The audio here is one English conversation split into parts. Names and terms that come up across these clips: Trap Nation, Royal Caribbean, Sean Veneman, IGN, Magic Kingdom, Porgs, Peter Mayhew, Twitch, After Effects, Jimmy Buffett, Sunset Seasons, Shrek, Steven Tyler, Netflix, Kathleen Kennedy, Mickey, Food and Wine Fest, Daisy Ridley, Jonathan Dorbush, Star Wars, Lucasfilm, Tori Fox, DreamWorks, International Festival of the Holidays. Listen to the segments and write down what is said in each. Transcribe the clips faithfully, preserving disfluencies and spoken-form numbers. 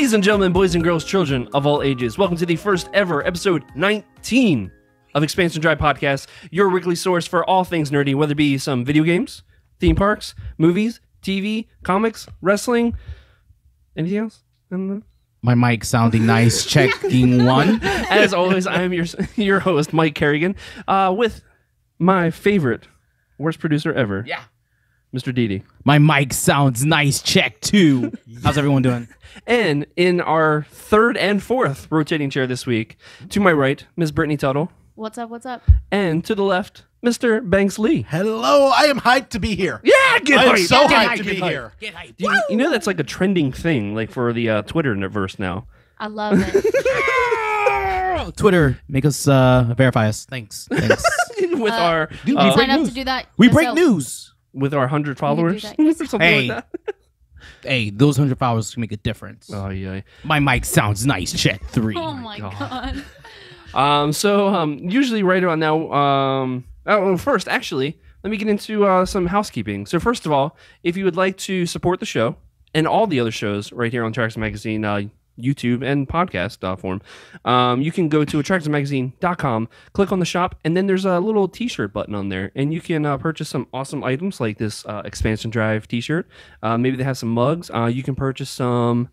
Ladies and gentlemen, boys and girls, children of all ages, welcome to the first ever episode nineteen of Expansion Drive Podcast, your weekly source for all things nerdy, whether it be some video games, theme parks, movies, T V, comics, wrestling, anything else? I don't know. My mic sounding nice, checking one. As always, I am your your host, Mike Kerrigan, uh, with my favorite, worst producer ever. Yeah. Mister Didi. My mic sounds nice. Check two. How's everyone doing? And in our third and fourth rotating chair this week, to my right, Miss Brittany Tuttle. What's up? What's up? And to the left, Mister Banks Lee. Hello. I am hyped to be here. Yeah, get I hyped. am so get hyped, hyped to be hyped. here. Get hyped. You, you know that's like a trending thing, like for the uh, Twitter universe now. I love it. Twitter, make us uh, verify us. Thanks. Thanks. With uh, our dude, uh, we sign up to do that. We break news. With our one hundred followers or something hey. like that. Hey, those one hundred followers can make a difference. Oh, yeah. My mic sounds nice. Check three. Oh, my God. God. um, so, um, usually right around now, um, oh, first, actually, let me get into uh, some housekeeping. So, first of all, if you would like to support the show and all the other shows right here on Attractions Magazine, uh, YouTube, and podcast uh, form, um, you can go to Attractions Magazine dot com, click on the shop, and then there's a little t-shirt button on there, and you can uh, purchase some awesome items like this uh, Expansion Drive t-shirt. Uh, maybe they have some mugs. Uh, you can purchase some...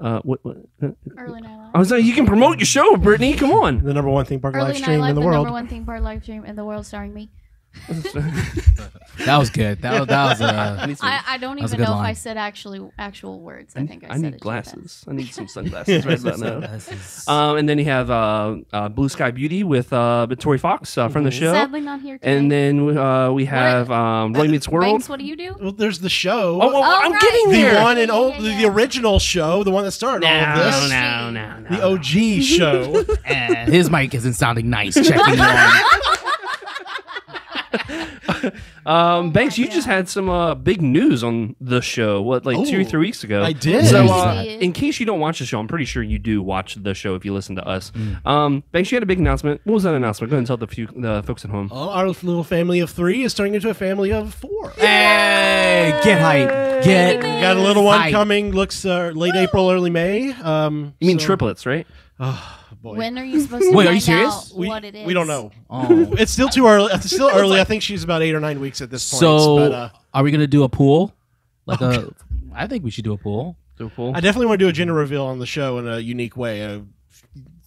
Uh, what, what, Early Night Live. I was like, you can promote your show, Brittany. Come on. The number one theme park live stream in the world. The number one theme park live stream in the world starring me. That was good. That was, that was uh, I, I don't even know line. if I said actually actual words. I, I think I, I said need it glasses. I need some sunglasses right about now. Um, and then you have uh, uh, Blue Sky Beauty with uh, Tori Fox uh, from the show. Sadly, not here today. And then uh, we have um, Roy Meets World. Banks, what do you do? Well, there's the show. Oh, well, oh I'm right. getting the there. one and old, yeah, yeah. the original show, the one that started no, all of this. No, no, no, the no. O G show. uh, his mic isn't sounding nice. Checking on. um, Banks, you just had some uh, big news on the show, what, like Ooh, two or three weeks ago? I did. So, uh, in case you don't watch the show, I'm pretty sure you do watch the show if you listen to us. Mm. Um, Banks, you had a big announcement. What was that announcement? Go ahead and tell the, few, the folks at home. Oh, our little family of three is turning into a family of four. Hey, Yay! get hyped. Get we got a little one hype. coming. Looks uh, late Woo! April, early May. Um, you mean so. triplets, right? Oh, boy. When are you supposed to Wait, are you serious? We, what it is? We don't know. Oh. It's still too early. It's still early. I think she's about eight or nine weeks at this point. So, but, uh, are we going to do a pool? Like okay. a, I think we should do a pool. Do a pool. I definitely want to do a gender reveal on the show in a unique way. Uh,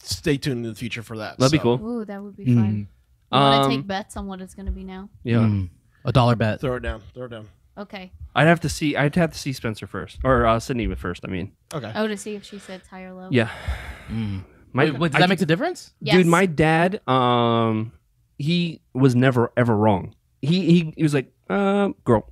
stay tuned in the future for that. That'd so. be cool. Ooh, that would be mm. fun. You um, want to take bets on what it's going to be now? Yeah, mm. a dollar bet. Throw it down. Throw it down. Okay. I'd have to see. I'd have to see Spencer first, or uh, Sydney first. I mean. Okay. Oh, to see if she said high or low. Yeah. Mm. My, Wait, what, does I, that make a difference? Yes. Dude, my dad, um, he was never ever wrong. He he, he was like, uh, girl,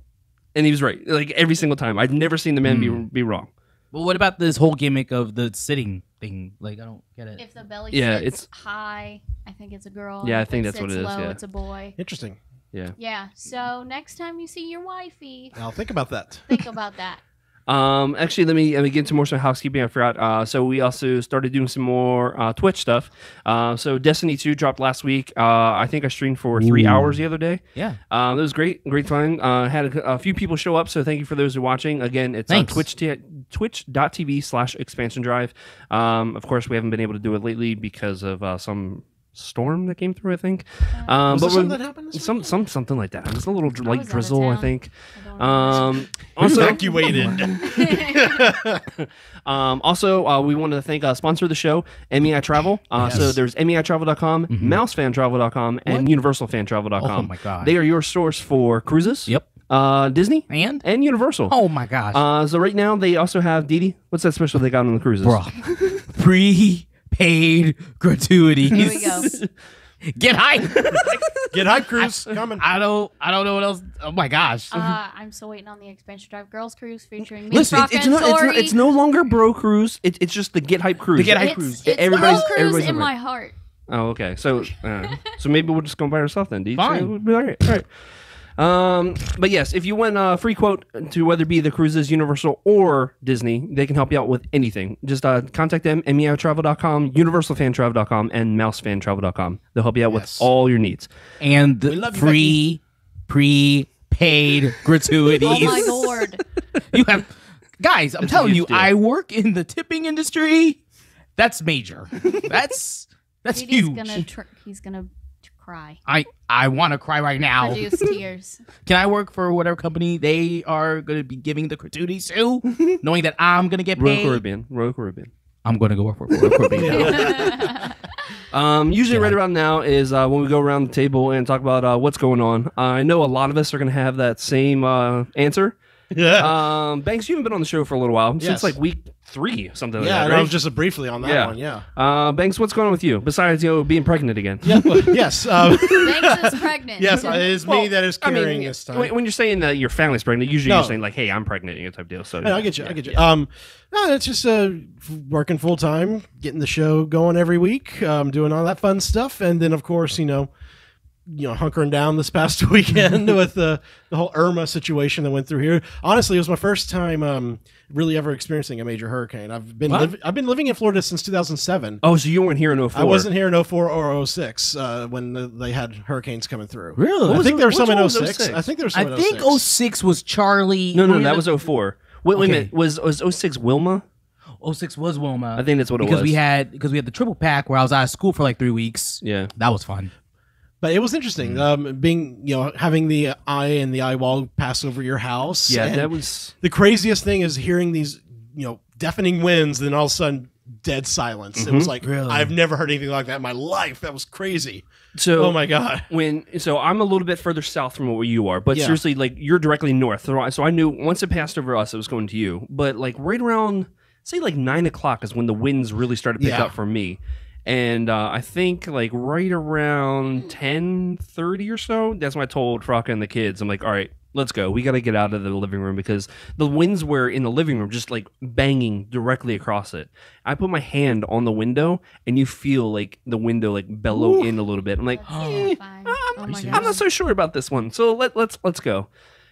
and he was right. Like every single time. I've never seen the man mm. be be wrong. But what about this whole gimmick of the sitting thing? Like I don't get it. If the belly yeah, sits it's, high, I think it's a girl. Yeah, I think that's what it is. Low, yeah. It's a boy. Interesting. Yeah. Yeah. So next time you see your wifey, I'll think about that. Think about that. Um, actually, let me, let me get into more some housekeeping. I forgot. Uh, so we also started doing some more uh, Twitch stuff. Uh, so Destiny two dropped last week. Uh, I think I streamed for three Ooh. hours the other day. Yeah. Uh, that was great. Great fun. Uh, had a, a few people show up, so thank you for those who are watching. Again, it's Thanks. on Twitch twitch.tv slash Expansion Drive. Um, of course, we haven't been able to do it lately because of uh, some... storm that came through, I think. Uh, um, was but something that happened this some, some, something like that. It was a little I light drizzle, I think. I um, also, evacuated. um, also, uh, we wanted to thank uh, sponsor of the show, M E I Travel. Uh, yes. So there's M E I Travel dot com, mm-hmm. Mousefantravel dot com, and Universal Fan Travel dot com. Oh my God! They are your source for cruises. Yep. Uh, Disney and and Universal. Oh my gosh! Uh, so right now they also have Didi. What's that special they got on the cruises? Bro, pre. Paid gratuities. Here we go. Get hype. Get hype, cruise. I, Coming. I don't. I don't know what else. Oh my gosh. Uh, I'm still waiting on the Expansion Drive Girls Cruise featuring me. Listen, it's, it's, not, it's, not, it's no longer Bro Cruise. It, it's just the Get Hype Cruise. The Get Hype it's, Cruise. It's everybody's, Bro Cruise everybody's in my heart. Oh, okay. So, uh, so maybe we'll just go by ourselves then. D J. Fine. We'll be all right. All right. Um, but yes, if you want a free quote to whether it be the cruises, Universal, or Disney, they can help you out with anything. Just uh, contact them, M E I Travel dot com, Universal Fan Travel dot com, and Mousefantravel dot com. They'll help you out yes. with all your needs. And the free, pre-paid gratuities. Oh my Lord. You have... Guys, I'm that's telling you, I work in the tipping industry. That's major. That's that's Judy's huge. Gonna tr- he's gonna cry. I I want to cry right now. Produce tears. Can I work for whatever company they are gonna be giving the gratuities to, knowing that I'm gonna get paid? Royal Caribbean. Royal Caribbean. I'm gonna go work for Royal Caribbean. Um, usually yeah. right around now is uh, when we go around the table and talk about uh, what's going on. Uh, I know a lot of us are going to have that same uh, answer. Yeah. Um, Banks, you haven't been on the show for a little while. Yes. Since like week three or something yeah, like that, right? I was just briefly on that yeah. one, yeah. Uh, Banks, what's going on with you? Besides, you know, being pregnant again. Yeah, well, yes. Um, Banks is pregnant. Yes, it is well, me that is carrying I mean, this time. When you're saying that your family's pregnant, usually no. you're saying like, hey, I'm pregnant, you know, type deal. So, no, I get you, yeah, I get you. Yeah. Um, no, it's just uh, working full time, getting the show going every week, um, doing all that fun stuff, and then, of course, you know, you know, hunkering down this past weekend with the, the whole Irma situation that went through here. Honestly, it was my first time um, really ever experiencing a major hurricane. I've been li- I've been living in Florida since two thousand seven. Oh, so you weren't here in oh four. I wasn't here in oh four or oh six uh, when the, they had hurricanes coming through. Really? I think there were some in oh six. I think there was some in oh six. I think oh six was Charlie. No, no, that was oh four. Wait, okay. wait a minute. Was, was oh six Wilma? oh six was Wilma. I think that's what it because was. We had, because we had the triple pack where I was out of school for like three weeks. Yeah. That was fun. But it was interesting, um, being, you know, having the eye and the eye wall pass over your house. Yeah, that was the craziest thing is hearing these, you know, deafening winds, then all of a sudden dead silence. Mm-hmm. It was like, really? I've never heard anything like that in my life. That was crazy. So, oh my God. When so I'm a little bit further south from where you are, but yeah. seriously, like you're directly north. So I knew once it passed over us, it was going to you. But like right around, say like nine o'clock is when the winds really started to pick yeah. up for me. And uh, I think like right around ten thirty or so, that's when I told Fraka and the kids, I'm like, all right, let's go. We got to get out of the living room because the winds were in the living room just like banging directly across it. I put my hand on the window and you feel like the window like bellow Ooh. in a little bit. I'm like, eh, I'm, oh I'm not so sure about this one. So let, let's let's go.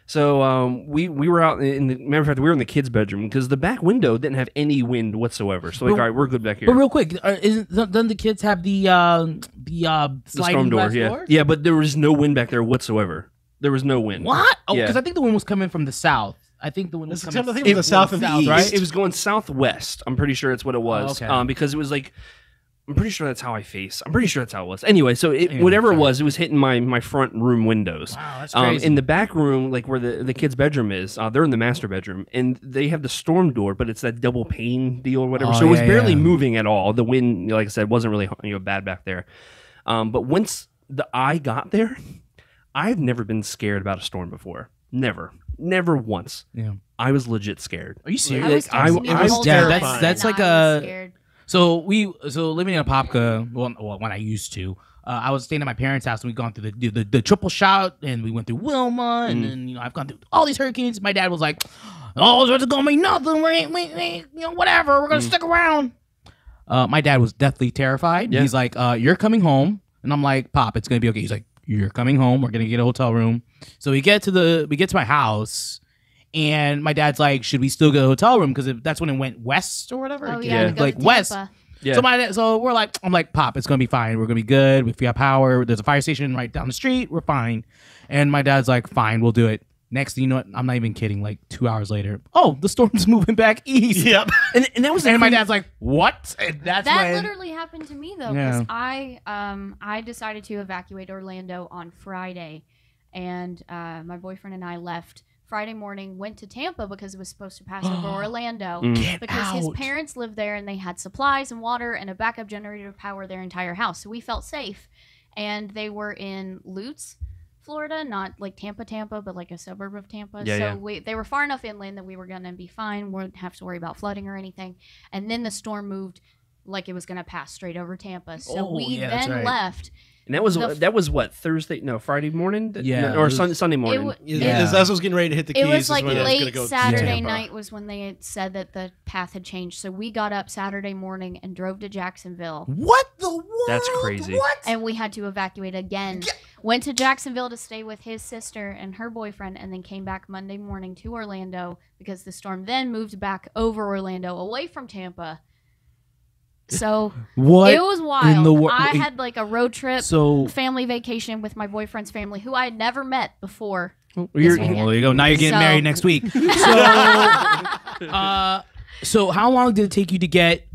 So um, we we were out in the matter of fact we were in the kids' bedroom because the back window didn't have any wind whatsoever. So like but, all right, we're good back here. But real quick, uh, isn't doesn't the kids have the uh, the uh, sliding glass door? Yeah, door? yeah, but there was no wind back there whatsoever. There was no wind. What? Oh, because yeah. I think the wind was coming from the south. I think the wind was coming. I think it was the south and the east. Right? It was going southwest. I'm pretty sure it's what it was. Oh, okay. Um, because it was like. I'm pretty sure that's how I face. I'm pretty sure that's how it was. Anyway, so it, whatever it was, it was hitting my, my front room windows. Wow, that's crazy. Um, in the back room, like where the, the kids' bedroom is, uh, they're in the master bedroom, and they have the storm door, but it's that double pane deal or whatever. Oh, so yeah, it was barely yeah. moving at all. The wind, like I said, wasn't really you know, bad back there. Um, but once the eye got there, I've never been scared about a storm before. Never. Never once. Yeah. I was legit scared. Are you serious? I was, like, I, I, I was terrified. That's, that's like a... Scared. So we, so living in Apopka, well, well when I used to, uh, I was staying at my parents' house and we'd gone through the the, the triple shot and we went through Wilma and, mm. and you know I've gone through all these hurricanes. My dad was like, "Oh, it's gonna mean nothing. We ain't, we ain't, you know, whatever. We're gonna mm. stick around." Uh, my dad was deathly terrified. Yeah. He's like, uh, "You're coming home," and I'm like, "Pop, it's gonna be okay." He's like, "You're coming home. We're gonna get a hotel room." So we get to the we get to my house. And my dad's like, should we still get a hotel room? Because that's when it went west or whatever. Oh, yeah. yeah. We like west. Yeah. So my dad, so we're like, I'm like, Pop, it's going to be fine. We're going to be good. We got power. There's a fire station right down the street. We're fine. And my dad's like, fine, we'll do it. Next thing you know, I'm not even kidding. Like two hours later, oh, the storm's moving back east. Yep. And, and that was, and my dad's like, what? And that's that when... literally happened to me though, because yeah. I, um, I decided to evacuate Orlando on Friday, and uh, my boyfriend and I left Friday morning, went to Tampa because it was supposed to pass over Orlando. Get because out. His parents lived there and they had supplies and water and a backup generator to power their entire house. So we felt safe. And they were in Lutz, Florida, not like Tampa, Tampa, but like a suburb of Tampa. Yeah, so yeah. We, they were far enough inland that we were going to be fine. Wouldn't have to worry about flooding or anything. And then the storm moved like it was going to pass straight over Tampa. So oh, we yeah, then right. left. And that was the, that was what Thursday no Friday morning yeah or was, sun, Sunday morning it, it, yeah. As I was getting ready to hit the keys, it was like when late was go Saturday night was when they had said that the path had changed. So we got up Saturday morning and drove to Jacksonville. What the world? That's crazy. What? And we had to evacuate again. Yeah. Went to Jacksonville to stay with his sister and her boyfriend, and then came back Monday morning to Orlando because the storm then moved back over Orlando away from Tampa. So what it was wild. Wor- I had like a road trip, so, family vacation with my boyfriend's family, who I had never met before. You're, well, there you go. Now you're getting so. married next week. So, uh, so how long did it take you to get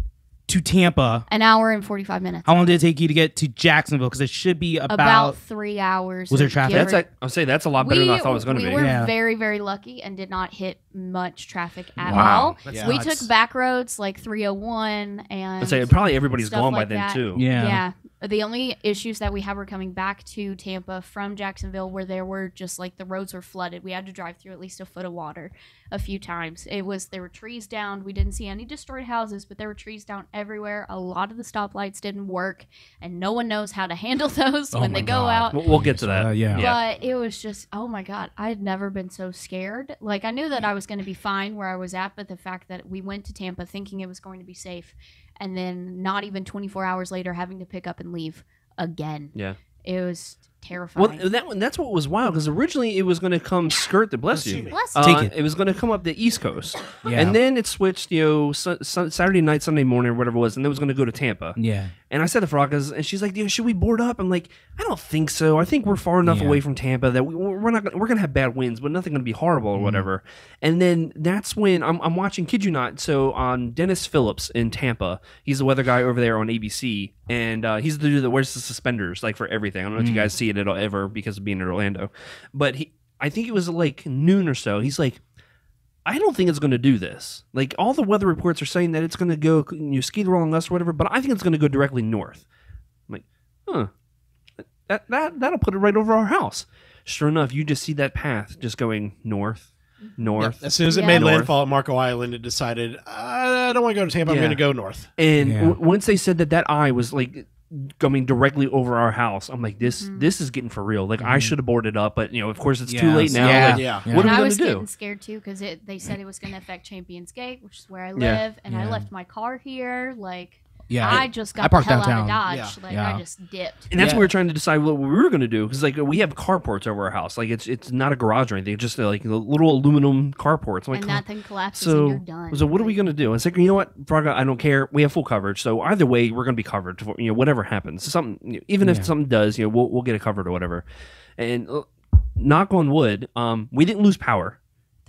to Tampa? An hour and forty-five minutes. How long did it take you to get to Jacksonville? Because it should be about, about three hours. Was there traffic? That's like, I'll say that's a lot better we, than I thought it was going to we be. We were yeah. very, very lucky and did not hit much traffic at wow. all. That's we nuts. took back roads like three oh one and. I'd say probably everybody's gone like by that. then too. Yeah. Yeah. The only issues that we had were coming back to Tampa from Jacksonville, where there were just like the roads were flooded. We had to drive through at least a foot of water a few times. It was there were trees down. We didn't see any destroyed houses, but there were trees down everywhere. A lot of the stoplights didn't work, and no one knows how to handle those oh when they go God. out. We'll get to that. Uh, yeah. But it was just, oh my God, I had never been so scared. Like, I knew that I was going to be fine where I was at, but the fact that we went to Tampa thinking it was going to be safe, and then not even twenty-four hours later having to pick up and leave again. Yeah. It was terrifying. Well, that that's what was wild, because originally it was going to come skirt the bless you. Bless you. Uh, Take it. It was going to come up the East Coast. Yeah. And then it switched, you know, su su Saturday night, Sunday morning, or whatever it was, and it was going to go to Tampa. Yeah. And I said to Farkas, and she's like, you know, should we board up? I'm like, I don't think so. I think we're far enough yeah. away from Tampa that we, we're not gonna, we're going to have bad winds, but nothing going to be horrible or mm. whatever. And then that's when I'm, I'm watching, kid you not, so on um, Dennis Phillips in Tampa. He's the weather guy over there on A B C, and uh, he's the dude that wears the suspenders, like, for everything. I don't know mm. if you guys see it at all ever because of being in Orlando, but he, I think it was like noon or so, he's like, I don't think it's going to do this. Like, all the weather reports are saying that it's going to go, you ski rolling us or whatever, but I think it's going to go directly north. I'm like, huh, that, that, that'll put it right over our house. Sure enough, you just see that path just going north, north. Yeah, as soon as it yeah. made north. landfall at Marco Island, it decided, I don't want to go to Tampa, yeah. I'm going to go north. And yeah. once they said that that eye was like, I mean, directly over our house. I'm like, this mm. this is getting for real. Like, mm. I should have boarded up, but, you know, of course, it's yes. too late now. Yeah. Like, yeah. What and are we going to do? I was getting scared, too, because they said it was going to affect Champions Gate, which is where I live, yeah. and yeah. I left my car here. Like, yeah, I just got I the hell downtown. out of Dodge. Yeah. Like, yeah. I just dipped. And that's yeah. what we were trying to decide what we were going to do, because, like, we have carports over our house. Like, it's it's not a garage or anything. It's just, like, little aluminum carports. Like, and that thing collapses so, and you're done. So what are we going to do? I was like, you know what, Braga, I don't care. We have full coverage. So either way, we're going to be covered for, you know, whatever happens. Something, even if yeah. something does, you know, we'll, we'll get it covered or whatever. And uh, knock on wood, um, we didn't lose power.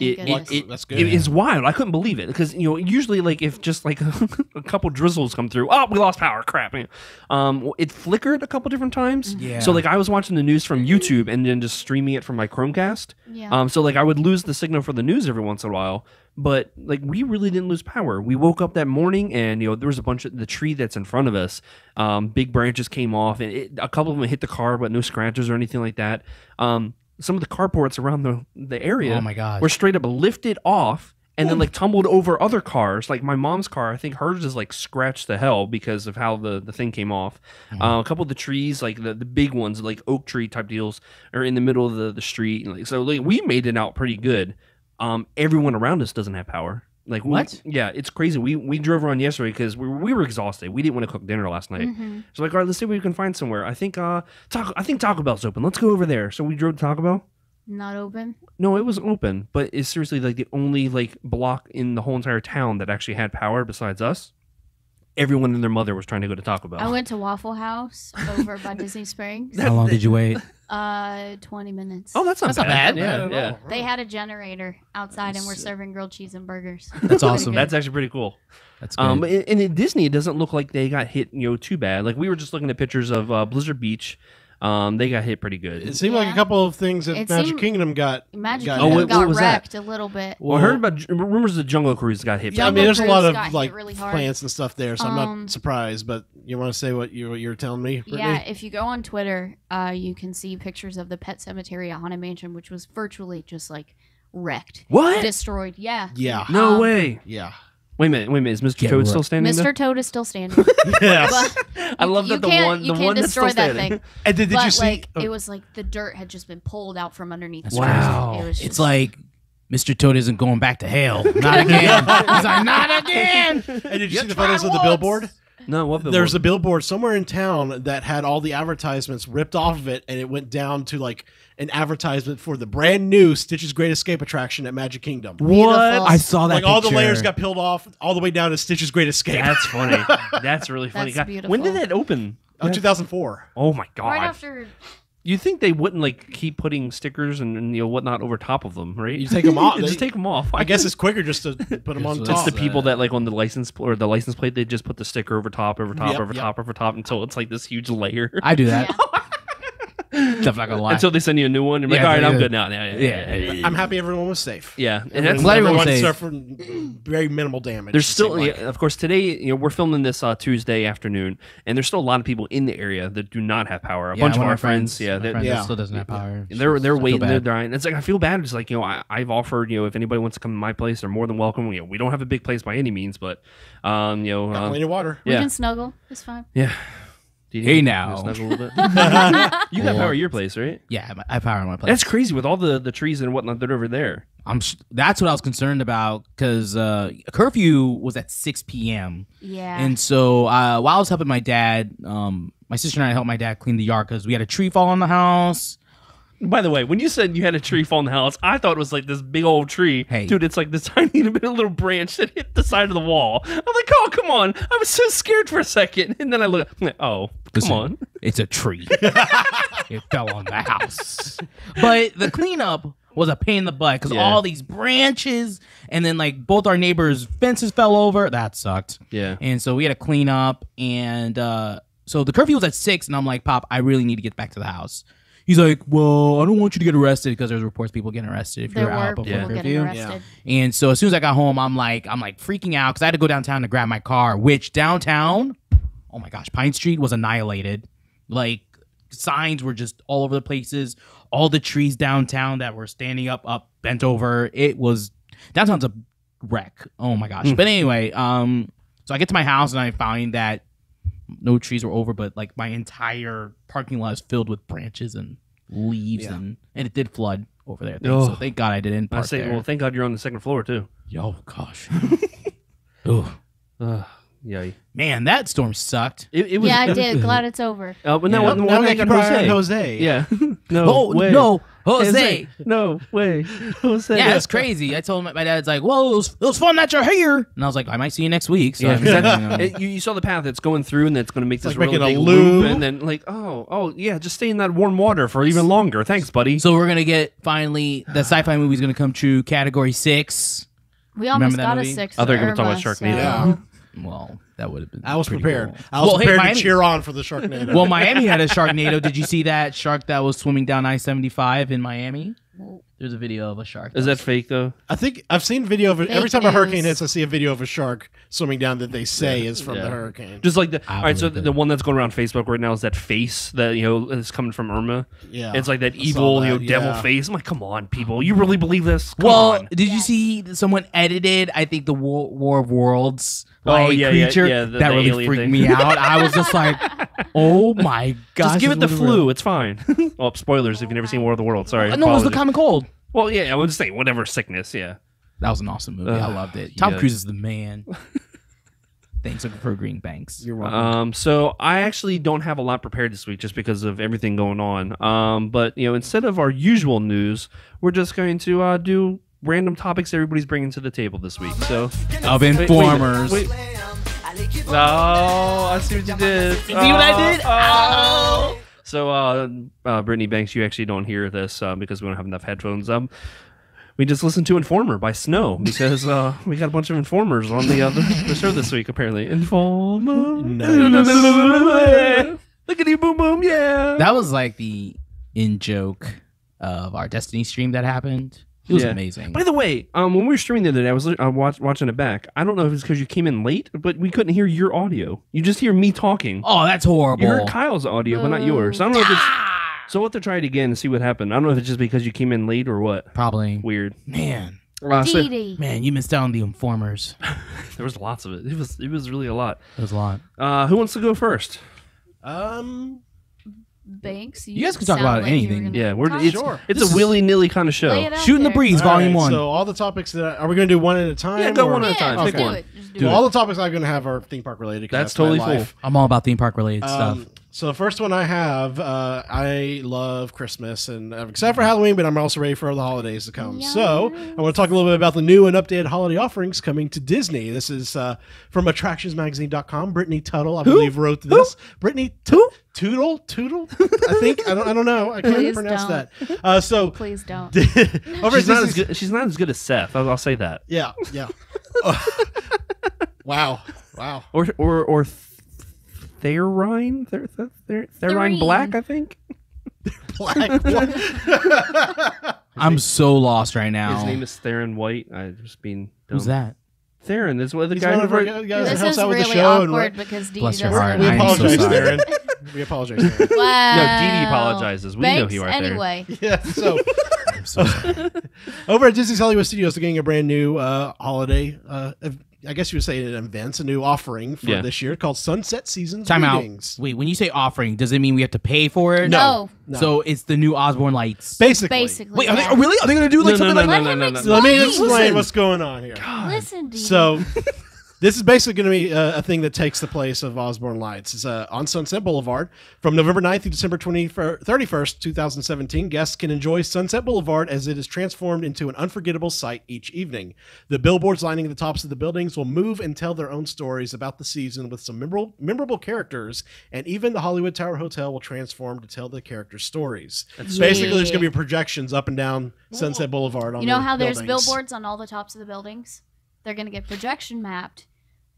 It, it, it, That's good. It, it's wild. I couldn't believe it, because, you know, usually, like, if just like a couple drizzles come through, oh, we lost power. Crap. Um, it flickered a couple different times. Yeah. So, like, I was watching the news from YouTube and then just streaming it from my Chromecast. Yeah. Um. So, like, I would lose the signal for the news every once in a while. But, like, we really didn't lose power. We woke up that morning, and, you know, there was a bunch of the tree that's in front of us. Um, big branches came off, and it, a couple of them hit the car, but no scratches or anything like that. Um. Some of the carports around the, the area oh my God. were straight up lifted off and Ooh. then, like, tumbled over other cars. Like, my mom's car, I think hers is, like, scratched to hell because of how the, the thing came off. Mm -hmm. uh, a couple of the trees, like, the, the big ones, like, oak tree type deals, are in the middle of the, the street. And, like, so, like, we made it out pretty good. Um, everyone around us doesn't have power. Like, what? We, yeah, it's crazy. We we drove around yesterday because we, we were exhausted. We didn't want to cook dinner last night. Mm-hmm. So, like, all right, let's see what we can find somewhere. I think uh, Taco I think Taco Bell's open. Let's go over there. So we drove to Taco Bell. Not open? No, it was open, but it's seriously, like, the only, like, block in the whole entire town that actually had power besides us. Everyone and their mother was trying to go to Taco Bell. I went to Waffle House over by Disney Springs. How long did you wait? Uh, twenty minutes. Oh, that's not that's bad. Not bad. Yeah, yeah. Yeah. They had a generator outside, that's, and we're serving grilled cheese and burgers. That's awesome. That's actually pretty cool. That's good. Um, and at Disney, it doesn't look like they got hit, you know, too bad. Like, we were just looking at pictures of uh, Blizzard Beach. Um, they got hit pretty good. It seemed yeah. like a couple of things that it Magic Kingdom got Magic got, Kingdom oh, what, got what was wrecked that? a little bit. Well, well, I heard about rumors the Jungle Cruise got hit. Yeah, I mean, there's Cruise a lot of, like, really plants and stuff there, so um, I'm not surprised. But you want to say what you what you're telling me, Brittany? Yeah, if you go on Twitter, uh, you can see pictures of the Pet Cemetery at Haunted Mansion, which was virtually just, like, wrecked, what destroyed. Yeah, yeah, no um, way. Yeah. Wait a minute, wait a minute, is Mister Get Toad still standing? Mister Though? Toad is still standing. Yes. But I love that the one, the one that's still standing. You can't destroy that thing. And did, did but you see? Like, oh. It was like the dirt had just been pulled out from underneath. That's the wow. It was just, it's like Mister Toad isn't going back to hell. Not again. He's like, not again. And did you, you see the photos once. of the billboard? No, what billboard? There's a billboard somewhere in town that had all the advertisements ripped off of it, and it went down to, like, an advertisement for the brand new Stitch's Great Escape attraction at Magic Kingdom. What? Beautiful. I saw that. Like, picture. All the layers got peeled off all the way down to Stitch's Great Escape. That's funny. That's really funny. That's God. When did that open? Oh, two thousand four. Oh my God. Right after You think they wouldn't like keep putting stickers and, and you know whatnot over top of them, right? You take them off. Just take them off. I guess it's quicker just to put them on top. It's the people that like on the license or the license plate, they just put the sticker over top, over top, yep, over yep. top, over top until it's like this huge layer. I do that. I'm not gonna lie. Until they send you a new one, you're like, yeah, all right, yeah. I'm good now. Yeah, yeah, yeah, yeah. I'm happy everyone was safe. Yeah, and I'm glad everyone suffered very minimal damage. There's still, yeah, of course, today you know we're filming this uh, Tuesday afternoon, and there's still a lot of people in the area that do not have power. A yeah, bunch of our friends, friends yeah, that friend yeah. still doesn't have power. And they're they're waiting, they're dying. It's like I feel bad. It's like you know I, I've offered you know if anybody wants to come to my place, they're more than welcome. You know, we don't have a big place by any means, but um you know uh, plenty of water. Yeah. We can snuggle. It's fine. Yeah. Hey now, a little bit? You got power at your place, right? Yeah, I have power at my place. That's crazy with all the, the trees and whatnot that are over there. I'm. That's what I was concerned about because uh, curfew was at six p m Yeah, and so uh, while I was helping my dad, um, my sister and I helped my dad clean the yard because we had a tree fall on the house. By the way, when you said you had a tree fall in the house, I thought it was like this big old tree. Hey. Dude, it's like this tiny little branch that hit the side of the wall. I'm like, oh, come on. I was so scared for a second. And then I look, I'm like, oh, come Listen, on. It's a tree. It fell on the house. But the cleanup was a pain in the butt because yeah. all these branches and then like both our neighbors' fences fell over. That sucked. Yeah. And so we had to clean up. And uh, so the curfew was at six. And I'm like, Pop, I really need to get back to the house. He's like, well, I don't want you to get arrested because there's reports of people getting arrested if there you're out before yeah. curfew. Yeah. And so as soon as I got home, I'm like, I'm like freaking out because I had to go downtown to grab my car. Which downtown, oh my gosh, Pine Street was annihilated. Like signs were just all over the places. All the trees downtown that were standing up, up, bent over. It was downtown's a wreck. Oh my gosh. Mm. But anyway, um, so I get to my house and I find that. No trees were over, but like my entire parking lot is filled with branches and leaves, yeah. and, and it did flood over there. Oh. So thank God I didn't park I say, there. Well, thank God you're on the second floor too. Oh gosh. Oh, uh, yeah. Man, that storm sucked. It, it was. Yeah, I did. Glad it's over. Uh, but no, yeah. no, no, no, no, no Jose. Jose. Yeah. No. Oh way. no, Jose. Jose. No way, Jose. Yeah, it's crazy. I told my, my dad, it's like, well, it was, it was fun that you're here, and I was like, I might see you next week. So yeah, exactly. it, you, you saw the path that's going through, and that's going to make this like really big a loop, and then like, oh, oh yeah, just stay in that warm water for even longer. Thanks, buddy. So we're gonna get finally the sci-fi movie is gonna come true. Category six. We almost got movie? a six. Oh, they're gonna talk about Sharknado. Yeah. Well, that would have been. I was prepared. Cool. I was well, prepared hey, to cheer on for the Sharknado. Well, Miami had a Sharknado. Did you see that shark that was swimming down I seventy-five in Miami? There's a video of a shark. Is that fake though? I think I've seen video of it. Every time a hurricane hits, I see a video of a shark swimming down that they say is from yeah. the hurricane. Just like the I all right. So the, the one that's going around Facebook right now is that face that you know is coming from Irma. Yeah, it's like that I evil that, you know yeah. devil face. I'm like, come on, people, you really believe this? Come well, on. did you see someone edited? I think the War, War of Worlds. Like oh yeah, creature yeah, yeah. The, that the really freaked thing. me out. I was just like, "Oh my gosh!" Just give it the flu. It's fine. Well, spoilers if you've never seen War of the Worlds. Sorry. No, apologies. It was the common cold. Well, yeah, I would say whatever sickness. Yeah, that was an awesome movie. Uh, I loved it. Tom yeah. Cruise is the man. Thanks for Green Banks. You're welcome. Um, so I actually don't have a lot prepared this week just because of everything going on. Um, but you know, instead of our usual news, we're just going to uh, do. Random topics everybody's bringing to the table this week. So, of informers. Wait, wait, wait. Oh, I see what you did. See what oh, I did? Oh. So, uh, uh, Brittany Banks, you actually don't hear this uh, because we don't have enough headphones. Um, we just listened to Informer by Snow because uh, we got a bunch of informers on the, uh, the, the show this week, apparently. Informer. Nice. Lickety boom boom, yeah. That was like the in joke of our Destiny stream that happened. It was yeah. amazing. By the way, um, when we were streaming the other day, I was uh, watch, watching it back. I don't know if it's because you came in late, but we couldn't hear your audio. You just hear me talking. Oh, that's horrible. You heard Kyle's audio, uh, but not yours. I don't know if it's, so we'll have to try it again and see what happened. I don't know if it's just because you came in late or what. Probably. Weird. Man. Uh, so, man, you missed out on the informers. There was lots of it. It was, it was really a lot. It was a lot. Uh, who wants to go first? Um... Banks, you, you guys can talk about like anything. Yeah, we're it's, sure. it's a willy nilly kind of show. Shooting the breeze, all volume right, one. So all the topics that I, are we going to do one at a time? Yeah, go or? one yeah, at a time. Okay. Just do it. Just do well, it. All the topics I'm going to have are theme park related. That's, that's totally cool. I'm all about theme park related um, stuff. So the first one I have, uh, I love Christmas, and except for Halloween, but I'm also ready for the holidays to come. Yes. So I want to talk a little bit about the new and updated holiday offerings coming to Disney. This is uh, from Attractions Magazine dot com. Brittany Tuttle, I Who? believe, wrote this. Who? Brittany Tuttle? Toodle, toodle. I think I don't. I don't know. I can't Please pronounce don't. that. Uh, so Please don't. she's not Disney's, as good. She's not as good as Seth. I'll, I'll say that. Yeah. Yeah. uh, wow. Wow. Or or or Therine. Ther, ther, ther, Therine Black. I think. Black. I'm so lost right now. His name is Theron White. I just being. Dumb. Who's that? Theron is one of the guys who helps out with the show. This is really awkward because Dee Dee doesn't. We apologize, Theron. We apologize. Wow. No, Dee Dee apologizes. We Banks know who you are anyway. There. Yeah, so, I'm so sorry. Over at Disney's Hollywood Studios, they're getting a brand new uh, holiday, uh, I guess you would say an event, a new offering for yeah. this year called Sunset Seasons Time Readings. Out. Wait, when you say offering, does it mean we have to pay for it? No. no. So it's the new Osborne Lights. Basically. Basically Wait, yeah. are they, really? Are they going to do like no, something no, no, like that? No, no, no, no, no. Let me explain Listen. what's going on here. God. Listen to you. So... This is basically going to be uh, a thing that takes the place of Osborne Lights. It's uh, on Sunset Boulevard. From November ninth to December thirty-first, two thousand seventeen, guests can enjoy Sunset Boulevard as it is transformed into an unforgettable sight each evening. The billboards lining the tops of the buildings will move and tell their own stories about the season with some memorable, memorable characters, and even the Hollywood Tower Hotel will transform to tell the characters' stories. That's yeah. Basically, there's going to be projections up and down Sunset Boulevard. On you know the how buildings. There's billboards on all the tops of the buildings? They're going to get projection mapped.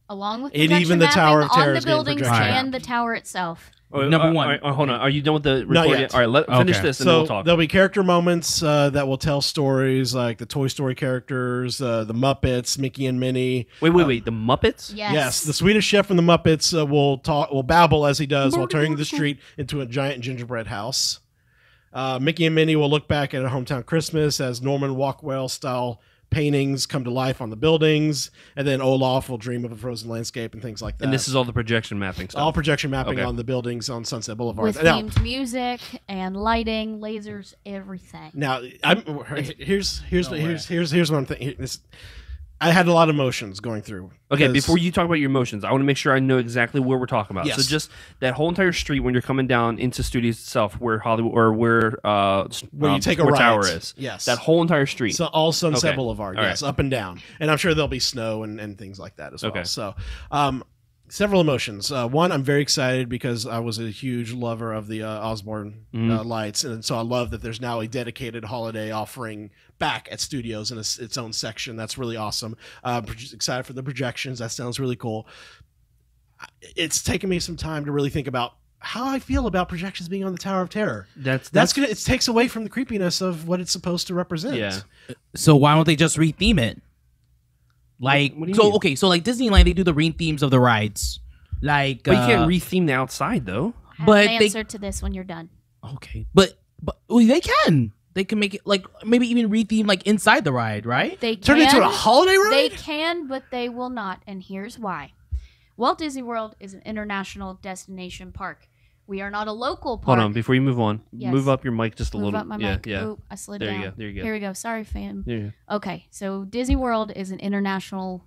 Along with and even the Tower of Terror on the buildings and the tower itself. Oh, Number one. All right, all right, hold on. Are you done with the report yet? yet? All right, let, okay. finish this and so then we'll talk. There'll be character moments uh, that will tell stories like the Toy Story characters, uh, the Muppets, Mickey and Minnie. Wait, wait, uh, wait. The Muppets? Yes. Yes. The Swedish chef from the Muppets uh, will talk, will babble as he does while turning the street into a giant gingerbread house. Uh, Mickey and Minnie will look back at a hometown Christmas as Norman Rockwell style paintings come to life on the buildings, and then Olaf will dream of a frozen landscape and things like that. And this is all the projection mapping stuff? All projection mapping okay. on the buildings on Sunset Boulevard. With now, themed music and lighting, lasers, everything. Now, I'm, here's here's no here's, here's here's what I'm thinking. I had a lot of emotions going through. Okay, before you talk about your emotions, I want to make sure I know exactly where we're talking about. Yes. So just that whole entire street when you're coming down into Studios itself, where Hollywood or where uh, where um, you take a right. Tower is. Yes, that whole entire street. So all Sunset okay. Boulevard. All yes, right. up and down, and I'm sure there'll be snow and, and things like that as well. Okay. So, um, several emotions. Uh, one, I'm very excited because I was a huge lover of the uh, Osborne mm. uh, Lights, and so I love that there's now a dedicated holiday offering back at Studios in a, its own section. That's really awesome. Uh, excited for the projections. That sounds really cool. It's taken me some time to really think about how I feel about projections being on the Tower of Terror. That's, that's, that's gonna, it takes away from the creepiness of what it's supposed to represent. Yeah. So why don't they just re-theme it? Like so, mean? okay, so like Disneyland, they do the re-themes of the rides. Like, but you uh, can't re-theme the outside though. I but have an answer they, to this when you're done. Okay, but but well, they can. They can make it like maybe even re-theme like inside the ride, right? They turn can, it into a holiday ride. They can, but they will not, and here's why. Walt Disney World is an international destination park. We are not a local park. Hold on, before you move on, yes. move up your mic just a move little. Up my yeah, mic. Yeah. Ooh, I slid there down. You go, there you go. Here we go. Sorry, fam. Yeah. Okay, so Disney World is an international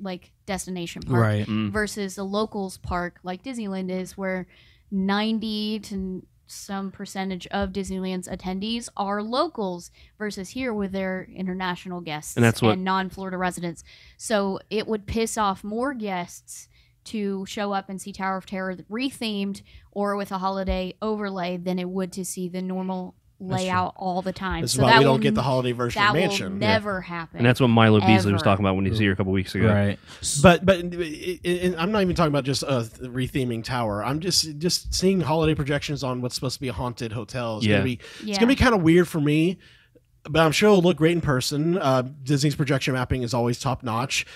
like destination park right. mm. versus a locals park like Disneyland is, where ninety to some percentage of Disneyland's attendees are locals versus here where they're international guests and, that's what and non-Florida residents. So it would piss off more guests to show up and see Tower of Terror rethemed or with a holiday overlay than it would to see the normal layout all the time. That's so why that we don't get the holiday version of Mansion. That will never yeah. happen. And that's what Milo ever. Beasley was talking about when he was here a couple weeks ago. Right. But but it, it, I'm not even talking about just uh, retheming Tower. I'm just just seeing holiday projections on what's supposed to be a haunted hotel. It's yeah. gonna be it's yeah. gonna be kind of weird for me. But I'm sure it'll look great in person. Uh, Disney's projection mapping is always top notch.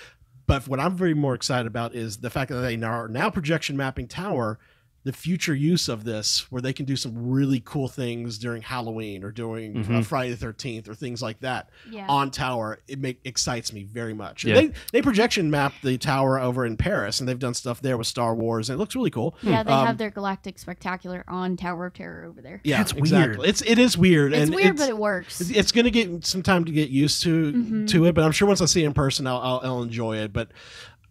But what I'm very more excited about is the fact that they are now projection mapping Tower, the future use of this, where they can do some really cool things during Halloween or during mm-hmm. uh, Friday the thirteenth or things like that yeah. on Tower. It make, excites me very much. Yeah. They, they projection mapped the Tower over in Paris, and they've done stuff there with Star Wars, and it looks really cool. Yeah, they um, have their Galactic Spectacular on Tower of Terror over there. Yeah, it's exactly. weird. It's, it is weird. It's and weird, it's, but it works. It's, it's going to get some time to get used to, mm-hmm. to it, but I'm sure once I see it in person, I'll, I'll, I'll enjoy it. But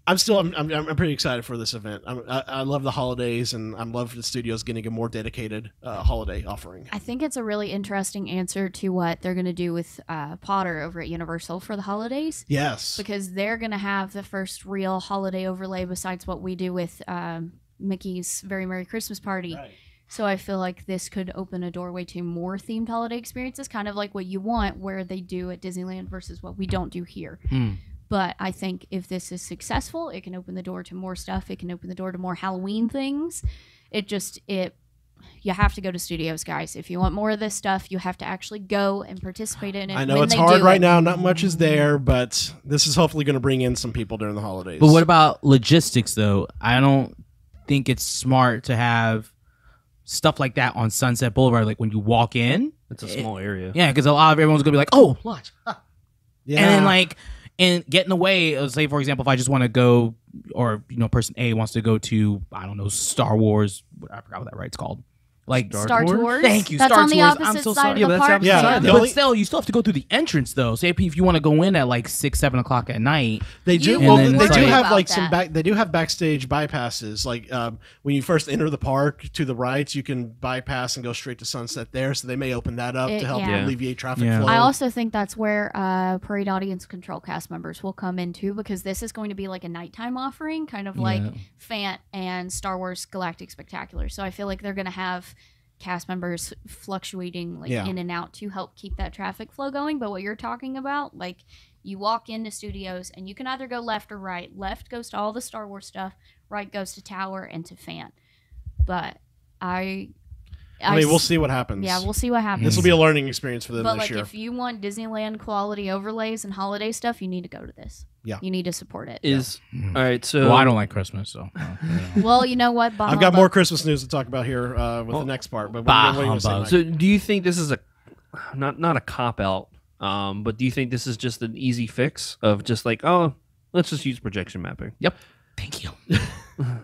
I'm still I'm, I'm I'm pretty excited for this event. I'm, I I love the holidays, and I love the studios getting a more dedicated uh, holiday offering. I think it's a really interesting answer to what they're going to do with uh, Potter over at Universal for the holidays. Yes, because they're going to have the first real holiday overlay besides what we do with um, Mickey's Very Merry Christmas Party. Right. So I feel like this could open a doorway to more themed holiday experiences, kind of like what you want, where they do at Disneyland versus what we don't do here. Mm. But I think if this is successful, it can open the door to more stuff. It can open the door to more Halloween things. It just, it, you have to go to studios, guys. If you want more of this stuff, you have to actually go and participate in it. I know it's hard right now. Not much is there, but this is hopefully going to bring in some people during the holidays. But what about logistics, though? I don't think it's smart to have stuff like that on Sunset Boulevard. Like when you walk in, it's a small it, area. Yeah, because a lot of everyone's going to be like, oh, lunch. Huh. Yeah. And then, like, and get in the way, say, for example, if I just want to go, or, you know, person A wants to go to, I don't know, Star Wars. I forgot what that right's called. Like Star, Star Wars? Wars? Thank you, that's Star on the Tours. Opposite I'm so side sorry. Of the yeah, park. Yeah, side, but still, you still have to go through the entrance, though. Say, if you want to go in at like six, seven o'clock at night, they do. Well, they do like, have like that. some back. They do have backstage bypasses. Like um, when you first enter the park to the right, you can bypass and go straight to Sunset there. So they may open that up it, to help yeah. alleviate traffic yeah. flow. I also think that's where uh, Parade Audience Control cast members will come in too, because this is going to be like a nighttime offering, kind of like yeah. Fant and Star Wars Galactic Spectacular. So I feel like they're going to have cast members fluctuating like yeah. in and out to help keep that traffic flow going. But what you're talking about, like you walk into studios and you can either go left or right. Left goes to all the Star Wars stuff, right goes to Tower and to Fant. But I, I, I mean, we'll see what happens. Yeah, we'll see what happens. This will be a learning experience for them but this like, year. But if you want Disneyland quality overlays and holiday stuff, you need to go to this. Yeah, you need to support it. Is yeah. all right. So, well, I don't like Christmas, so. Well, you know what? Bah I've got humbug. more Christmas news to talk about here uh, with well, the next part. But bah what, what say, so, do you think this is a not not a cop out? Um, but do you think this is just an easy fix of just like, oh, let's just use projection mapping? Yep. Thank you.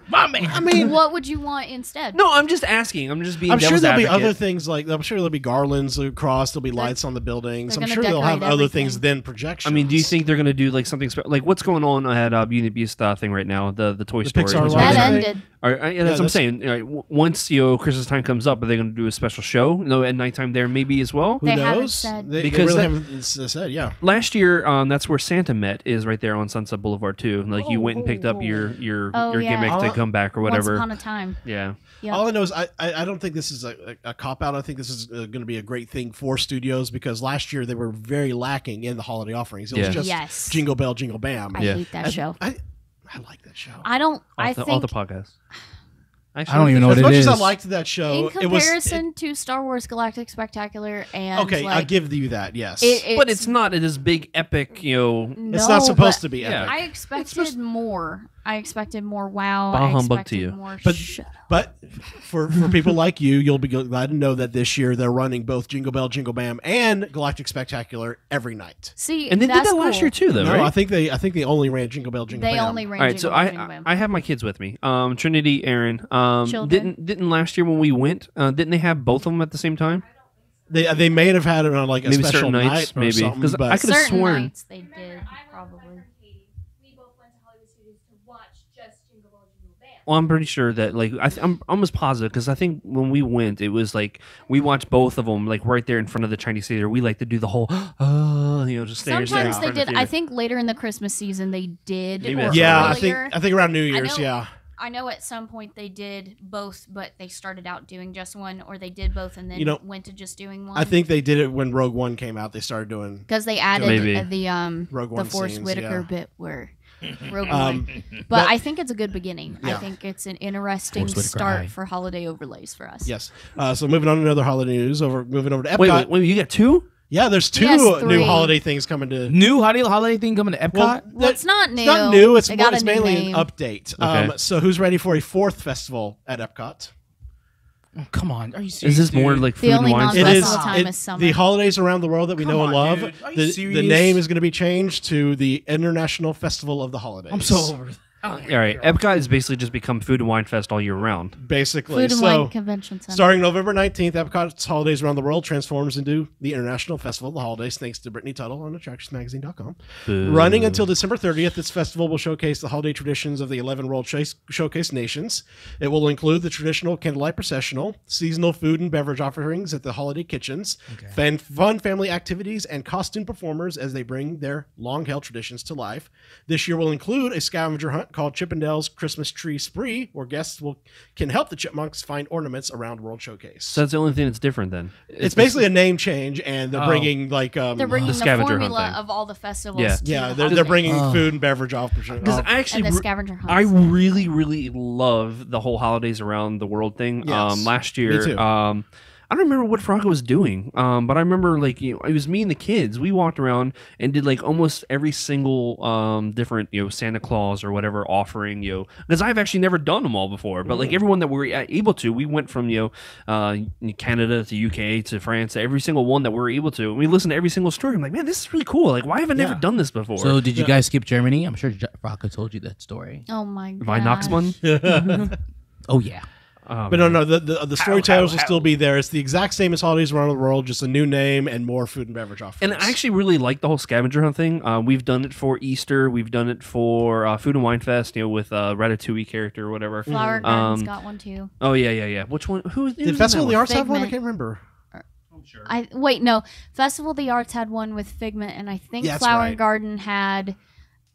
My man. I mean, what would you want instead? No, I'm just asking. I'm just being. I'm sure there'll advocate. be other things like I'm sure there'll be garlands across. There'll be lights they're, on the buildings. I'm sure they'll have everything. other things than projections. I mean, do you think they're going to do like something special? Like what's going on at uh, Beauty and the Beast uh, thing right now? The the Toy the Story. Pixar that ended. All right, I, yeah, that's yeah, what I'm saying. All right, w once you know Christmas time comes up, are they going to do a special show? You know, at nighttime there maybe as well. Who they knows? Said. They, because they really that, haven't said. Yeah. Last year, um, that's where Santa Met is right there on Sunset Boulevard too. Like oh, you went and picked oh, up your your oh, your. Yeah. Make to come back or whatever. Once upon a time. Yeah. Yep. All I know is I, I, I don't think this is a, a, a cop-out. I think this is uh, going to be a great thing for studios because last year they were very lacking in the holiday offerings. It yeah. was just yes. Jingle Bell, Jingle Bam. I yeah. hate that I, show. I, I like that show. I don't. All I the, think... All the podcasts. Actually, I don't even know what it is. As much as I liked that show, in comparison it was, it, to Star Wars Galactic Spectacular, and okay, like, I give you that, yes, it, it's, but it's not in this big epic, you know. No, it's not supposed to be epic. I expected more. I expected more. Wow, bah humbug to you. More but shut up. But for for people like you, you'll be glad to know that this year they're running both Jingle Bell, Jingle Bam, and Galactic Spectacular every night. See, and they that's did that cool. last year too, though. No, right? I think they I think they only ran Jingle Bell, Jingle they Bam. They only ran. All right, Jingle so Bell, I Jingle Bam. I have my kids with me. Um, Trinity, Aaron. Um, Um, didn't didn't last year when we went? Uh, didn't they have both of them at the same time? They they may have had it on like a maybe special night, nights, or maybe because I could have sworn nights they did. Remember, probably. We both went to Hollywood Studios to watch just Jingle Ball Jingle Bam. Well, I'm pretty sure that like I th I'm almost positive because I think when we went, it was like we watched both of them like right there in front of the Chinese theater. We like to do the whole oh you know just sometimes there, they did. The I think later in the Christmas season they did. Or yeah, earlier. I think I think around New Year's. Yeah. I know at some point they did both, but they started out doing just one, or they did both and then you know, went to just doing one. I think they did it when Rogue One came out. They started doing because they added the um Rogue One the Force scenes, Whitaker yeah. bit where Rogue um, One. But, but I think it's a good beginning. Yeah. I think it's an interesting start high. for holiday overlays for us. Yes. Uh, so moving on to another holiday news. Over moving over to Epcot. Wait, wait, wait you got two. Yeah, there's two yes, new holiday things coming to new holiday thing coming to Epcot. Well, well, it's not new. It's not new. It's, more, it's mainly name. an update. Okay. Um, so who's ready for a fourth festival at Epcot? Oh, come on, are you serious? Is this more like food and wine? It is. Time it, is summer. The holidays around the world that we come know and on, love. The, the name is going to be changed to the International Festival of the Holidays. I'm so over Oh, yeah. All right. Epcot has basically just become Food and Wine Fest all year round. Basically. Food and so, Wine Convention Center. Starting November nineteenth, Epcot's Holidays Around the World transforms into the International Festival of the Holidays, thanks to Brittany Tuttle on Attractions Magazine dot com. Boo. Running until December thirtieth, this festival will showcase the holiday traditions of the eleven World Showcase, Showcase nations. It will include the traditional candlelight processional, seasonal food and beverage offerings at the holiday kitchens, okay. fun family activities, and costume performers as they bring their long-held traditions to life. This year will include a scavenger hunt called Chippendale's Christmas Tree Spree, where guests will can help the chipmunks find ornaments around World Showcase. So that's the only thing that's different then. It's, it's basically a name change, and they're oh. bringing like um, they're bringing the, the scavenger hunt thing. Of all the festivals. Yeah, yeah, the they're, they're bringing oh. food and beverage off. Because I actually, and the scavenger hunt. I really, really love the whole holidays around the world thing. Yes. Um, last year, me too. Um, I don't remember what Franco was doing, um, but I remember like you know, it was me and the kids. We walked around and did like almost every single um, different you know Santa Claus or whatever offering you know, because I've actually never done them all before. But like everyone that we were able to, we went from you know uh, Canada to U K to France to every single one that we were able to, and we listened to every single story. I'm like, man, this is really cool. Like, why have I yeah. never done this before? So did you yeah. guys skip Germany? I'm sure Franco told you that story. Oh my god, Weihnachtsmann. Oh yeah. Oh, but man. no, no, the the, the storytellers will how. still be there. It's the exact same as Holidays Around the World, just a new name and more food and beverage offerings. And I actually really like the whole scavenger hunt thing. Uh, we've done it for Easter. We've done it for uh, Food and Wine Fest, you know, with uh, Ratatouille character or whatever. Flower mm-hmm. Garden's um, got one too. Oh yeah, yeah, yeah. Which one? Who? Did Festival of the Arts have one? I can't remember. I'm sure. I wait, no. Festival of the Arts had one with Figment, and I think yeah, Flower right. Garden had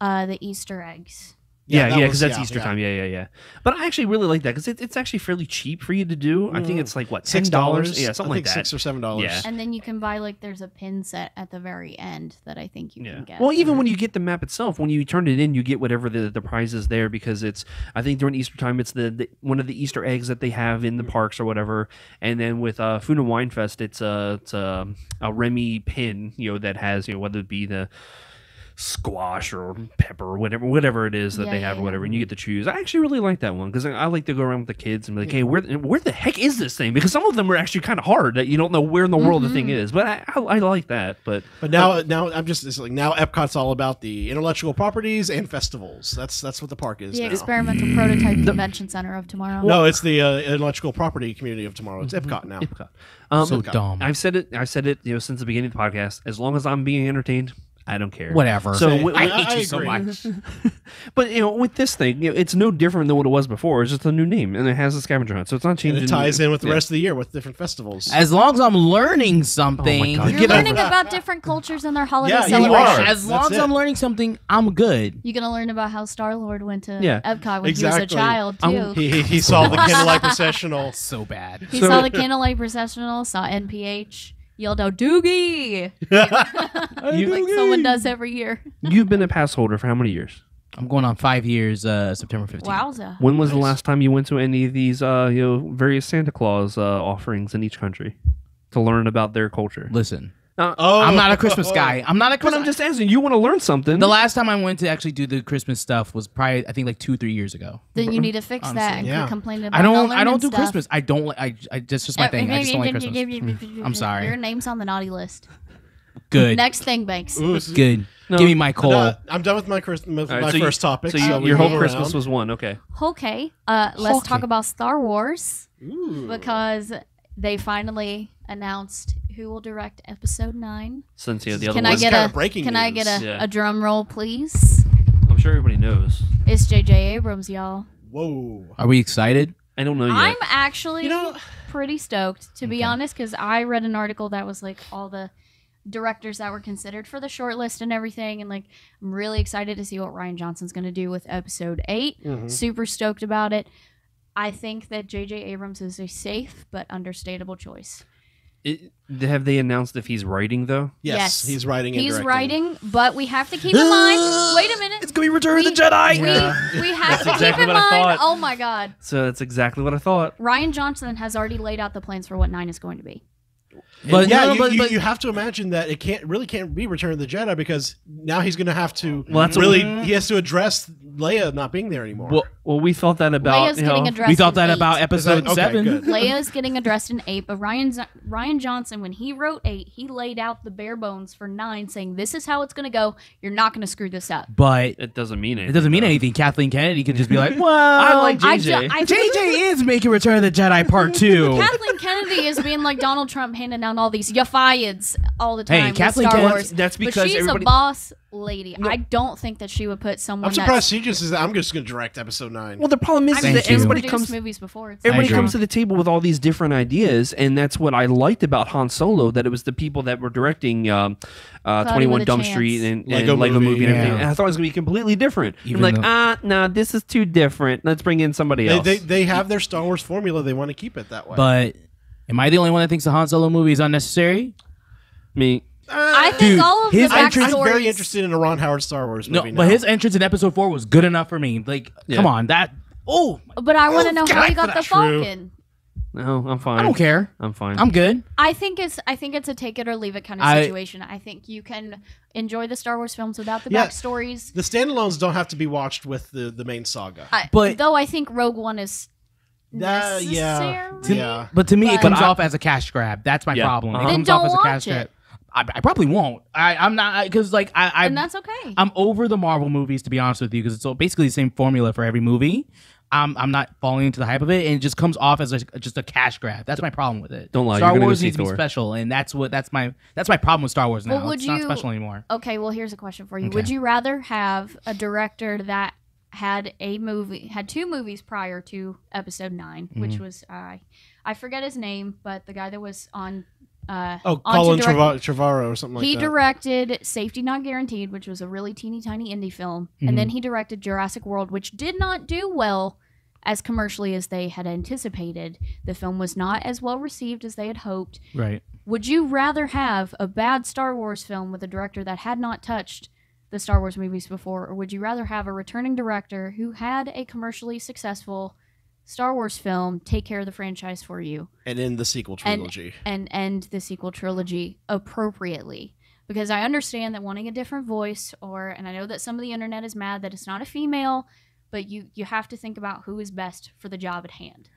uh, the Easter eggs. Yeah, yeah, because that yeah, that's yeah, Easter yeah. time. Yeah, yeah, yeah. But I actually really like that because it, it's actually fairly cheap for you to do. Mm. I think it's like, what, ten dollars? six dollars? Yeah, something I think like that. six or seven dollars. Yeah. And then you can buy, like, there's a pin set at the very end that I think you yeah. can get. Well, even when you get the map itself, when you turn it in, you get whatever the, the prize is there because it's, I think during Easter time, it's the, the one of the Easter eggs that they have in the parks or whatever. And then with uh, Food and Wine Fest, it's, uh, it's uh, a Remy pin, you know, that has, you know, whether it be the squash or pepper or whatever whatever it is that yeah, they have yeah, or whatever, and you get to choose. I actually really like that one because I, I like to go around with the kids and be like, hey, where where the heck is this thing? Because some of them are actually kind of hard that you don't know where in the mm-hmm. world the thing is. But I, I, I like that. But but now uh, now I'm just it's like now Epcot's all about the intellectual properties and festivals. That's that's what the park is. The now. experimental prototype convention center of tomorrow. No, it's the uh, intellectual property community of tomorrow. It's mm-hmm. Epcot now. Epcot. Um, so Epcot. dumb. I've said it. I've said it. You know, since the beginning of the podcast. As long as I'm being entertained, I don't care. Whatever. So I, I, I hate I you so much. But you know, with this thing, you know, it's no different than what it was before. It's just a new name, and it has a scavenger hunt, so it's not changing. And it ties in with the yeah. rest of the year with different festivals. As long as I'm learning something, oh you're Get learning over. about different cultures and their holiday yeah, celebrations. You are. As long That's as I'm it. learning something, I'm good. You're gonna learn about how Star Lord went to yeah. Epcot when exactly. he was a child too. Um, he, he, he saw the candlelight processional. So bad. He so, saw the candlelight processional. Saw N P H. Yelled out, Doogie! you, like someone does every year. You've been a pass holder for how many years? I'm going on five years, uh, September fifteenth. Wowza. When was nice. the last time you went to any of these uh, you know, various Santa Claus uh, offerings in each country to learn about their culture? Listen, now, oh, I'm not a Christmas oh, oh. guy. I'm not a Christmas But I'm just asking, you want to learn something. The last time I went to actually do the Christmas stuff was probably, I think, like two, three years ago. Then you need to fix Honestly. that and yeah. complain about I don't, I don't do stuff. Christmas. I don't like, I, I, that's just my thing. I just don't like Christmas. I'm sorry. Your name's on the naughty list. Good. Next thing, Banks. Ooh, Good. No. Give me my call. No, I'm done with my, Chris, with right, my so first you, topic. So, you, so your whole Christmas around. was one. Okay. Okay. Uh, let's okay. talk about Star Wars Ooh. because they finally announced who will direct episode nine. Since yeah, the other can I get a breaking Can news. I get a, yeah. a drum roll, please? I'm sure everybody knows. It's J J Abrams, y'all. Whoa. Are we excited? I don't know yet. I'm actually you know, pretty stoked, to okay. be honest, because I read an article that was like all the directors that were considered for the shortlist and everything, and like I'm really excited to see what Ryan Johnson's going to do with episode eight. Mm-hmm. Super stoked about it. I think that J J Abrams is a safe but understatable choice. It, have they announced if he's writing, though? Yes, yes. he's writing and He's directing. writing, but we have to keep in mind... Wait a minute. It's going to be Return we, of the Jedi! Yeah. We, we have to exactly keep in mind... Oh, my God. So that's exactly what I thought. Ryan Johnson has already laid out the plans for what nine is going to be. But yeah, no, you, but, you, but, you have to imagine that it can't really can't be Return of the Jedi because now he's going to have to well, really a, he has to address Leia not being there anymore. Well, Well, we thought that about, you know, we thought that eight. about episode that, okay, seven. Good. Leia's getting addressed in eight, but Ryan, Ryan Johnson, when he wrote eight, he laid out the bare bones for nine, saying this is how it's going to go. You're not going to screw this up. But it doesn't mean anything. It doesn't mean though. anything. Kathleen Kennedy could just be like, well, I like J J. I ju- I J J is making Return of the Jedi Part two. Kathleen Kennedy is being like Donald Trump, handing out all these yafiads all the time. Hey, with Kathleen Star Wars. That's because but she's everybody- a boss lady. No. I don't think that she would put someone. I'm surprised she just is. I'm just going to direct episode nine. Well, the problem is, is that everybody comes movies before. It's everybody comes to the table with all these different ideas, and that's what I liked about Han Solo. That it was the people that were directing um, uh, twenty-one Dumb Street and, and Lego Movie, movie and yeah. everything. And I thought it was going to be completely different. I'm like, ah, no, nah, this is too different. Let's bring in somebody else. They, they, they have their Star Wars formula. They want to keep it that way. But am I the only one that thinks the Han Solo movie is unnecessary? Me. Uh, I think dude, all of his the entrance, I'm very interested in a Ron Howard Star Wars movie. No, but now. his entrance in episode four was good enough for me. Like, yeah. come on, that. Oh, but I oh, want to know God, how he got the Falcon. True. No, I'm fine. I don't care. I'm fine. I'm good. I think it's. I think it's a take it or leave it kind of I, situation. I think you can enjoy the Star Wars films without the yeah, backstories. The standalones don't have to be watched with the the main saga. I, but though I think Rogue One is. That, yeah, yeah. But to me, but, it comes I, off as a cash grab. That's my yeah, problem. Uh-huh. It comes off as a cash grab. I, I probably won't. I, I'm not because like I, I and that's okay. I'm over the Marvel movies, to be honest with you, because it's all basically the same formula for every movie. I'm I'm not falling into the hype of it, and it just comes off as a, just a cash grab. That's my problem with it. Don't lie. Star Wars needs to be special, and that's what that's my that's my problem with Star Wars now. Well, would it's you, not special anymore. Okay, well here's a question for you: okay. Would you rather have a director that had a movie had two movies prior to Episode Nine, mm-hmm. which was I uh, I forget his name, but the guy that was on. Uh, oh, Colin Trevorrow Trevorrow or something like he that. He directed Safety Not Guaranteed, which was a really teeny tiny indie film. Mm-hmm. And then he directed Jurassic World, which did not do well as commercially as they had anticipated. The film was not as well received as they had hoped. Right. Would you rather have a bad Star Wars film with a director that had not touched the Star Wars movies before, or would you rather have a returning director who had a commercially successful Star Wars film take care of the franchise for you, and end the sequel trilogy, and end the sequel trilogy appropriately? Because I understand that wanting a different voice, or and I know that some of the internet is mad that it's not a female, but you you have to think about who is best for the job at hand.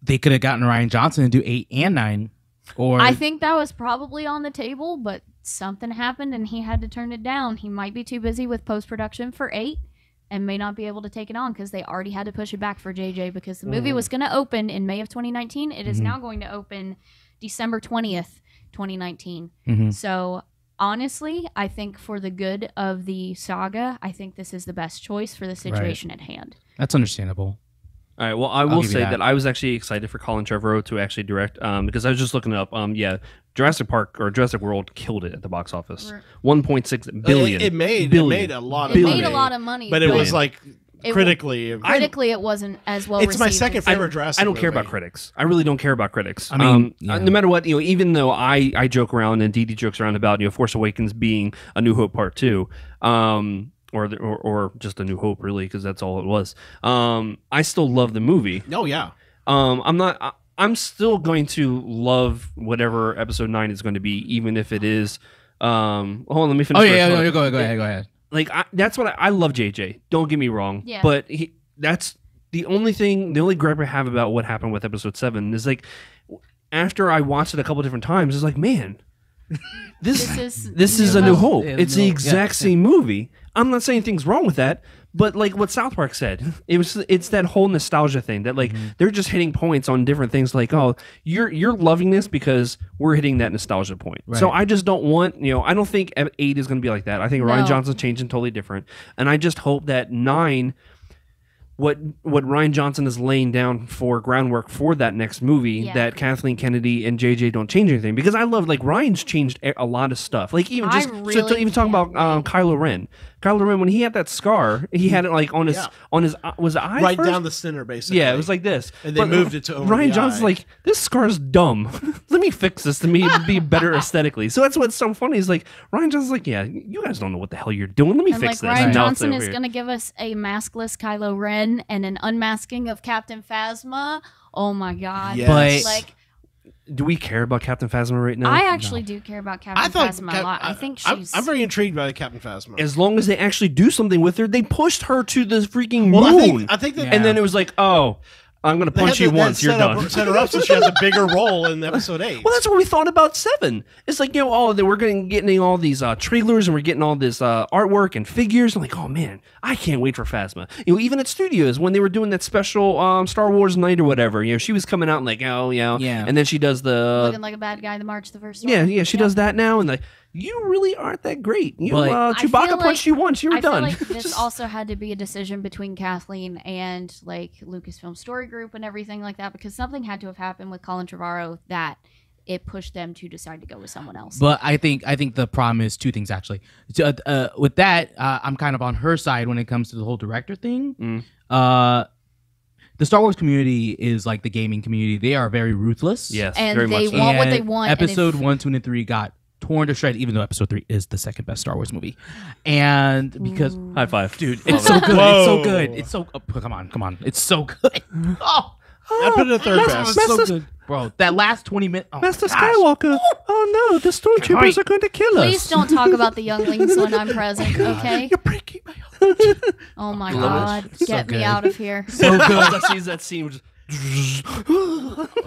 They could have gotten Ryan Johnson to do eight and nine, or I think that was probably on the table, but something happened and he had to turn it down. He might be too busy with post production for eight. And may not be able to take it on because they already had to push it back for J J because the movie mm. was going to open in May of twenty nineteen. It is mm-hmm. now going to open December twentieth, twenty nineteen. Mm-hmm. So honestly, I think for the good of the saga, I think this is the best choice for the situation right. at hand. That's understandable. All right. Well, I will say that. that I was actually excited for Colin Trevorrow to actually direct um, because I was just looking up. Um, yeah, Jurassic Park or Jurassic World killed it at the box office. one point six billion. It, it made billion. it made a lot of it money. It made a lot of money, but it billion. was like critically it, critically I, it wasn't as well. It's received my second favorite Jurassic. I don't movie. care about critics. I really don't care about critics. I mean, um, yeah. no matter what, you know, even though I I joke around and Dee Dee jokes around about you know Force Awakens being A New Hope Part Two. Um, Or, the, or or just A New Hope, really, because that's all it was. Um, I still love the movie. Oh, yeah. Um, I'm not. I, I'm still going to love whatever Episode Nine is going to be, even if it is. Um, hold on, let me finish. Oh yeah, yeah, yeah go ahead, go ahead, go ahead. Like I, that's what I, I love. J J, don't get me wrong. Yeah. But he, that's the only thing, the only gripe I have about what happened with Episode Seven is like, after I watched it a couple different times, it's like, man, this this is this is A New Hope. Yeah, it's the exact yeah, same yeah. movie. I'm not saying anything's wrong with that, but like what South Park said, it was it's that whole nostalgia thing that like mm-hmm. they're just hitting points on different things. Like, oh, you're you're loving this because we're hitting that nostalgia point. Right. So I just don't want you know I don't think eight is going to be like that. I think Ryan no. Johnson's changing totally different, and I just hope that nine, what what Ryan Johnson is laying down for groundwork for that next movie yeah. that Kathleen Kennedy and J J don't change anything, because I love like Ryan's changed a lot of stuff, like even just really so, so even talking about um, Kylo Ren. Kylo Ren, when he had that scar, he had it like on his yeah. on his was it eye right first? down the center basically. Yeah, it was like this, and they but moved it to over Ryan the Johnson's eye. Like this scar's dumb. Let me fix this to me be better aesthetically. So that's what's so funny is like Ryan Johnson's like, yeah, you guys don't know what the hell you're doing. Let me and fix like, this. Ryan right. Johnson is going to give us a maskless Kylo Ren and an unmasking of Captain Phasma. Oh my God! Yes. But like. do we care about Captain Phasma right now? I actually no. do care about Captain I thought Phasma Cap- a lot. I, I think she's. I'm, I'm very intrigued by Captain Phasma. As long as they actually do something with her, they pushed her to the freaking well, moon. I think, I think that, yeah. And then it was like, oh, I'm going to punch you once. You're done. Set her up so she has a bigger role in episode eight. Well, that's what we thought about seven. It's like, you know, oh, we're getting, getting all these uh, trailers and we're getting all this uh, artwork and figures. I'm like, oh, man, I can't wait for Phasma. You know, even at studios when they were doing that special um, Star Wars night or whatever, you know, she was coming out and like, oh, you know, yeah. And then she does the... Looking like a bad guy, the March the First. Yeah, yeah, she yeah. does that now and like... You really aren't that great. You uh, Chewbacca punched like, you once. You were I done. I feel like this Just... also had to be a decision between Kathleen and like Lucasfilm Story Group and everything like that, because something had to have happened with Colin Trevorrow that it pushed them to decide to go with someone else. But I think I think the problem is two things actually. So, uh, with that, uh, I'm kind of on her side when it comes to the whole director thing. Mm. Uh, The Star Wars community is like the gaming community. They are very ruthless. Yes, and very they much so. want and what they want. Episode and one, two, and three got. Torn to shreds, even though episode three is the second best Star Wars movie, and because Ooh. high five, dude, it's so good, Whoa. it's so good, it's so oh, come on, come on, it's so good. Oh, I put it a third that's, best, that's so the, good, bro. That last twenty minutes, oh Master Skywalker. Oh no, the stormtroopers are going to kill us. Please don't talk about the younglings when I'm present, okay? You're breaking my heart. Oh my god, god. get so me out of here. So good. I see that scene.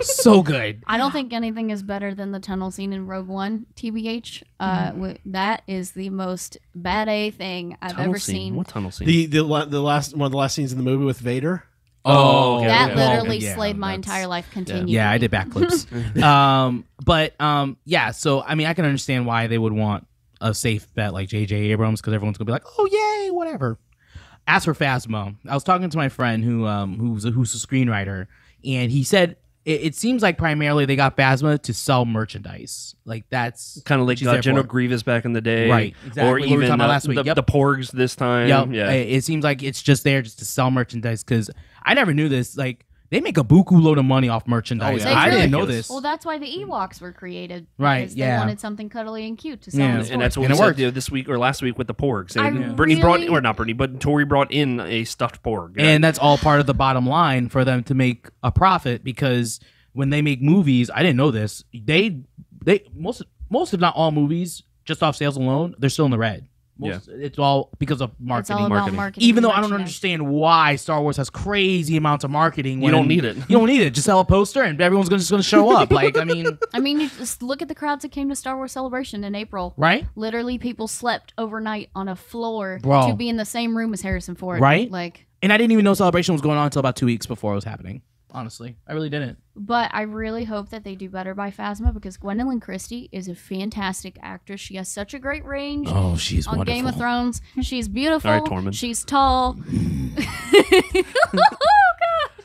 So good. I don't think anything is better than the tunnel scene in Rogue One, T B H. Uh, mm. That is the most bad A thing I've tunnel ever scene. seen. What tunnel scene? The, the the last one of the last scenes in the movie with Vader. Oh, okay, that okay, literally okay. slayed yeah, my entire life. Continued. Yeah, I did backflips. um, but um, yeah. So I mean, I can understand why they would want a safe bet like J J Abrams, because everyone's gonna be like, oh yay, whatever. As for Phasma, I was talking to my friend who um who's a, who's a screenwriter, and he said it, it seems like primarily they got Phasma to sell merchandise. Like that's kind of like uh, General Grievous back in the day, right? Exactly. Or what even we were talking about last week. The, yep. the Porgs this time. Yep. Yeah, it, it seems like it's just there just to sell merchandise, because I never knew this. Like they make a buku load of money off merchandise. Oh, yeah. I didn't know this. Well, that's why the Ewoks were created. Right? Yeah. They wanted something cuddly and cute to sell. Yeah. And that's what and we said, you know, this week or last week with the Porgs. And Brittany really... brought, or not Brittany, but Tori brought in a stuffed Porg. Yeah. And that's all part of the bottom line for them to make a profit, because when they make movies, I didn't know this. They, they most, most if not all movies, just off sales alone, they're still in the red. Most, yeah. It's all because of marketing. It's all marketing. marketing. Even though I don't understand why Star Wars has crazy amounts of marketing. You don't need it. You don't need it. Just sell a poster and everyone's just going to show up. Like I mean, I mean, you just look at the crowds that came to Star Wars Celebration in April. Right. Literally, people slept overnight on a floor Bro. to be in the same room as Harrison Ford. Right. Like, and I didn't even know Celebration was going on until about two weeks before it was happening. Honestly, I really didn't. But I really hope that they do better by Phasma, because Gwendolyn Christie is a fantastic actress. She has such a great range. Oh, she's on wonderful. Game of Thrones. She's beautiful. All right, Tormund. She's tall. Oh gosh,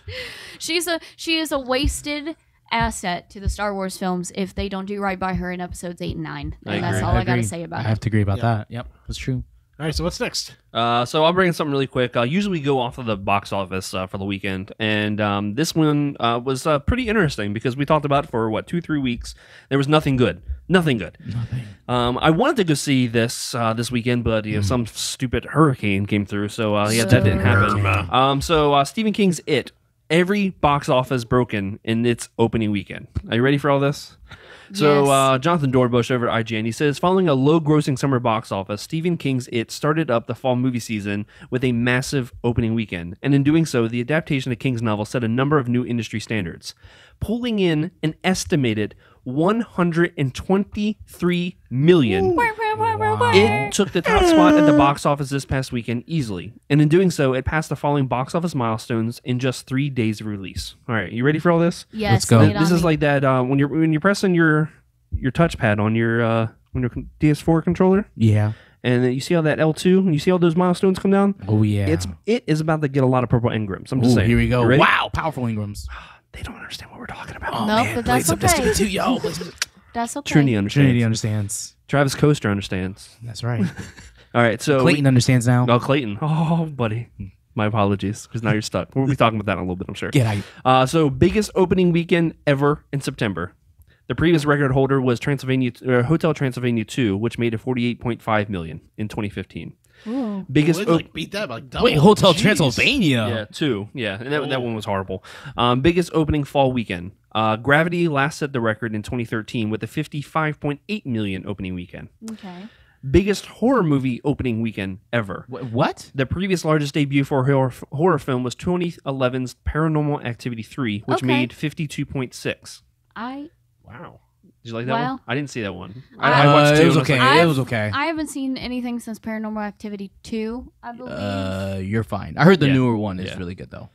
she's a she is a wasted asset to the Star Wars films if they don't do right by her in episodes eight and nine. And I that's agree. all I, I got to say about it. I have to agree about yep. that. Yep, that's true. All right, so what's next? Uh, so I'll bring in something really quick. Uh, usually we go off of the box office uh, for the weekend, and um, this one uh, was uh, pretty interesting because we talked about it for, what, two, three weeks. There was nothing good. Nothing good. Nothing. Um, I wanted to go see this uh, this weekend, but you know, mm. some stupid hurricane came through, so uh, yeah, so that didn't happen. Um, so uh, Stephen King's It. Every box office broken in its opening weekend. Are you ready for all this? So, yes. uh, Jonathan Dorbush over at I G N, he says, following a low-grossing summer box office, Stephen King's It started up the fall movie season with a massive opening weekend, and in doing so, the adaptation of King's novel set a number of new industry standards, pulling in an estimated one hundred twenty-three million dollars. Wow. It took the top spot at the box office this past weekend easily, and in doing so, it passed the following box office milestones in just three days of release. All right, you ready for all this? Yes. Let's go. This is me. like that uh, when you're when you're pressing your your touchpad on your uh, on your D S four controller. Yeah. And then you see all that L two, and you see all those milestones come down. Oh yeah. It's it is about to get a lot of purple Ingrams. I'm just Ooh, saying. Here we go. Wow, powerful Ingrams. They don't understand what we're talking about. Oh, no, man. but that's Blades okay. Of Destiny two, yo. That's okay. Trinity understands. Trinity understands. Travis Coaster understands. That's right. All right, so Clayton we, understands now. Oh, Clayton. Oh, buddy. My apologies, because now you're stuck. We'll be talking about that in a little bit, I'm sure. Get out. Uh, so, biggest opening weekend ever in September. The previous record holder was Transylvania uh, Hotel Transylvania two, which made a forty-eight point five million dollars in twenty fifteen. Ooh. Biggest well, op- like beat that by like double. Wait, Hotel Jeez. Transylvania. Yeah, two. Yeah, and that, oh. that one was horrible. Um, biggest opening fall weekend. Uh, Gravity last set the record in twenty thirteen with a fifty-five point eight million opening weekend. Okay. Biggest horror movie opening weekend ever. Wh what? The previous largest debut for a horror, horror film was twenty eleven's Paranormal Activity three, which okay. made fifty-two point six. I. Wow. Did you like that well, one? I didn't see that one. I, I watched two. It was okay. I've, it was okay. I haven't seen anything since Paranormal Activity two, I believe. Uh, you're fine. I heard the yeah. newer one is yeah. really good, though.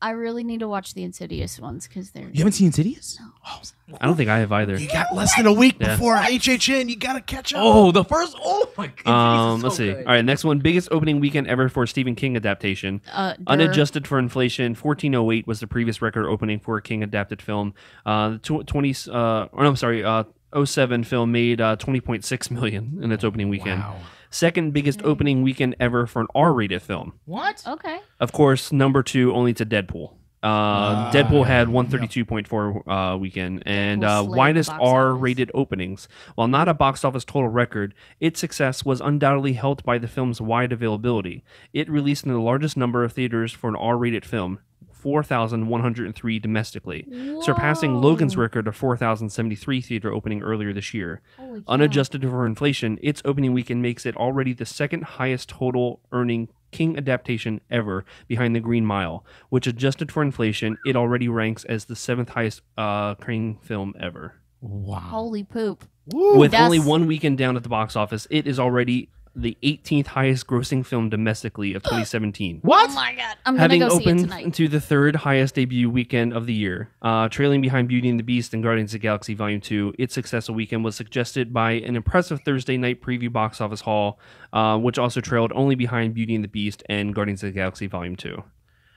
I really need to watch the Insidious ones because they're... You haven't seen Insidious? No. Oh, I don't think I have either. You got less than a week yeah. before H H N. You got to catch up. Oh, the first... Oh, my God. Um, let's so see. Good. All right, next one. Biggest opening weekend ever for a Stephen King adaptation. Uh, Unadjusted for inflation, fourteen oh eight was the previous record opening for a King-adapted film. Uh, the twenties... Uh, or no, I'm sorry. Uh, oh seven film made uh, twenty point six million dollars in its opening weekend. Wow. Second biggest okay. opening weekend ever for an R rated film. What? Okay. Of course, number two only to Deadpool. Uh, uh, Deadpool had one thirty-two point four yeah. uh, weekend and uh, widest R rated openings. While not a box office total record, its success was undoubtedly helped by the film's wide availability. It released in the largest number of theaters for an R rated film, four thousand one hundred three domestically, Whoa. surpassing Logan's record of four thousand seventy-three theater opening earlier this year. Holy Unadjusted God. for inflation, its opening weekend makes it already the second highest total earning King adaptation ever, behind The Green Mile, which adjusted for inflation, it already ranks as the seventh highest uh, King film ever. Wow. Holy poop. Woo, With that's... only one weekend down at the box office, it is already... the eighteenth highest grossing film domestically of twenty seventeen. What? Oh my God. I'm going to go see it tonight. Having opened to the third highest debut weekend of the year, uh, trailing behind Beauty and the Beast and Guardians of the Galaxy Volume two, its successful weekend was suggested by an impressive Thursday night preview box office haul, uh, which also trailed only behind Beauty and the Beast and Guardians of the Galaxy Volume two.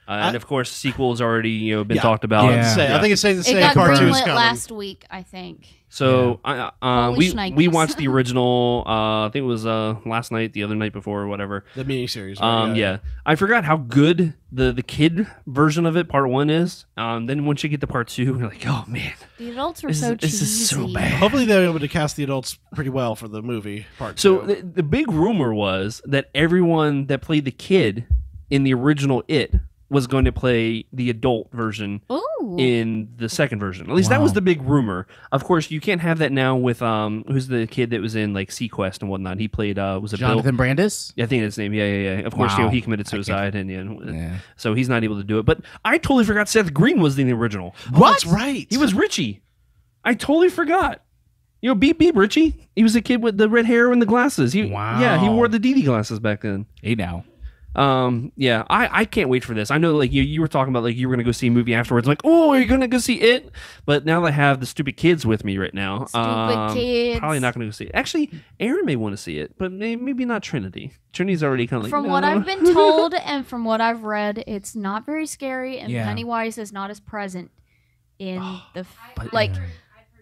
Uh, I, and of course, sequels already you know been yeah, talked about. Yeah. Say, yeah. I think it's safe to say it got greenlit last week. I think so. Yeah. I, uh, we Schneikers. we watched the original. Uh, I think it was uh, last night, the other night before, or whatever. The miniseries. Um, yeah. yeah, I forgot how good the the kid version of it, part one, is. Um, then once you get to part two, you're like, oh man, the adults are so cheesy. This is so bad. Hopefully, they're able to cast the adults pretty well for the movie part two. So the, the big rumor was that everyone that played the kid in the original It was going to play the adult version Ooh. in the second version. At least wow. that was the big rumor. Of course, you can't have that now with um, who's the kid that was in like Sequest and whatnot. He played uh, was it Jonathan Bill? Brandis? Yeah, I think that's his name. Yeah, yeah, yeah. Of course, wow. you know, he committed suicide, and you know, yeah. so he's not able to do it. But I totally forgot Seth Green was in the original. What? Oh, that's right. He was Richie. I totally forgot. You know, beep beep Richie. He was a kid with the red hair and the glasses. He, wow. Yeah, he wore the D D glasses back then. Hey now. Um, yeah, I, I can't wait for this. I know, like, you you were talking about, like, you were going to go see a movie afterwards. I'm like, oh, are you going to go see It? But now that I have the stupid kids with me right now, stupid um, kids. probably not going to go see it. Actually, Aaron may want to see it, but may, maybe not Trinity. Trinity's already kind of like, From no. what I've been told and from what I've read, it's not very scary, and yeah. Pennywise is not as present in oh, the, but, like... Yeah.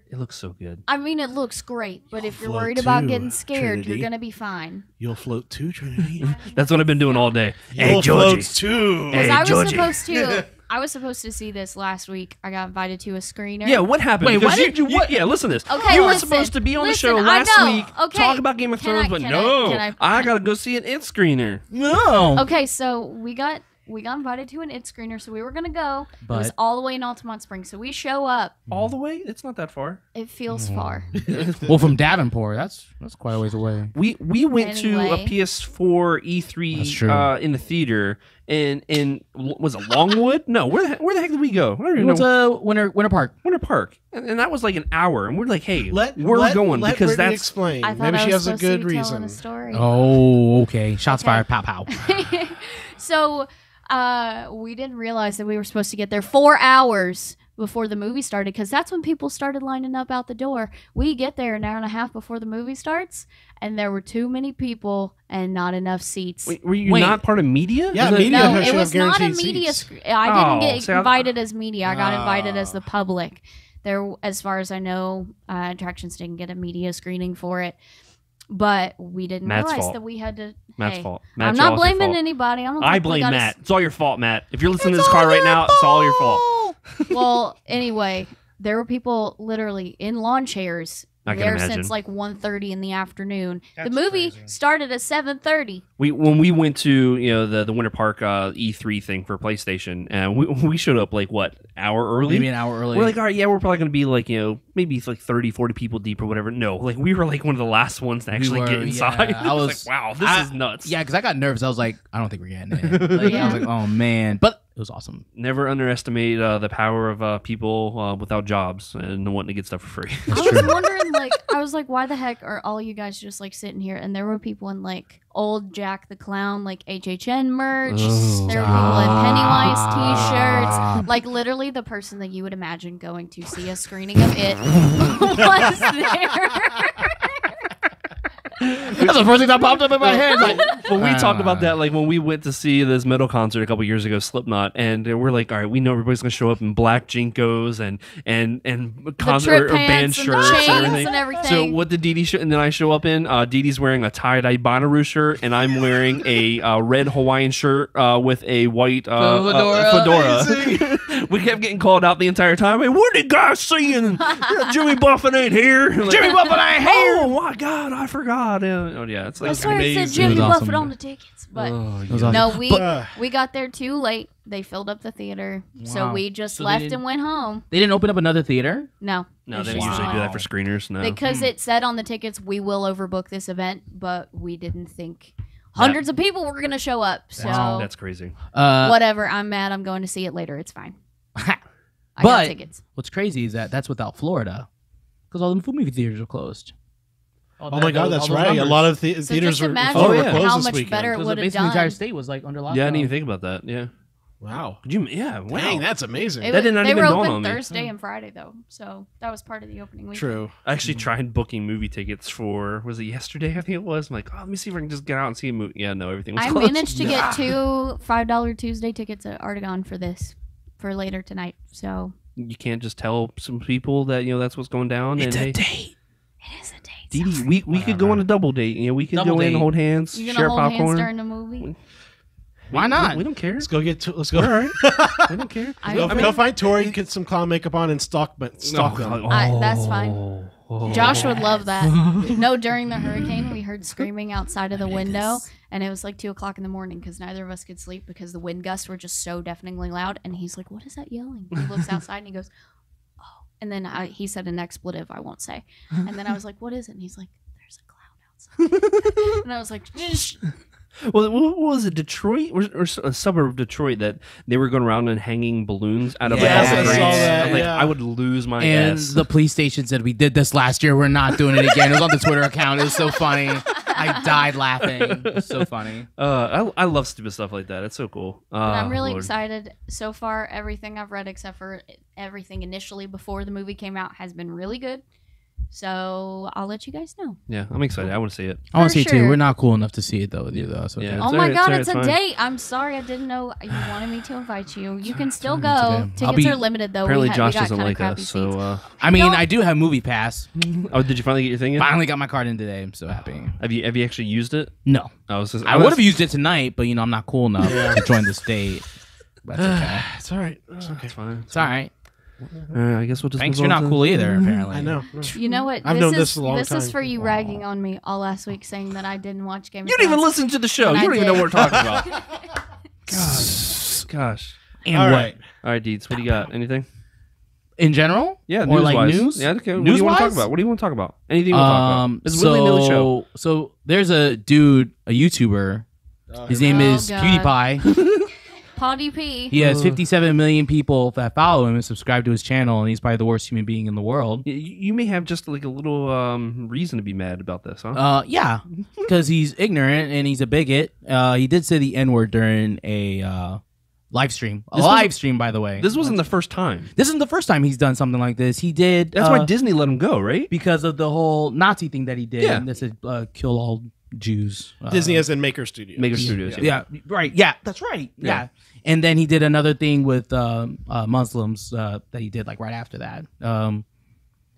It looks so good. I mean, it looks great, but you'll if you're worried too, about getting scared, Trinity. You're going to be fine. You'll float too, Trinity. That's what I've been doing all day. You'll hey, Georgie. float too. Hey, I was Georgie. supposed to. I was supposed to see this last week. I got invited to a screener. Yeah, what happened? Wait, why you, did you? What? Yeah, listen to this. Okay, you listen, were supposed to be on listen, the show last week, okay. talk about Game of Thrones, I, but no, I, can I, can I, I gotta go see an It screener. No. Okay, so we got we got invited to an It screener, so we were gonna go. But it was all the way in Altamont Springs, so we show up. All the way? It's not that far. It feels mm. far. Well, from Davenport, that's that's quite a ways away. We we went anyway. to a P S four E three uh, in the theater. And in, in was it Longwood? No, where the heck, where the heck did we go? I don't even it know. Was, uh, Winter Winter Park. Winter Park, and, and that was like an hour. And we're like, hey, let, we're let, going let because Brittany that's explain. Maybe she has a good reason. A story. Oh, okay. Shots okay. fired. Pow pow. So uh, we didn't realize that we were supposed to get there four hours before the movie started because that's when people started lining up out the door. We get there an hour and a half before the movie starts. And there were too many people and not enough seats. Wait, were you Wait. not part of media? Yeah, media. No, it was not a media. I didn't oh, get so invited I, as media. I got uh, invited as the public. There, as far as I know, uh, Attractions didn't get a media screening for it. But we didn't Matt's realize fault. that we had to. Matt's hey, fault. Matt's I'm not blaming anybody. I, don't I blame Matt. It's all your fault, Matt. If you're listening it's to this car right fault. now, it's all your fault. Well, anyway, there were people literally in lawn chairs I can there imagine. Since like one thirty in the afternoon. That's the movie crazy. Started at seven thirty. We when we went to you know the the Winter Park uh, E three thing for PlayStation, and we we showed up like what hour early, maybe an hour early. We're like, all right, yeah, we're probably gonna be like you know maybe it's like thirty, forty people deep or whatever. No, like we were like one of the last ones to actually we were, get inside. Yeah, I was, was like, wow, this I, is nuts. Yeah, because I got nervous. I was like, I don't think we're getting it. Like, yeah. I was like, oh man, but. It was awesome. Never underestimate uh, the power of uh, people uh, without jobs and wanting to get stuff for free. That's I true. was wondering, like, I was like, why the heck are all you guys just like sitting here? And there were people in like old Jack the Clown, like H H N merch. Oh, there were people in Pennywise T-shirts. Like literally, the person that you would imagine going to see a screening of it was there. That's the first thing that popped up in my head. Like, when we uh, talked about that, like when we went to see this metal concert a couple years ago, Slipknot, and we're like, all right, we know everybody's gonna show up in black jinkos and and and concert or band shirts and, and, everything. and everything. So what did Dee Dee show? And then I show up in uh, Dee Dee's wearing a tie dye Bonnaroo shirt, and I'm wearing a uh, red Hawaiian shirt uh, with a white uh, fedora. Uh, fedora. We kept getting called out the entire time. Hey, what are the guys saying? Jimmy Buffett ain't here. Like, Jimmy Buffett ain't here. Oh my God, I forgot. Oh yeah, it's like I swear it said Jimmy Buffett on the tickets, but oh, yeah. no, we we got there too late. They filled up the theater, wow. so we just so left and went home. They didn't open up another theater? No, no, they, they don't usually do that for screeners. No, because it said on the tickets we will overbook this event, but we didn't think hundreds yeah. of people were going to show up. So wow. that's crazy. Uh, Whatever, I'm mad. I'm going to see it later. It's fine. I but got tickets. What's crazy is that that's without Florida, because all the movie theaters are closed. Oh, oh my God, that's right. Numbers. A lot of the so theaters were, oh, yeah. were closed how much this weekend. Better it would have done. The entire state was like under lockdown. Yeah, I didn't even think about that. Yeah. Wow. Could you? Yeah. Wow. Dang, that's amazing. It, that did not even dawn on me. They were open Thursday yeah. and Friday though, so that was part of the opening week. True. I actually mm-hmm. tried booking movie tickets for was it yesterday? I think it was. I'm like, oh, let me see if I can just get out and see a movie. Yeah, no, everything was I closed. managed to yeah. get two five dollar Tuesday tickets at Artagon for this, for later tonight. So you can't just tell some people that you know that's what's going down. It's and a they, date. It is a date. Dee Dee, we, we could go on a double date. You know, we could double go date. in and hold hands, You're share hold popcorn. Hands during the movie? We, Why not? We, we don't care. Let's go get. To, let's go. All right. We don't care. I go, mean, go find Tori, get some clown makeup on, and stalk. But stalk no. them. I, that's fine. Oh. Josh would love that. No, during the hurricane, we heard screaming outside of the window, and it was like two o'clock in the morning because neither of us could sleep because the wind gusts were just so deafeningly loud. And he's like, "What is that yelling?" He looks outside and he goes. And then I, he said an expletive I won't say. And then I was like, what is it? And he's like, there's a clown outside. And I was like, shh. Well, what was it, Detroit or, or a suburb of Detroit that they were going around and hanging balloons out of yes, like all the grates? I saw that, like, yeah. I would lose my and ass. And the police station said, we did this last year. We're not doing it again. It was on the Twitter account. It was so funny. I died laughing. It was so funny. Uh, I, I love stupid stuff like that. It's so cool. Uh, I'm really Lord. excited. So far, everything I've read except for everything initially before the movie came out has been really good. So I'll let you guys know. Yeah, I'm excited. I want to see it. I want to see sure. it too. We're not cool enough to see it though with you though. So yeah, oh my right, God, it's, right, it's a date. I'm sorry, I didn't know you wanted me to invite you. You can still go. Tickets be, are limited though. Apparently we Josh had, we doesn't like us. So uh, I mean, no. I do have Movie Pass. Oh, did you finally get your thing in? Finally got my card in today. I'm so happy. Have you Have you actually used it? No. I was. Just, I, I would have used it tonight, but you know I'm not cool enough yeah. to join this date. That's okay. It's all right. It's okay. It's fine. It's all right. Uh, I guess we'll just. Thanks, you're not cool either. Apparently, I know. You know what? I've known this a long time. This is for you ragging on me all last week, saying that I didn't watch Game of Thrones. You didn't even listen to the show. You don't even know what we're talking about. Gosh, gosh. And all right, all right, Deeds. What do you got? Anything? In general? Yeah, news wise. News? Yeah, okay. What do you want to talk about? What do you want to talk about? Anything you want to talk about? It's really no show. So there's a dude, a YouTuber. His name is PewDiePie. Potty P. He has fifty-seven million people that follow him and subscribe to his channel, and he's probably the worst human being in the world. You may have just like a little um, reason to be mad about this, huh? Uh, yeah, because he's ignorant and he's a bigot. Uh, he did say the N-word during a uh, live stream. A live stream, by the way. This wasn't the first time. This isn't the first time he's done something like this. He did. That's uh, why Disney let him go, right? Because of the whole Nazi thing that he did. Yeah. That said, uh, kill all Jews. Disney uh, as in Maker Studios. Maker Studios. Yeah. yeah, right. Yeah, that's right. Yeah. yeah. And then he did another thing with um, uh, Muslims uh, that he did like right after that. Um,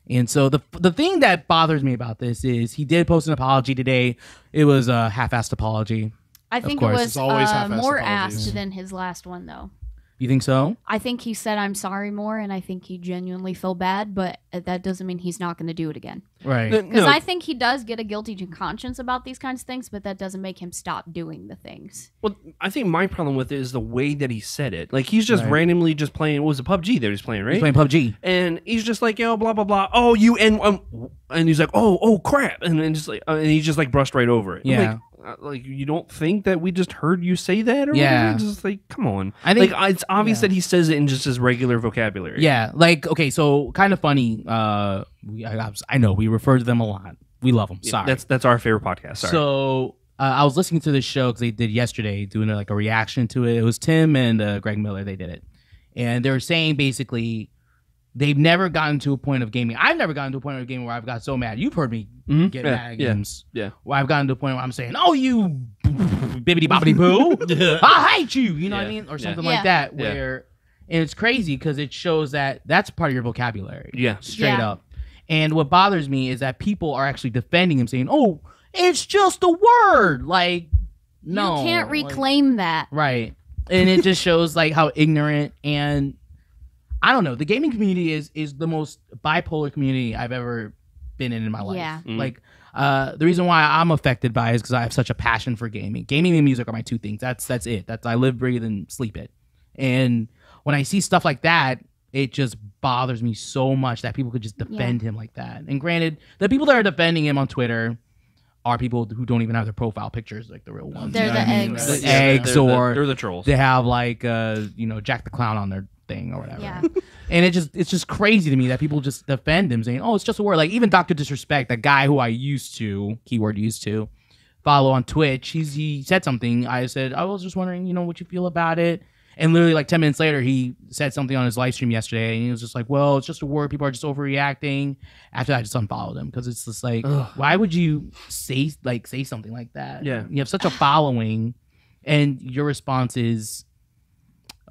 and so the the thing that bothers me about this is he did post an apology today. It was a half-assed apology. I think it was uh, more apologies. asked than his last one, though. You think so? I think he said, "I'm sorry" more, and I think he genuinely felt bad, but that doesn't mean he's not going to do it again. Right. Because no, no. I think he does get a guilty conscience about these kinds of things, but that doesn't make him stop doing the things. Well, I think my problem with it is the way that he said it. Like, he's just right. randomly just playing, what was it, P U B G that he was playing, right? He's playing P U B G. And he's just like, yo, blah, blah, blah. Oh, you, and um, and he's like, oh, oh, crap. And then just like, uh, and he just like brushed right over it. Yeah. Like, you don't think that we just heard you say that? Or yeah. Whatever? Just like, come on. I think like, it's obvious yeah. that he says it in just his regular vocabulary. Yeah. Like, okay, so kind of funny. Uh, we, I, I know we refer to them a lot. We love them. Sorry. Yeah, that's that's our favorite podcast. Sorry. So uh, I was listening to this show because they did yesterday, doing a, like a reaction to it. It was Tim and uh, Greg Miller. They did it. And they were saying basically they've never gotten to a point of gaming. I've never gotten to a point of gaming where I've got so mad. You've heard me mm-hmm. get yeah, mad at yeah, games. Yeah. Where I've gotten to a point where I'm saying, oh, you bibbity bobbity boo. I hate you. You know yeah. what I mean? Or something yeah. like that. Yeah. Where, and it's crazy because it shows that that's part of your vocabulary. Yeah. Straight yeah. up. And what bothers me is that people are actually defending him saying, oh, it's just a word. Like, no. You can't reclaim like, that. Right. And it just shows like how ignorant and I don't know. The gaming community is is the most bipolar community I've ever been in in my life. Yeah. Mm-hmm. Like uh, the reason why I'm affected by it is because I have such a passion for gaming. Gaming and music are my two things. That's that's it. That's I live, breathe, and sleep it. And when I see stuff like that, it just bothers me so much that people could just defend yeah. him like that. And granted, the people that are defending him on Twitter are people who don't even have their profile pictures, like the real ones. They're you know the eggs. The yeah, eggs they're or the, they're the trolls. They have like uh, you know Jack the Clown on their thing or whatever yeah. and it just it's just crazy to me that people just defend him saying, oh, it's just a word. Like even Doctor Disrespect, that guy who I used to keyword used to follow on Twitch, he's he said something. I said, I was just wondering, you know, what you feel about it. And literally like ten minutes later he said something on his live stream yesterday and he was just like, well, it's just a word, people are just overreacting. After that I just unfollowed him because it's just like, ugh, why would you say like say something like that? Yeah, you have such a following and your response is,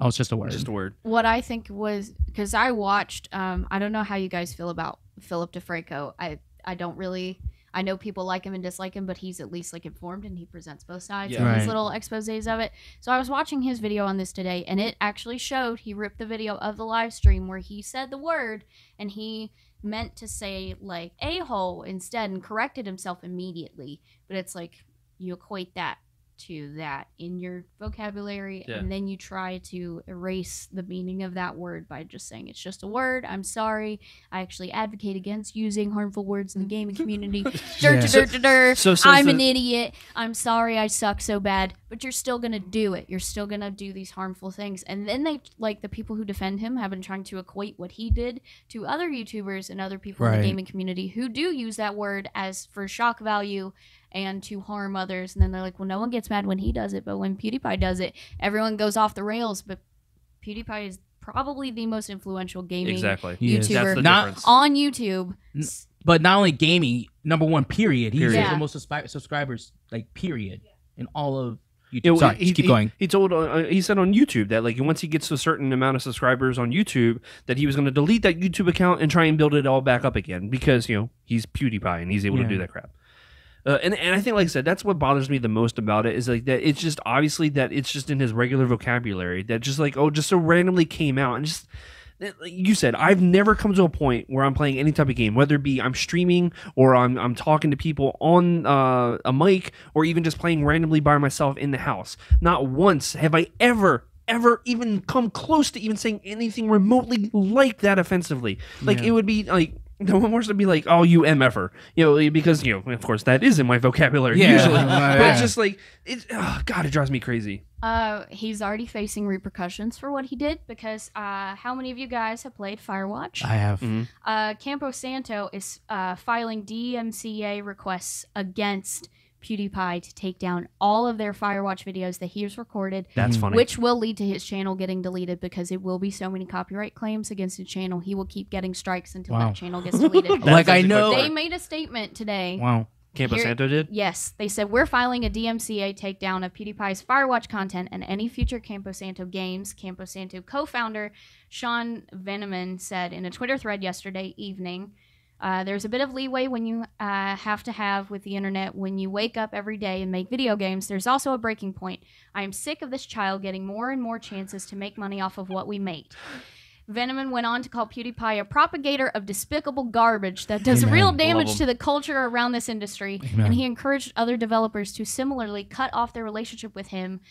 oh, it's just a word. Just a word. What I think was, because I watched, um, I don't know how you guys feel about Philip DeFranco. I, I don't really, I know people like him and dislike him, but he's at least like informed and he presents both sides yeah. in right. his little exposés of it. So I was watching his video on this today and it actually showed, he ripped the video of the live stream where he said the word and he meant to say like a-hole instead and corrected himself immediately. But it's like, you equate that to that in your vocabulary yeah. and then you try to erase the meaning of that word by just saying it's just a word, I'm sorry. I actually advocate against using harmful words in the gaming community. yeah. dur, dur, dur, dur. So, so, I'm so, an idiot, I'm sorry, I suck so bad. But you're still gonna do it, you're still gonna do these harmful things. And then they, like the people who defend him have been trying to equate what he did to other YouTubers and other people right. in the gaming community who do use that word as for shock value and to harm others. And then they're like, well, no one gets mad when he does it, but when PewDiePie does it, everyone goes off the rails. But PewDiePie is probably the most influential gaming exactly. YouTuber not on YouTube. N but not only gaming, number one, period. He's yeah. the most subscribers, like, period, in all of YouTube. It, Sorry, he, keep he, going. He told, uh, he said on YouTube that like once he gets to a certain amount of subscribers on YouTube, that he was going to delete that YouTube account and try and build it all back up again because, you know, he's PewDiePie and he's able yeah. to do that crap. Uh, and, and I think, like I said, that's what bothers me the most about it is like that it's just obviously that it's just in his regular vocabulary that just like, oh, just so randomly came out. And just like you said, I've never come to a point where I'm playing any type of game, whether it be I'm streaming or I'm, I'm talking to people on uh, a mic or even just playing randomly by myself in the house. Not once have I ever ever even come close to even saying anything remotely like that offensively. Like yeah. it would be like, the one worse would be like, oh, you M F-er. You know, because, you know, of course, that is in my vocabulary yeah. usually. But yeah. it's just like, it, oh, God, it drives me crazy. Uh, he's already facing repercussions for what he did because uh, how many of you guys have played Firewatch? I have. Mm-hmm. uh, Campo Santo is uh, filing D M C A requests against PewDiePie to take down all of their Firewatch videos that he has recorded. That's funny. Which will lead to his channel getting deleted because it will be so many copyright claims against his channel. He will keep getting strikes until wow. that channel gets deleted. Like I know. They made a statement today. Wow. Campo Santo did? Yes. They said, we're filing a D M C A takedown of PewDiePie's Firewatch content and any future Campo Santo games. Campo Santo co-founder Sean Veneman said in a Twitter thread yesterday evening, Uh, there's a bit of leeway when you uh, have to have with the internet when you wake up every day and make video games. There's also a breaking point. I am sick of this child getting more and more chances to make money off of what we made. Veneman went on to call PewDiePie a propagator of despicable garbage that does Amen. real damage to the culture around this industry, Amen. and he encouraged other developers to similarly cut off their relationship with him.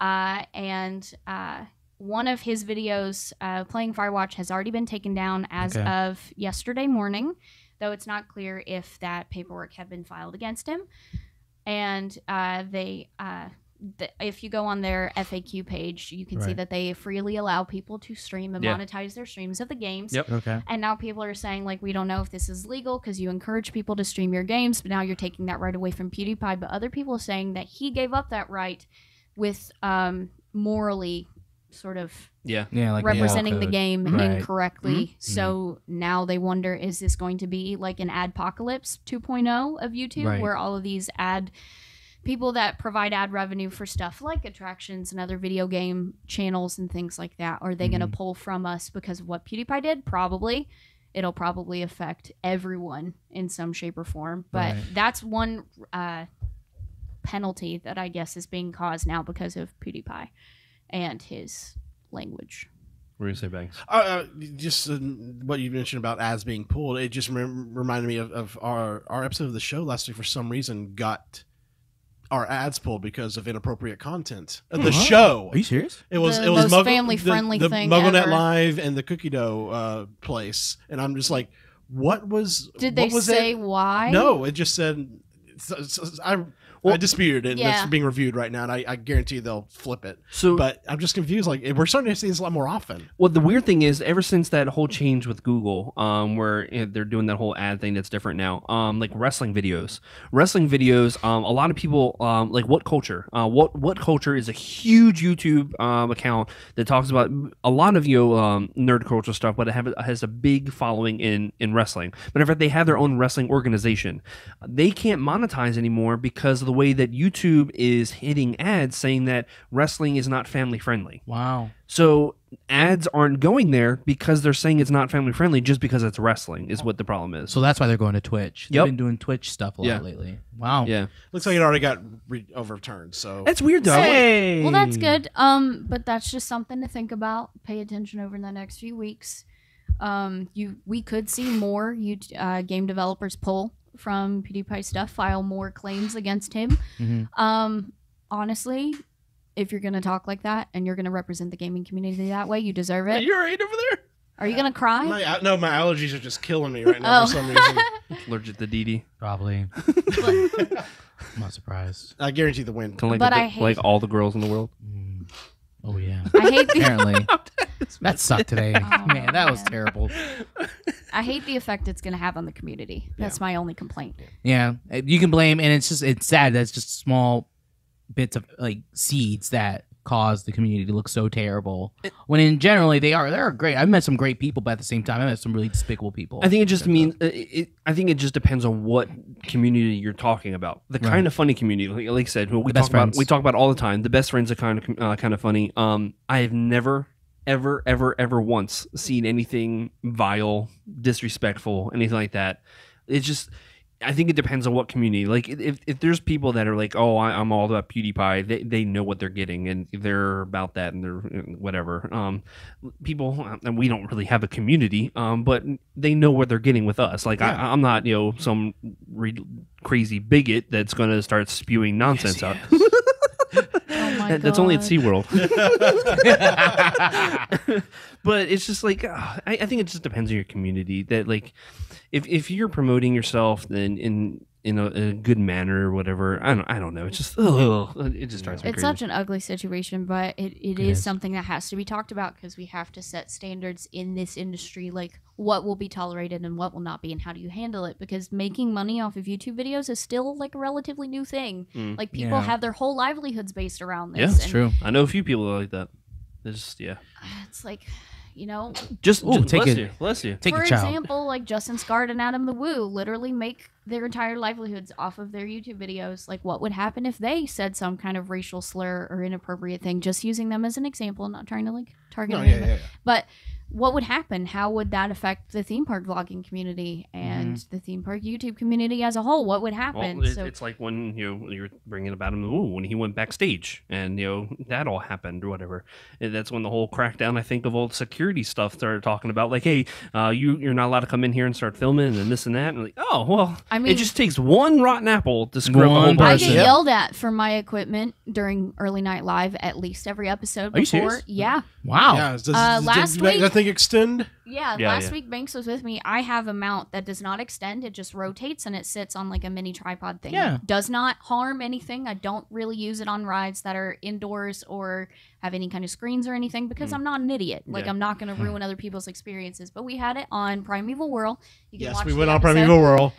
Uh, and uh, one of his videos, uh, Playing Firewatch, has already been taken down as okay. of yesterday morning, though it's not clear if that paperwork had been filed against him. And uh, they... Uh, The, if you go on their F A Q page, you can right. see that they freely allow people to stream and yeah. monetize their streams of the games. Yep. Okay. And now people are saying, like, we don't know if this is legal because you encourage people to stream your games, but now you're taking that right away from PewDiePie. But other people are saying that he gave up that right with um, morally sort of yeah. Yeah, like representing the, the game right. incorrectly. Mm-hmm. So mm-hmm. now they wonder, is this going to be like an adpocalypse two point oh of YouTube right. where all of these ad... people that provide ad revenue for stuff like attractions and other video game channels and things like that, are they mm-hmm. going to pull from us because of what PewDiePie did? Probably. It'll probably affect everyone in some shape or form. But right. that's one uh, penalty that I guess is being caused now because of PewDiePie and his language. What were you going to say, Banks? Uh, uh, just uh, what you mentioned about ads being pulled, it just rem reminded me of, of our, our episode of the show last week for some reason got... our ads pulled because of inappropriate content. The what? show. Are you serious? It was the, it was family friendly the, the thing. MuggleNet Live and the Cookie Dough uh, place, and I'm just like, what was? Did what they was say it? why? No, it just said. So, so, I well, I disputed it, and yeah. it's being reviewed right now, and I, I guarantee they'll flip it. So, but I'm just confused. Like, we're starting to see this a lot more often. Well, the weird thing is, ever since that whole change with Google, um, where you know, they're doing that whole ad thing that's different now, um, like wrestling videos, wrestling videos. Um, a lot of people, um, like What Culture, uh, what what culture is a huge YouTube um account that talks about a lot of you know, um nerd culture stuff, but it have, has a big following in in wrestling. But in fact, they have their own wrestling organization. They can't monetize anymore because of the way that YouTube is hitting ads saying that wrestling is not family friendly. Wow. So ads aren't going there because they're saying it's not family friendly just because it's wrestling is what the problem is. So that's why they're going to Twitch. Yep. They've been doing Twitch stuff a lot yeah. lately. Wow. Yeah. Looks like it already got re overturned. So that's weird though. Hey. Well, that's good. Um, but that's just something to think about. Pay attention over the next few weeks. Um, you we could see more you uh, game developers pull from PewDiePie stuff, file more claims against him. Mm-hmm. Um, honestly, if you're going to talk like that and you're going to represent the gaming community that way, you deserve it. Hey, you're right over there. Are you going to cry? My, no, my allergies are just killing me right now oh. for some reason. Allergic to D D. Probably. But, I'm not surprised. I guarantee the win. Like, but the, I hate like all the girls in the world. Mm. Oh, yeah. I hate Apparently. That sucked today. Oh, man, that was man. terrible. I hate the effect it's going to have on the community. That's yeah. my only complaint. Yeah. You can blame, and it's just, it's sad that it's just small bits of, like, seeds that cause the community to look so terrible. It, when in generally, they are, they are great. I've met some great people, but at the same time, I've met some really despicable people. I think it just means, it, it, I think it just depends on what community you're talking about. The right. kind of funny community, like I said, who we talk friends. about, we talk about all the time. The best friends are kind of, uh, kind of funny. Um, I have never... ever, ever, ever once seen anything vile, disrespectful, anything like that. It's just, I think it depends on what community. Like, if, if there's people that are like, oh, I, I'm all about PewDiePie, they, they know what they're getting, and they're about that, and they're whatever. Um, people, and we don't really have a community, um, but they know what they're getting with us. Like, yeah. I, I'm not, you know, some re crazy bigot that's going to start spewing nonsense yes, yes. out. Oh my that, that's God. only at SeaWorld. But it's just like, uh, I, I think it just depends on your community. That, like, if, if you're promoting yourself then in in a, a good manner or whatever, I don't, I don't know. It's just, ugh, it just drives me it's crazy. It's such an ugly situation, but it, it, it is, is something that has to be talked about because we have to set standards in this industry, like what will be tolerated and what will not be and how do you handle it, because making money off of YouTube videos is still like a relatively new thing. Mm. Like people yeah. have their whole livelihoods based around this. Yeah, it's true. I know a few people like that. It's just, yeah. It's like... You know, just, ooh, just take bless, a, you, bless you. Take for a child. example, like Justin Skard and Adam the Woo literally make their entire livelihoods off of their YouTube videos. Like, what would happen if they said some kind of racial slur or inappropriate thing? Just using them as an example, not trying to like target no, them. Yeah, yeah, yeah. But what would happen? How would that affect the theme park vlogging community and mm-hmm. the theme park YouTube community as a whole? What would happen? Well, it, so, it's like when you know, you're bringing about him, ooh, when he went backstage and you know that all happened or whatever. And that's when the whole crackdown, I think, of old security stuff started talking about, like, hey, uh, you, you're not allowed to come in here and start filming and this and that. And like, oh, well, I mean, it just takes one rotten apple to screw up a whole person. I get yelled at for my equipment during Early Night Live at least every episode before. Are you serious? Yeah. Wow. Yeah, this, uh, last did, week. That thing extend? Yeah, yeah last yeah. week Banks was with me. I have a mount that does not extend. It just rotates and it sits on like a mini tripod thing. Yeah. It does not harm anything. I don't really use it on rides that are indoors or have any kind of screens or anything because mm. I'm not an idiot. Like yeah. I'm not going to ruin other people's experiences. But we had it on Primeval Whirl. You can yes, watch we went on Primeval Whirl.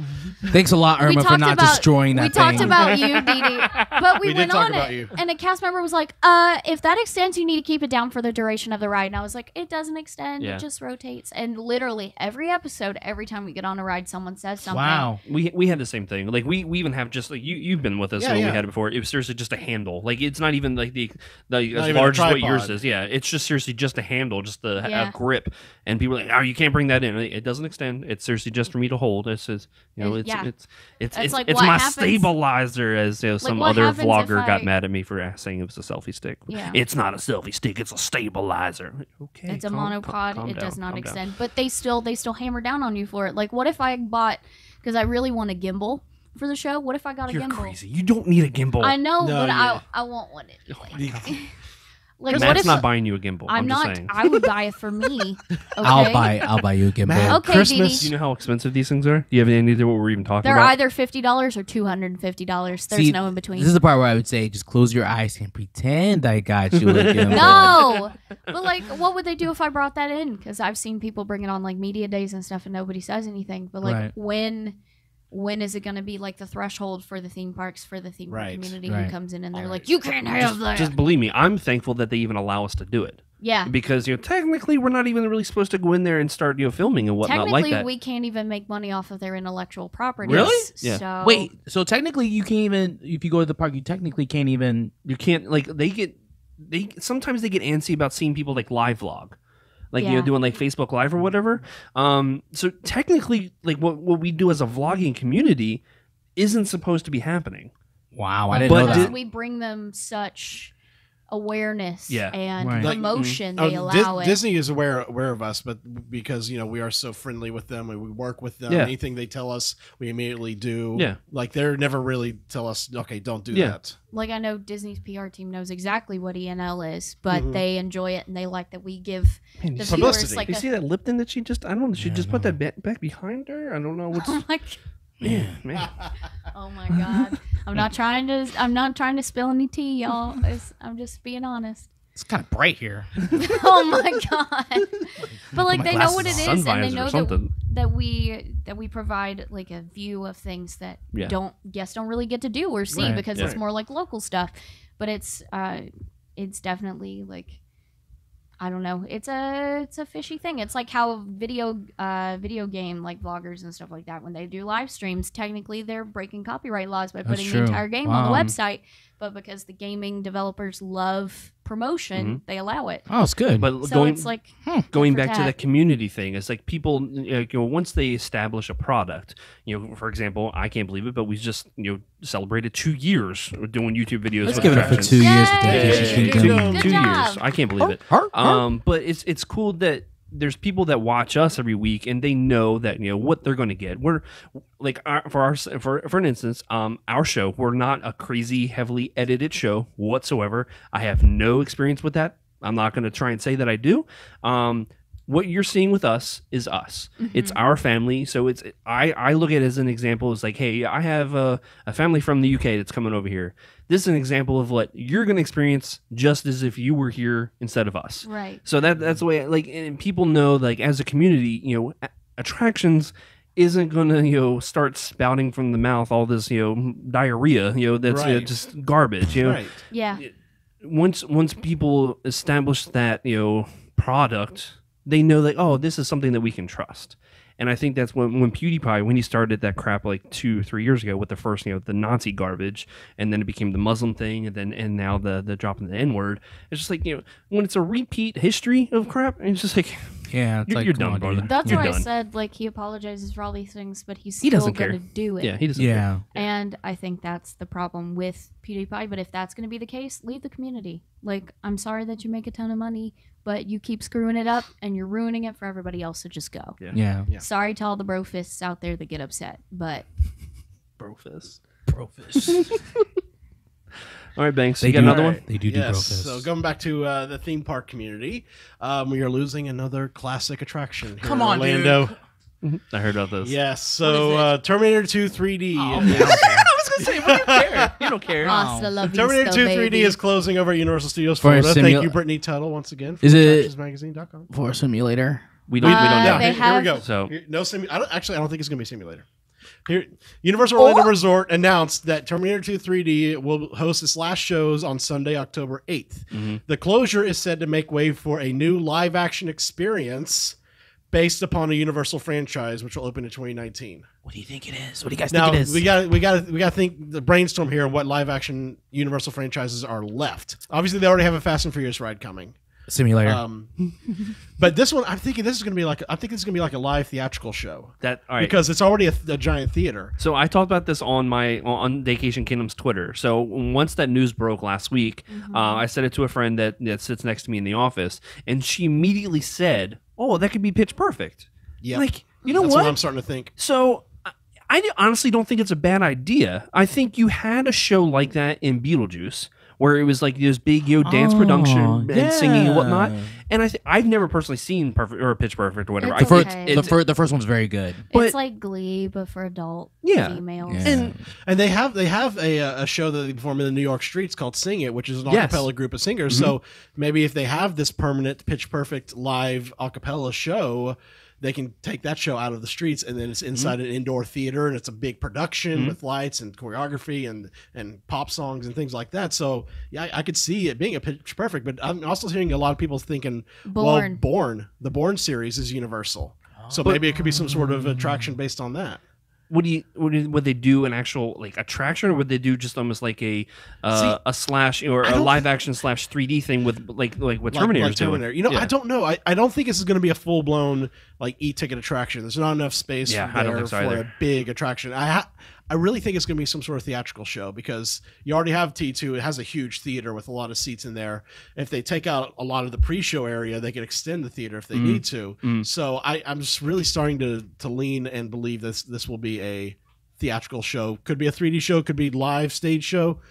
Thanks a lot, Irma, for not about, destroying that we thing. We talked about you, Didi. But we, we went on it, you. and a cast member was like, "Uh, if that extends, you need to keep it down for the duration of the ride." And I was like, "It doesn't extend. Yeah. It just rotates." And literally every episode, every time we get on a ride, someone says something. Wow. We we had the same thing. Like we, we even have just like you you've been with us yeah, when yeah. we had it before. It was seriously just a handle. Like it's not even like the the as large as what yours is. Yeah, it's just seriously just a handle, just a, yeah. a grip. And people are like, "Oh, you can't bring that in. It doesn't extend. It's seriously just for me to hold." It's just, you know, it's yeah. it's it's That's it's, like it's my happens. stabilizer. As you know, like some other vlogger I... got mad at me for saying it was a selfie stick. Yeah. It's not a selfie stick. It's a stabilizer. Okay, it's calm, a monopod. Calm, it down, does not extend, down. but they still they still hammer down on you for it. Like, what if I bought? Because I really want a gimbal for the show. What if I got You're a gimbal? You're crazy. You don't need a gimbal. I know, no, but yeah. I I want one anyway. Oh, like, Matt's what if, not buying you a gimbal. I'm, I'm just not. Saying. I would buy it for me. Okay? I'll buy. I'll buy you a gimbal. Matt, okay, Christmas. Do you know how expensive these things are? Do you have any idea what we're even talking They're about? They're either fifty dollars or two hundred and fifty dollars. There's See, no in between. This is the part where I would say, just close your eyes and pretend I got you a gimbal. No, but like, what would they do if I brought that in? Because I've seen people bring it on like media days and stuff, and nobody says anything. But like, right. when. When is it going to be like the threshold for the theme parks, for the theme right, community right. who comes in and they're right. like, you can't have just, that. Just believe me, I'm thankful that they even allow us to do it. Yeah. Because, you know, technically we're not even really supposed to go in there and start, you know, filming and whatnot like that. Technically we can't even make money off of their intellectual property. Really? Yeah. So... Wait, so technically you can't even, if you go to the park, you technically can't even. You can't, like, they get, they sometimes they get antsy about seeing people like live vlog. Like, yeah. you know, doing like Facebook Live or whatever. Um, so technically, like what what we do as a vlogging community isn't supposed to be happening. Wow, I didn't but know that. Did, we bring them such awareness yeah. and right. promotion. Like, mm-hmm. They oh, allow Di it. Disney is aware aware of us, but because you know we are so friendly with them and we work with them, yeah. anything they tell us, we immediately do. Yeah, like they're never really tell us, okay, don't do yeah. that. Like, I know Disney's P R team knows exactly what E N L is, but mm-hmm. they enjoy it and they like that we give Man, the viewers like. You a, see that Lipton that she just? I don't know. She yeah, just put that back, back behind her. I don't know what's. Oh my God. Man, man. Oh my God. I'm not trying to. I'm not trying to spill any tea, y'all. It's, I'm just being honest. It's kind of bright here. Oh my God. But like, oh, they know what it is, and they know that, that we that we provide like a view of things that yeah. don't guests don't really get to do or see right, because yeah. it's more like local stuff. But it's uh, it's definitely like. I don't know. It's a it's a fishy thing. It's like how video uh, video game like vloggers and stuff like that, when they do live streams, technically they're breaking copyright laws by putting the entire game wow. on the website. But because the gaming developers love promotion, mm-hmm. they allow it. Oh, it's good. But so going, it's like hmm. going back to that community thing, it's like people, you know, once they establish a product, you know, for example, I can't believe it, but we just you know celebrated two years doing YouTube videos. Let's with give it up for two Yay! years. Yay! Yay! Two, two years. I can't believe it. Heart, heart, heart. Um, but it's it's cool that there's people that watch us every week and they know that you know what they're going to get. We're like our, for our for for an instance, um, our show, we're not a crazy heavily edited show whatsoever. I have no experience with that. I'm not going to try and say that I do. Um, what you're seeing with us is us. Mm-hmm. It's our family. So it's I I look at it as an example. It's like, hey, I have a, a family from the U K that's coming over here. This is an example of what you're going to experience just as if you were here instead of us. Right. So that that's the way, like, and people know, like, as a community, you know, attractions isn't going to, you know, start spouting from the mouth all this, you know, diarrhea, you know, that's right. you know, just garbage, you know. Right. Yeah. Once, once people establish that, you know, product, they know that, oh, this is something that we can trust. And I think that's when, when PewDiePie, when he started that crap like two, three years ago with the first, you know, the Nazi garbage, and then it became the Muslim thing, and then and now the the dropping the N word. It's just like, you know, when it's a repeat history of crap, it's just like, Yeah, it's you're, like, you're done, brother. That's you're why done. I said, like, he apologizes for all these things, but he's still he going to do it. Yeah, he doesn't yeah. care. And I think that's the problem with PewDiePie. But if that's going to be the case, leave the community. Like, I'm sorry that you make a ton of money, but you keep screwing it up, and you're ruining it for everybody else, so just go. Yeah. yeah. yeah. Sorry to all the bro fists out there that get upset, but... bro fists. Bro fists. All right, Banks. They you got do, another right. one? They do yes. do bro fists. So going back to uh, the theme park community, um, we are losing another classic attraction here Come in on, Orlando. Dude. I heard about this. Yes. So uh, Terminator two three D. Oh, yeah. Say, well, you, care. you don't care. Oh. Terminator two three D is closing over at Universal Studios Florida. Thank you, Brittany Tuttle, once again. Is it Attractions Magazine dot com for a simulator? We don't. Uh, we don't know. They here, have... here we go. So here, no simu I don't, actually, I don't think it's going to be a simulator. Here, Universal or Orlando Resort announced that Terminator two three D will host its last shows on Sunday, October eighth. Mm-hmm. The closure is said to make way for a new live-action experience based upon a Universal franchise, which will open in twenty nineteen. What do you think it is? What do you guys now, think it is? We got we got we got to think the brainstorm here. What live action Universal franchises are left? Obviously, they already have a Fast and Furious ride coming. Simulator. Um, but this one, I'm thinking this is going to be like I think it's going to be like a live theatrical show. That all right. because it's already a, a giant theater. So I talked about this on my on Vacation Kingdom's Twitter. So once that news broke last week, mm-hmm. uh, I said it to a friend that that sits next to me in the office, and she immediately said, "Oh, that could be Pitch Perfect." Yeah, like you know That's what? what I'm starting to think. So. I honestly don't think it's a bad idea. I think you had a show like that in Beetlejuice where it was like this big yo dance oh, production yeah. and singing and whatnot. And I th I've never personally seen Perfect or Pitch Perfect or whatever. It's I first, okay. it's, the, fir the first one's very good. But, it's like Glee but for adult yeah. females. Yeah. And and they have they have a, a show that they perform in the New York streets called Sing It, which is an yes. a cappella group of singers. Mm-hmm. So maybe if they have this permanent Pitch Perfect live a cappella show, they can take that show out of the streets, and then it's inside mm-hmm. an indoor theater, and it's a big production mm-hmm. with lights and choreography and and pop songs and things like that. So yeah, I, I could see it being a Pitch Perfect, but I'm also hearing a lot of people thinking, Born. well, Born, the Born series is Universal, oh. so but, maybe it could be some sort of attraction based on that. Would you would would they do an actual like attraction, or would they do just almost like a uh, See, a slash or a live action slash three D thing with like like what like, Terminator's like Terminator. doing? You know, yeah. I don't know. I, I don't think this is going to be a full blown like e-ticket attraction. There's not enough space yeah, there I don't think so for either. a big attraction. I ha I really think it's going to be some sort of theatrical show because you already have T two. It has a huge theater with a lot of seats in there. If they take out a lot of the pre-show area, they can extend the theater if they mm. need to. Mm. So I, I'm just really starting to to lean and believe this this will be a theatrical show. Could be a three D show. Could be live stage show.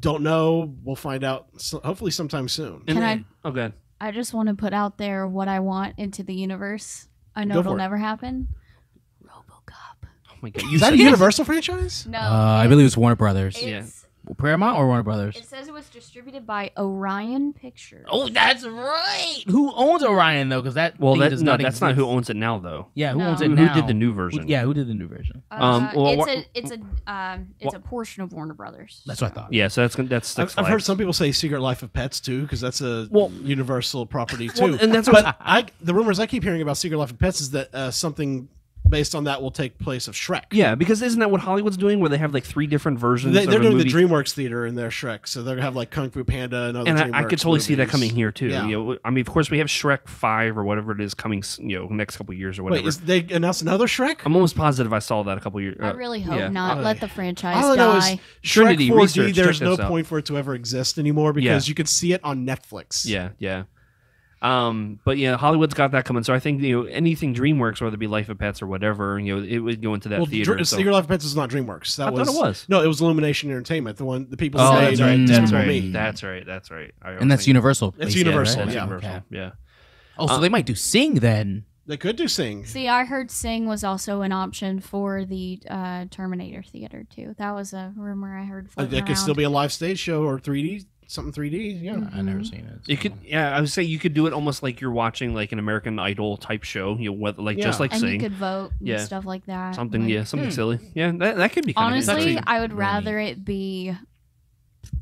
Don't know. We'll find out. So hopefully sometime soon. Can I? Oh, good. I just want to put out there what I want into the universe. I know Go it'll never it. happen. Oh my God. Is that a Universal franchise? No. Uh, I believe it's Warner Brothers. It's, yeah. Paramount or Warner Brothers? It says it was distributed by Orion Pictures. Oh, that's right. Who owns Orion, though? Because that well, that, does no, not that's exist. not who owns it now, though. Yeah, who no. owns it now? Who did the new version? Who, yeah, who did the new version? Uh, um, well, it's a it's a um, it's a portion of Warner Brothers. That's so. what I thought. Yeah, so that's that's. I've, I've heard some people say Secret Life of Pets too, because that's a well, Universal property too. Well, and that's but I, I the rumors I keep hearing about Secret Life of Pets is that uh, something. based on that will take place of Shrek. Yeah, because isn't that what Hollywood's doing where they have like three different versions they, they're of doing the DreamWorks theater in their Shrek, so they're gonna have like Kung Fu Panda and other and DreamWorks I could totally movies. see that coming here too. Yeah. You know, I mean, of course we have Shrek five or whatever it is coming, you know, next couple of years or whatever. Wait, is they announced another Shrek? I'm almost positive I saw that a couple years ago. Uh, I really hope yeah. not. Uh, Let the franchise all die. I know is Shrek four D, there's no point for it to ever exist anymore because yeah. you could see it on Netflix. Yeah, yeah. Um, but yeah, Hollywood's got that coming. So I think you know anything DreamWorks, whether it be Life of Pets or whatever, you know, it would go into that well, theater. So. Secret Life of Pets is not DreamWorks. That I was, thought it was. No, it was Illumination Entertainment. The one the people oh, say that's right. That's right. Me. that's right. That's right. That's right. And that's Universal. It's Universal. That's yeah. Universal. Okay. Yeah. Oh, so um, they might do Sing then. They could do Sing. See, I heard Sing was also an option for the uh, Terminator theater too. That was a rumor I heard. Uh, that could still be a live stage show or three D. Something three D, yeah. Mm-hmm. I've never seen it. So. You could, yeah. I would say you could do it almost like you're watching like an American Idol type show, you know, whether, like yeah. just like and Sing. You could vote, and yeah, stuff like that. Something, like, yeah, something hmm. silly, yeah. That, that could be kind honestly. Of actually, I would rather really... it be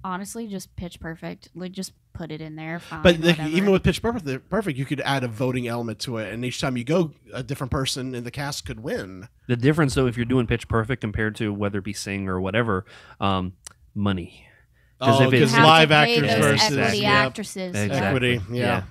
honestly just Pitch Perfect, like just put it in there. Fine, but the, even with Pitch Perfect, perfect, you could add a voting element to it, and each time you go, a different person in the cast could win. The difference, though, if you're doing Pitch Perfect compared to whether it be Sing or whatever, um, money. Because oh, live actors versus equity actresses. Yep. Exactly. Equity, yeah. yeah.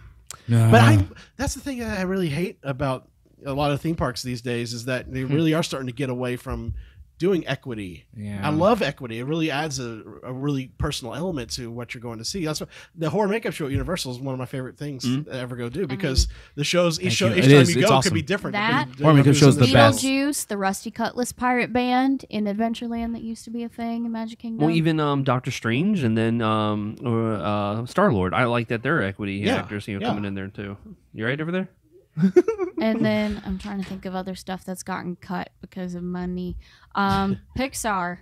Uh, but I, that's the thing that I really hate about a lot of theme parks these days is that they really are starting to get away from doing equity. Yeah. I love equity. It really adds a, a really personal element to what you're going to see. That's what, the horror makeup show at Universal is one of my favorite things mm-hmm. I ever go do because I mean, the shows each show you. each it time is, you go awesome. could be different. That horror makeup shows the best. Beetlejuice, the Rusty Cutlass Pirate Band in Adventureland that used to be a thing in Magic Kingdom. Well, even um, Doctor Strange and then um, uh, Star Lord. I like that they're equity yeah. actors you know, yeah. coming in there too. You right over there? And then I'm trying to think of other stuff that's gotten cut because of money. Um, Pixar,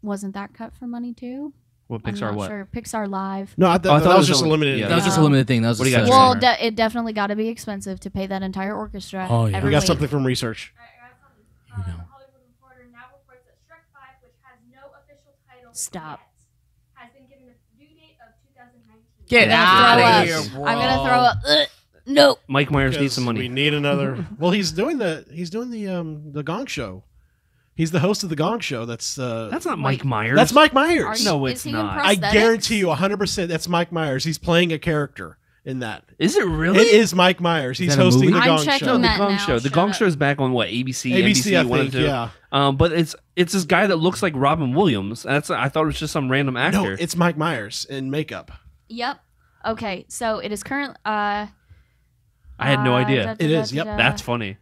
wasn't that cut for money too? What Pixar? I'm not what? Sure. Pixar Live. No, I, th oh, I thought that was, was just a limited. Yeah, that was just a limited thing. That was what do you got well, de it definitely got to be expensive to pay that entire orchestra. Oh yeah, we got week. something from research. Uh, Hollywood Reporter now reports that Shrek five, which has no official title, stop. Yet, has been given a due date of two thousand nineteen. Get out of here, bro! I'm gonna throw up. Ugh. Nope. Mike Myers because needs some money. We need another. Well, he's doing the he's doing the um the Gong Show. He's the host of the Gong Show. That's uh, that's not Mike Myers. That's Mike Myers. You, no, it's not. I guarantee you, one hundred percent. That's Mike Myers. He's playing a character in that. Is it really? It is Mike Myers. He's hosting the Gong Show. No, the Gong Show. The Gong Show is back on what A B C, A B C, I think, yeah. Um, but it's it's this guy that looks like Robin Williams. That's I thought it was just some random actor. No, it's Mike Myers in makeup. Yep. Okay. So it is current. Uh, I had no idea. Uh, da, da, it da, is. Da, yep. Da. That's funny.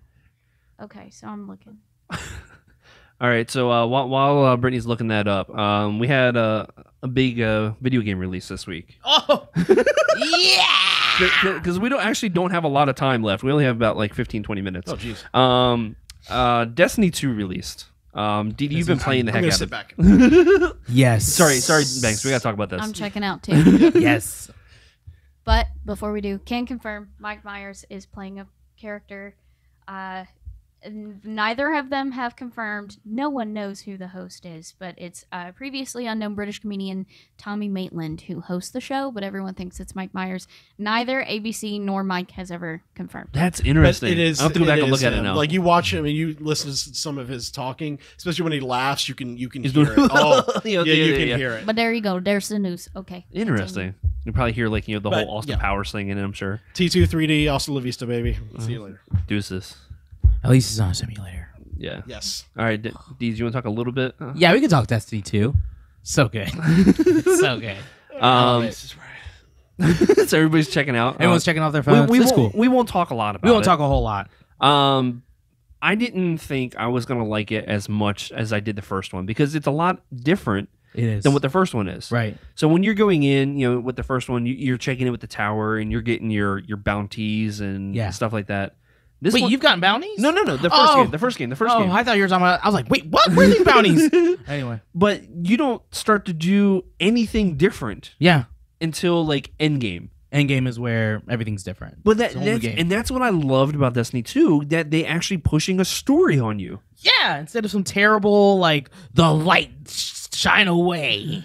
Okay, so I'm looking. All right, so uh, while, while uh, Brittany's looking that up, um, we had uh, a big uh, video game release this week. Oh, yeah! Because we don't actually don't have a lot of time left. We only have about like fifteen, twenty minutes. Oh, jeez. Um, uh, Destiny two released. Um, Didi, you've been playing the heck out of it. Yes. Sorry, sorry, Banks. We gotta talk about this. I'm checking out too. Yes. But before we do, can confirm Mike Myers is playing a character. Uh, neither of them have confirmed. No one knows who the host is, but it's uh, previously unknown British comedian Tommy Maitland who hosts the show, but everyone thinks it's Mike Myers. Neither A B C nor Mike has ever confirmed. That's interesting. It is, I'll have to go back is, and look at it now. Like you watch him and you listen to some of his talking, especially when he laughs, you can you can he's hear it. Oh, yeah, yeah, you yeah, can yeah. hear it. But there you go. There's the news. Okay. Interesting. Continue. You probably hear like you know the but, whole Austin yeah. Powers thing in it, I'm sure. T two three D, Austin La Vista, baby. Uh, See you later. Deuces. At least it's on a simulator. Yeah. Yes. All right, D, D, do you want to talk a little bit? Uh, yeah, we can talk Destiny two. So good. So good. Um, this is right. So everybody's checking out. Everyone's uh, checking off their phones. We, we, won't, cool. we won't talk a lot about it. We won't it. talk a whole lot. Um, I didn't think I was going to like it as much as I did the first one because it's a lot different. It is. Than what the first one is. Right. So when you're going in, you know, with the first one, you, you're checking in with the tower and you're getting your your bounties and yeah. stuff like that. This wait, one, you've gotten bounties? No, no, no. The first oh. game. The first game. The first oh, game. Oh, I thought you were talking about... I was like, wait, what? Where are these bounties? Anyway. But you don't start to do anything different. Yeah. Until, like, Endgame. Endgame is where everything's different. But that, that's, game. And that's what I loved about Destiny two, that they actually pushing a story on you. Yeah. Instead of some terrible, like, the light... shine away,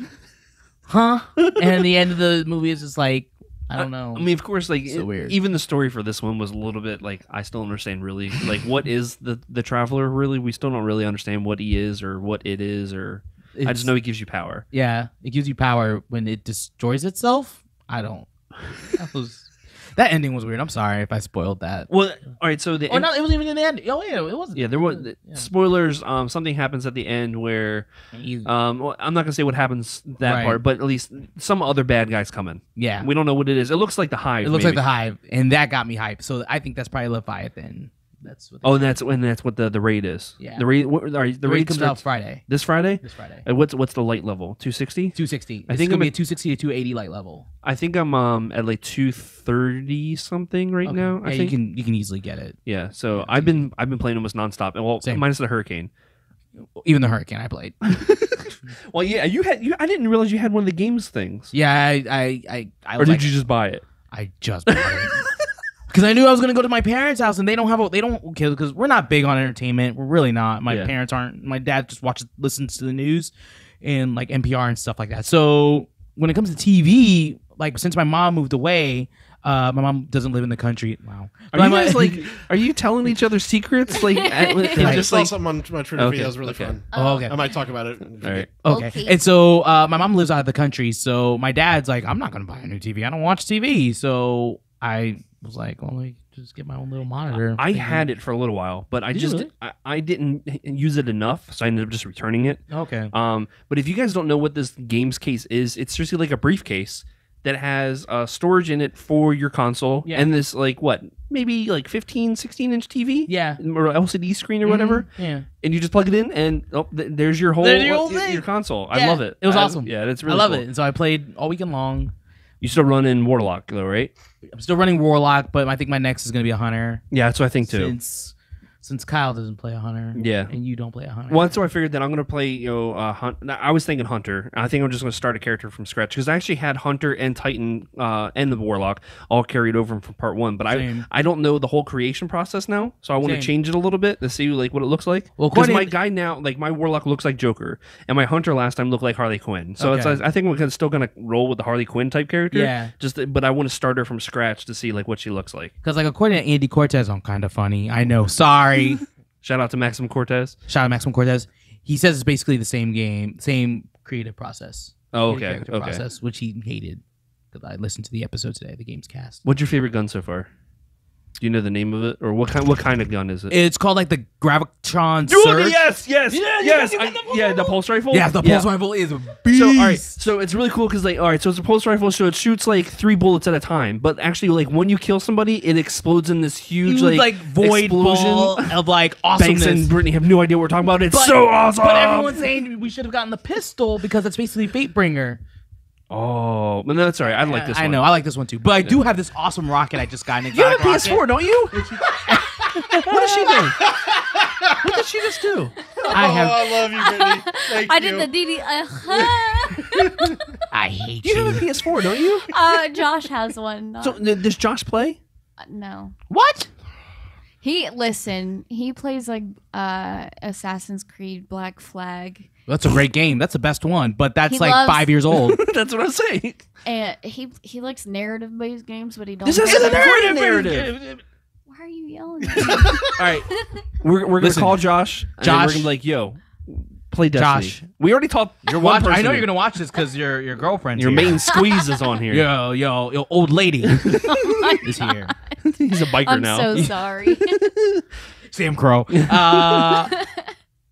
huh? And at the end of the movie is just like, I don't know. I, I mean, of course, like so it, weird. Even the story for this one was a little bit like I still understand really like what is the the traveler really? We still don't really understand what he is or what it is or it's, I just know he gives you power. Yeah, it gives you power when it destroys itself. I don't. That was. That ending was weird. I'm sorry if I spoiled that. Well, all right. So the oh, no, it wasn't even in the end. Oh yeah, it wasn't. Yeah, there was yeah. spoilers. Um, something happens at the end where, um, well, I'm not gonna say what happens that right. part, but at least some other bad guys coming. Yeah, we don't know what it is. It looks like the Hive. It looks maybe. like the Hive, and that got me hyped. So I think that's probably Leviathan. That's what. Oh, and that's and that's what the the raid is. Yeah, the raid. What, all right, the, the raid, raid comes out Friday. This Friday. This Friday. And what's what's the light level? two sixty. two sixty. I it's think gonna I'm be a two sixty to two eighty light level. I think I'm um at like two thirty something right okay. now. I yeah, think you can you can easily get it. Yeah. So yeah, I've been I've been playing almost nonstop. Well, Same. minus the hurricane. Even the hurricane I played. Well, yeah. You had. You, I didn't realize you had one of the games things. Yeah. I I I. I or did you it. just buy it? I just bought it. Because I knew I was going to go to my parents' house, and they don't have a, they don't, okay, because we're not big on entertainment. We're really not. My yeah. parents aren't. My dad just watches, listens to the news and like N P R and stuff like that. So when it comes to T V, like since my mom moved away, uh, my mom doesn't live in the country. Wow. Are you guys like, are you telling each other secrets? Like, I, I just saw like, something on my Twitter okay, feed that was really okay. fun. Oh, okay. I might talk about it. All right. Okay. okay. And so uh, my mom lives out of the country. So my dad's like, I'm not going to buy a new T V. I don't watch T V. So. I was like, well, I just get my own little monitor. I, I had it for a little while, but I Did just really? I, I didn't use it enough, so I ended up just returning it. Okay. Um, but if you guys don't know what this games case is, it's seriously like a briefcase that has uh, storage in it for your console, yeah. and this like what maybe like fifteen, sixteen inch T V, yeah, or L C D screen or mm-hmm. whatever, yeah. And you just plug it in, and oh, th there's your whole, there's your, whole uh, your console. Yeah. I love it. It was I, awesome. Yeah, that's really. I love cool. it. And so I played all weekend long. You still run in Warlock though, right? I'm still running Warlock, but I think my next is going to be a Hunter. Yeah, that's what I think too. Since since Kyle doesn't play a Hunter, yeah, and you don't play a Hunter. Well, that's why I figured that I'm going to play you know uh, Hunt. I was thinking Hunter. I think I'm just going to start a character from scratch because I actually had Hunter and Titan uh, and the Warlock all carried over from part one, but Same. I I don't know the whole creation process now, so I want Same. to change it a little bit to see like what it looks like. Well, because my guy now, like my Warlock looks like Joker, and my Hunter last time looked like Harley Quinn. So okay. it's I think we're still going to roll with the Harley Quinn type character. Yeah, just but I want to start her from scratch to see like what she looks like. Because like according to Andy Cortez, I'm kind of funny. I know. Sorry. Shout out to Maxim Cortez. Shout out to Maxim Cortez. He says it's basically the same game, same creative process. Oh, okay. Creative okay. process, which he hated because I listened to the episode today, the game's cast. What's your favorite gun so far? Do you know the name of it, or what kind? What kind of gun is it? It's called like the Gravitron Surge. Yes, yes, yeah, yes. I, the yeah, the pulse rifle. Yeah, the pulse yeah. rifle is a beast. So, all right, so it's really cool because like, all right, so it's a pulse rifle, so it shoots like three bullets at a time. But actually, like when you kill somebody, it explodes in this huge, huge like, like void explosion ball of like awesomeness. Banks and Brittany have no idea what we're talking about. It's but, so awesome. But everyone's saying we should have gotten the pistol because it's basically Fatebringer. Oh, no, that's all right. I yeah, like this one. I know. I like this one, too. But I do have this awesome rocket I just got. An you have a P S four, don't you? What did she do? What did she just do? Oh, I, have... I love you, Brittany. Thank I you. did the D D. Uh, I hate you. You have a P S four, don't you? Uh, Josh has one. Not... So, does Josh play? Uh, no. What? He, listen, he plays, like, uh, Assassin's Creed Black Flag. That's a great game. That's the best one, but that's he like loves, five years old. That's what I'm saying. And he he likes narrative based games, but he doesn't. This isn't a narrative. narrative. Why are you yelling at me? All right, we're we're Listen, gonna call Josh. Josh, and we're gonna be like, yo, play Destiny. Josh, we already talked. You're watching. I know you're gonna watch this because your your girlfriend, your here. main squeeze is on here. Yo yo yo, old lady oh is here. He's a biker I'm now. I'm so sorry. Sam Crow. Uh,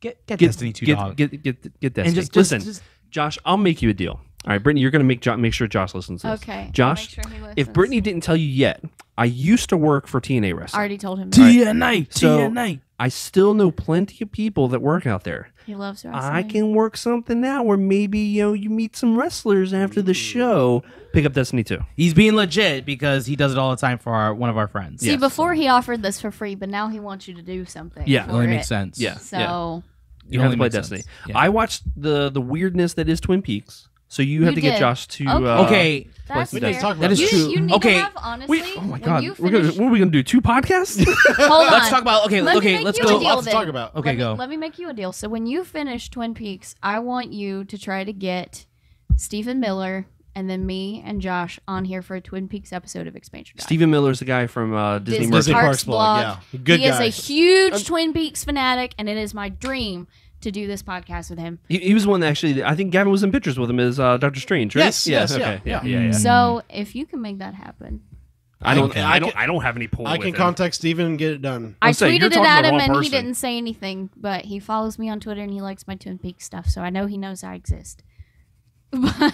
Get, get, get Destiny two, get, dog. Get, get, get, get Destiny. And just, just, Listen, just, Josh, I'll make you a deal. All right, Brittany, you're going to make jo make sure Josh listens to this. Okay. Josh, sure if Brittany didn't tell you yet, I used to work for T N A Wrestling. I already told him. T N A, right. T N A. So I still know plenty of people that work out there. He loves wrestling. I can work something out where maybe you know you meet some wrestlers after the show. Pick up Destiny two. He's being legit because he does it all the time for our, one of our friends. See, yes. before he offered this for free, but now he wants you to do something. Yeah, only it only makes sense. Yeah, so. Yeah. You have to play Destiny. Yeah. I watched the the weirdness that is Twin Peaks, so you, you have to did. get Josh to okay. Uh, okay. That's play Destiny. That is you, true. You need okay, to have, honestly, we, oh my god, we're gonna, what are we gonna do? Two podcasts? Hold on. Let's talk about okay, let okay, let's go. Let's talk about okay, let go. Me, let me make you a deal. So when you finish Twin Peaks, I want you to try to get Stephen Miller and then me and Josh on here for a Twin Peaks episode of Expansion Guide. Stephen Miller's the guy from uh, Disney, Disney Parks blog. Yeah. Good he guy. is a huge I'm... Twin Peaks fanatic, and it is my dream to do this podcast with him. He, he was one that actually, I think Gavin was in pictures with him as uh, Doctor Strange, right? Yes, yes, yes okay. yeah. Yeah. Yeah, yeah. So if you can make that happen. I don't. I, I don't. Can, I don't have any pull. I can contact Steven and get it done. I say, tweeted it at him, and person. he didn't say anything. But he follows me on Twitter, and he likes my Twin Peaks stuff, so I know he knows I exist. But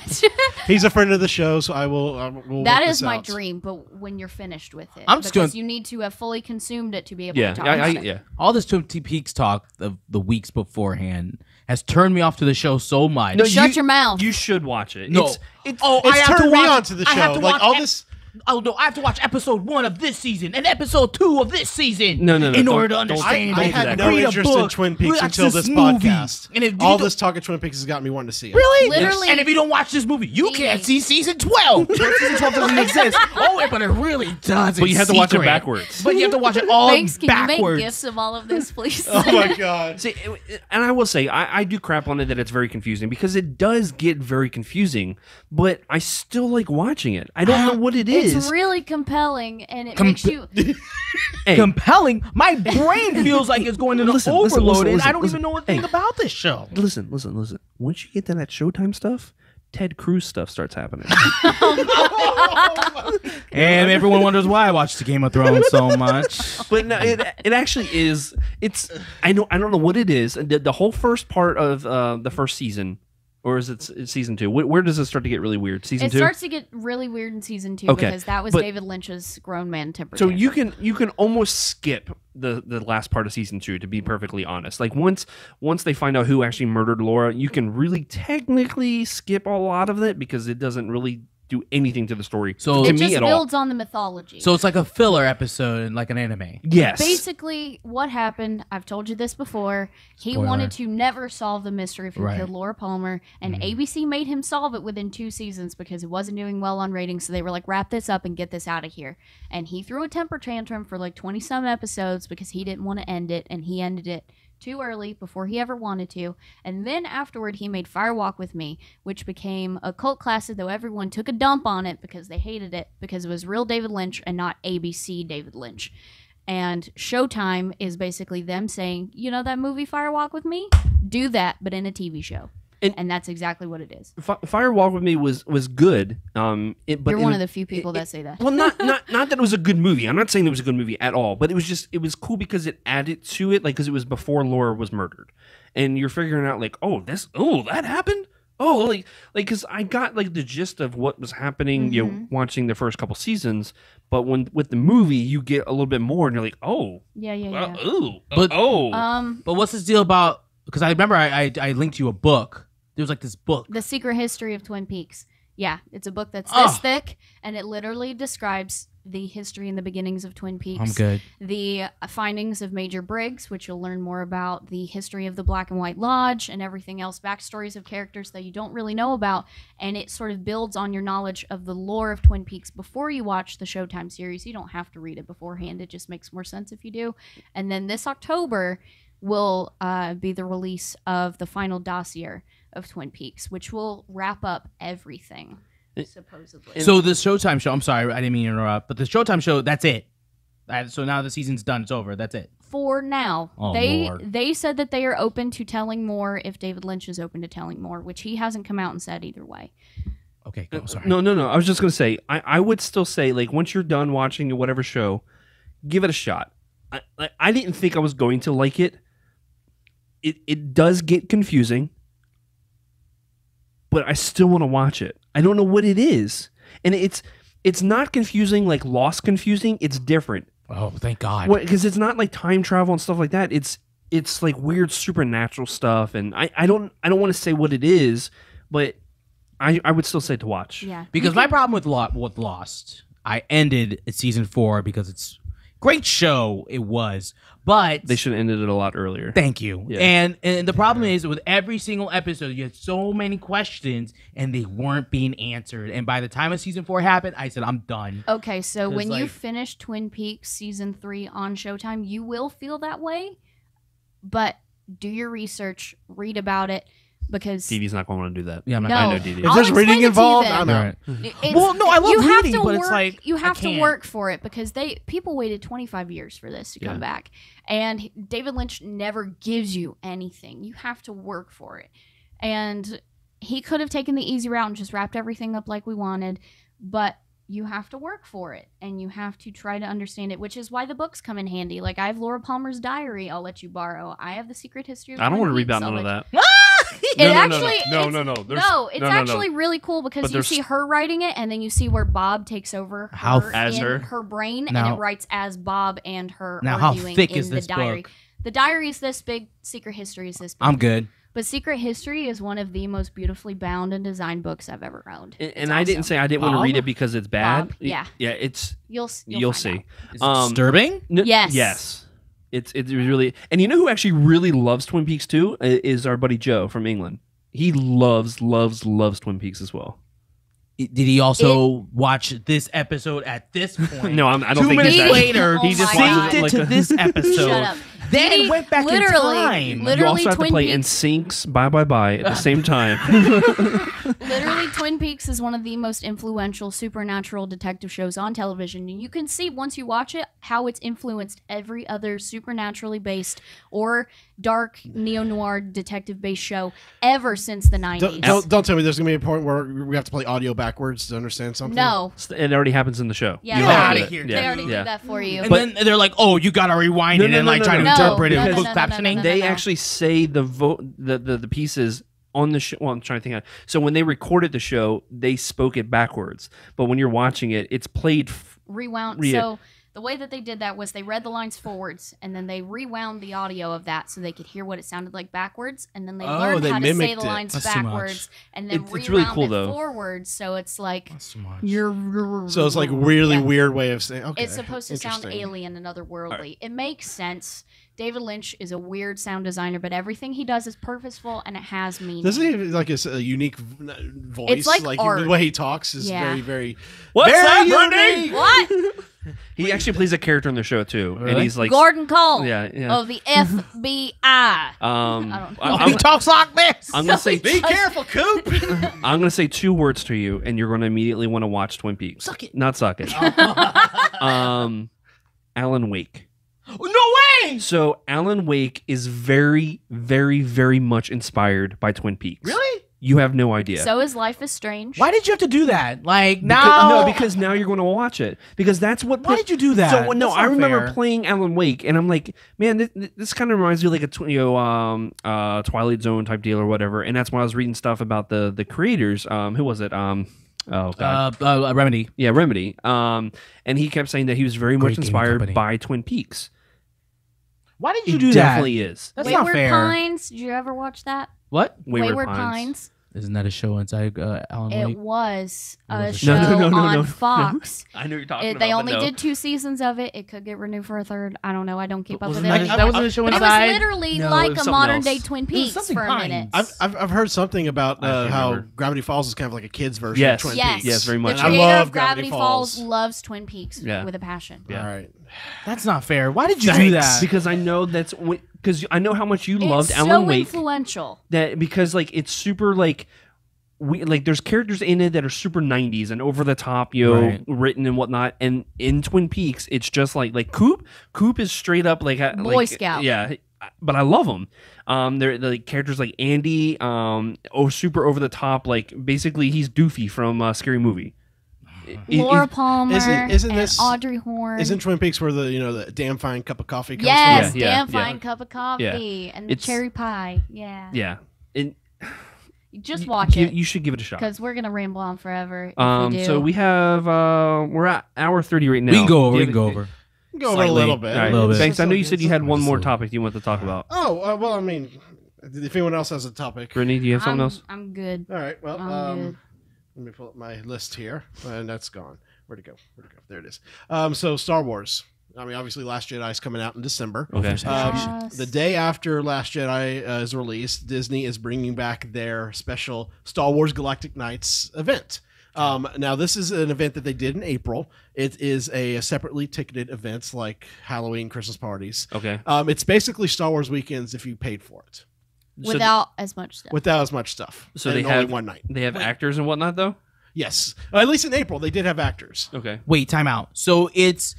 he's a friend of the show, so I will. I will that is my out. dream, but when you're finished with it, I'm just because gonna... you need to have fully consumed it to be able yeah, to talk. Yeah, about I, it. yeah. All this Twin Peaks talk of the weeks beforehand has turned me off to the show so much. No, shut you, your mouth. You should watch it. No, it's, it's, oh, it's I have turned to watch, me on to the show. I have to like watch all this. Oh no! I have to watch episode one of this season and episode two of this season. No, no, no. In order to understand, I, I had no interest in Twin Peaks until this podcast. And if all this talk of Twin Peaks has got me wanting to see it. Really? Literally. Yes. And if you don't watch this movie, you can't see season twelve. Season twelve doesn't exist. Oh, but it really does. But you have to watch it backwards. But you have to watch it all Thanks, backwards. Can you make gifts of all of this, please? Oh my god! See, and I will say, I, I do crap on it that it's very confusing because it does get very confusing. But I still like watching it. I don't know what it is. It's really compelling, and it Com makes you... hey. Compelling? My brain feels like it's going into listen, overload, listen, listen, and I don't listen, even know a thing hey. about this show. Listen, listen, listen. Once you get to that Showtime stuff, Ted Cruz stuff starts happening. Oh, and everyone wonders why I watch the Game of Thrones so much. But no, it, it actually is. It's I know I don't know what it is. The, the whole first part of uh, the first season, or is it season two? Where, where does it start to get really weird? Season it two. It starts to get really weird in season two okay. because that was but, David Lynch's grown man temper. So you can you can almost skip the the last part of season two, to be perfectly honest. Like once once they find out who actually murdered Laura, you can really technically skip a lot of it because it doesn't really do anything to the story. So it to just me, builds all. on the mythology. So it's like a filler episode, like an anime. Yes. Basically, what happened? I've told you this before. He Spoiler. wanted to never solve the mystery who right. killed Laura Palmer, and mm-hmm. A B C made him solve it within two seasons because it wasn't doing well on ratings. So they were like, "Wrap this up and get this out of here." And he threw a temper tantrum for like twenty some episodes because he didn't want to end it, and he ended it too early before he ever wanted to. And then afterward, he made Fire Walk with Me, which became a cult classic, though everyone took a dump on it because they hated it, because it was real David Lynch and not A B C David Lynch. And Showtime is basically them saying, you know that movie Fire Walk with Me? Do that, but in a T V show. And, and that's exactly what it is. Fire Walk with Me was was good. Um, it, but You're one it, of the few people it, that say that. Well, not not not that it was a good movie. I'm not saying it was a good movie at all. But it was just it was cool because it added to it, like because it was before Laura was murdered, and you're figuring out like, oh, this, oh, that happened. Oh, like like because I got like the gist of what was happening. Mm-hmm. You know, watching the first couple seasons, but when with the movie, you get a little bit more, and you're like, oh, yeah, yeah, well, yeah. Ooh, but oh, um, but what's this deal about? Because I remember I, I I linked you a book. There was like this book. The Secret History of Twin Peaks. Yeah, it's a book that's oh. this thick, and it literally describes the history and the beginnings of Twin Peaks. I'm good. The findings of Major Briggs, which you'll learn more about, the history of the Black and White Lodge and everything else, backstories of characters that you don't really know about, and it sort of builds on your knowledge of the lore of Twin Peaks before you watch the Showtime series. You don't have to read it beforehand. It just makes more sense if you do. And then this October will uh, be the release of the final dossier of Twin Peaks, which will wrap up everything, supposedly. So the Showtime show, I'm sorry, I didn't mean to interrupt, but the Showtime show, that's it. So now the season's done, it's over, that's it. For now. Oh, they Lord. They said that they are open to telling more if David Lynch is open to telling more, which he hasn't come out and said either way. Okay, go, sorry. No, no, no, I was just going to say, I, I would still say, like, once you're done watching whatever show, give it a shot. I, I, I didn't think I was going to like it. It it does get confusing, but I still want to watch it. I don't know what it is, and it's it's not confusing like Lost confusing. It's different. Oh, thank God! Because it's not like time travel and stuff like that. It's it's like weird supernatural stuff, and I I don't I don't want to say what it is, but I I would still say to watch. Yeah, because my problem with Lost, with Lost, I ended at season four because it's. Great show it was, but they should have ended it a lot earlier. Thank you. Yeah. And and the problem is with every single episode, you had so many questions and they weren't being answered. And by the time of season four happened, I said I'm done. Okay, so when like, you finish Twin Peaks season three on Showtime, you will feel that way, but do your research, read about it. Because D D's not going to want to do that. Yeah, I'm not. No. I know D D. If there's reading involved, I'm not. Well, no, I love you reading, have to but work, it's like you have to work for it because they people waited twenty-five years for this to yeah. come back, and David Lynch never gives you anything. You have to work for it, and he could have taken the easy route and just wrapped everything up like we wanted, but you have to work for it, and you have to try to understand it, which is why the books come in handy. Like I have Laura Palmer's diary, I'll let you borrow. I have The Secret History of. I don't want to read about none of that. It no, actually, no, no, no, no, no. no it's no, no, actually no. really cool because you see her writing it, and then you see where Bob takes over how her, as her? her brain, now, and it writes as Bob and her now arguing how thick in is this the diary. Book? The diary is this big. Secret History is this big. I'm good. But Secret History is one of the most beautifully bound and designed books I've ever owned. And, and awesome. I didn't say I didn't Bob? want to read it because it's bad. Bob? Yeah, yeah, it's you'll you'll, you'll see. Is um, it disturbing? Yes, yes. It's it's really, and you know who actually really loves Twin Peaks too is our buddy Joe from England. He loves loves loves Twin Peaks as well. Did he also it, watch this episode at this point? No, I'm, I don't Two think. Two minutes later, he, oh he just synced it like to a, this episode. Shut up. Then Diddy went back in time. Literally, you also have Twin to play In Sync's Bye Bye Bye at the same time. Literally, Twin Peaks is one of the most influential supernatural detective shows on television. And you can see once you watch it how it's influenced every other supernaturally based or dark neo-noir detective-based show ever since the nineties. Don't, don't, don't tell me there's going to be a point where we have to play audio backwards to understand something. No. It already happens in the show. Yeah. Get out of here. They yeah. already yeah. do that for you. And but, then they're like, oh, you got to rewind no, it no, and no, like no, try no, to no, interpret no, it. No, no, no, no, no, no, they no. actually say the, vo the, the, the pieces on the show. Well, I'm trying to think of it. So when they recorded the show, they spoke it backwards. But when you're watching it, it's played... F Rewound. Re so... The way that they did that was they read the lines forwards, and then they rewound the audio of that so they could hear what it sounded like backwards, and then they oh, learned they how to say the lines it. backwards, and then it, rewound it's really cool, it though. forwards, so it's like... That's too much. You're, so it's like really yeah. weird way of saying... Okay. It's supposed to sound alien and otherworldly. Right. It makes sense. David Lynch is a weird sound designer, but everything he does is purposeful and it has meaning. Doesn't he have like a, a unique voice? It's like, like art. The way he talks is yeah. very, very. What's very up, Brittany? What? He Wait. actually plays a character in the show too, really? And he's like Gordon Cole, yeah, yeah. of the F B I. Um, I don't know. I, he talks like this. I'm gonna so say, be careful, Coop. I'm gonna say two words to you, and you're gonna immediately want to watch Twin Peaks. Suck it, not suck it. Oh. um, Alan Wake. No way! So Alan Wake is very, very, very much inspired by Twin Peaks. Really? You have no idea. So is Life is Strange. Why did you have to do that? Like, now... No, because now you're going to watch it. Because that's what... Why did you do that? So, no, I remember fair. playing Alan Wake, and I'm like, man, this, this kind of reminds me of like a tw you know, um, uh, Twilight Zone type deal or whatever, and that's when I was reading stuff about the, the creators. Um, who was it? Um... Oh God! Uh, uh, Remedy, yeah, Remedy. Um, and he kept saying that he was very Great much inspired company. by Twin Peaks. Why did you it do definitely that? Definitely is. That's Wayward not fair. Pines. Did you ever watch that? What Wayward, Wayward Pines. Pines? Isn't that a show inside uh, Alan Wake? It was a show on Fox. I know you're talking it, about. They only no. did two seasons of it. It could get renewed for a third. I don't know. I don't keep up with it. That, that wasn't a show inside. It was literally no, like was a modern else. day Twin Peaks for a minds. minute. I've, I've I've heard something about uh, how remember. Gravity Falls is kind of like a kid's version yes. of Twin yes. Peaks. Yes, very much. The creator I love of Gravity Falls. Falls loves Twin Peaks yeah. with a passion. Yeah. All right, that's not fair. Why did you Thanks. do that? Because I know that's. Because I know how much you it's loved so Alan Wake. It's so influential. That, because, like, it's super, like, we, like there's characters in it that are super nineties and over-the-top, you know, right. written and whatnot. And in Twin Peaks, it's just, like, like Coop. Coop is straight up, like... Boy like, Scout. Yeah, but I love them. Um, they're, they're like, characters like Andy, um, oh, super over-the-top. Like, basically, he's Doofy from uh, Scary Movie. Laura is, Palmer isn't, isn't and this, Audrey Horne. Isn't Twin Peaks where the you know the damn fine cup of coffee comes yes, from? Yes, yeah, damn yeah, fine yeah. cup of coffee yeah. and the it's, cherry pie. Yeah. Yeah. And just watch you, it. You should give it a shot because we're gonna ramble on forever. If um. We do. So we have uh. We're at hour thirty right now. We can go over. We can go over. Can go over a little bit. Right. A little bit. Thanks. I know you said you had one more topic you want to talk about. Oh uh, well, I mean, if anyone else has a topic, Brittany, do you have something I'm, else? I'm good. All right. Well. I'm um, good. Let me pull up my list here, and that's gone. Where'd it go? Where'd it go? There it is. Um, so Star Wars. I mean, obviously, Last Jedi is coming out in December. Okay. Um, yes. The day after Last Jedi uh, is released, Disney is bringing back their special Star Wars Galactic Nights event. Um, now, this is an event that they did in April. It is a, a separately ticketed events like Halloween, Christmas parties. Okay. Um, it's basically Star Wars weekends if you paid for it. Without so as much stuff. Without as much stuff. So they have only one night. They have Wait. actors and whatnot, though? Yes. At least in April, they did have actors. Okay. Wait, time out. So it's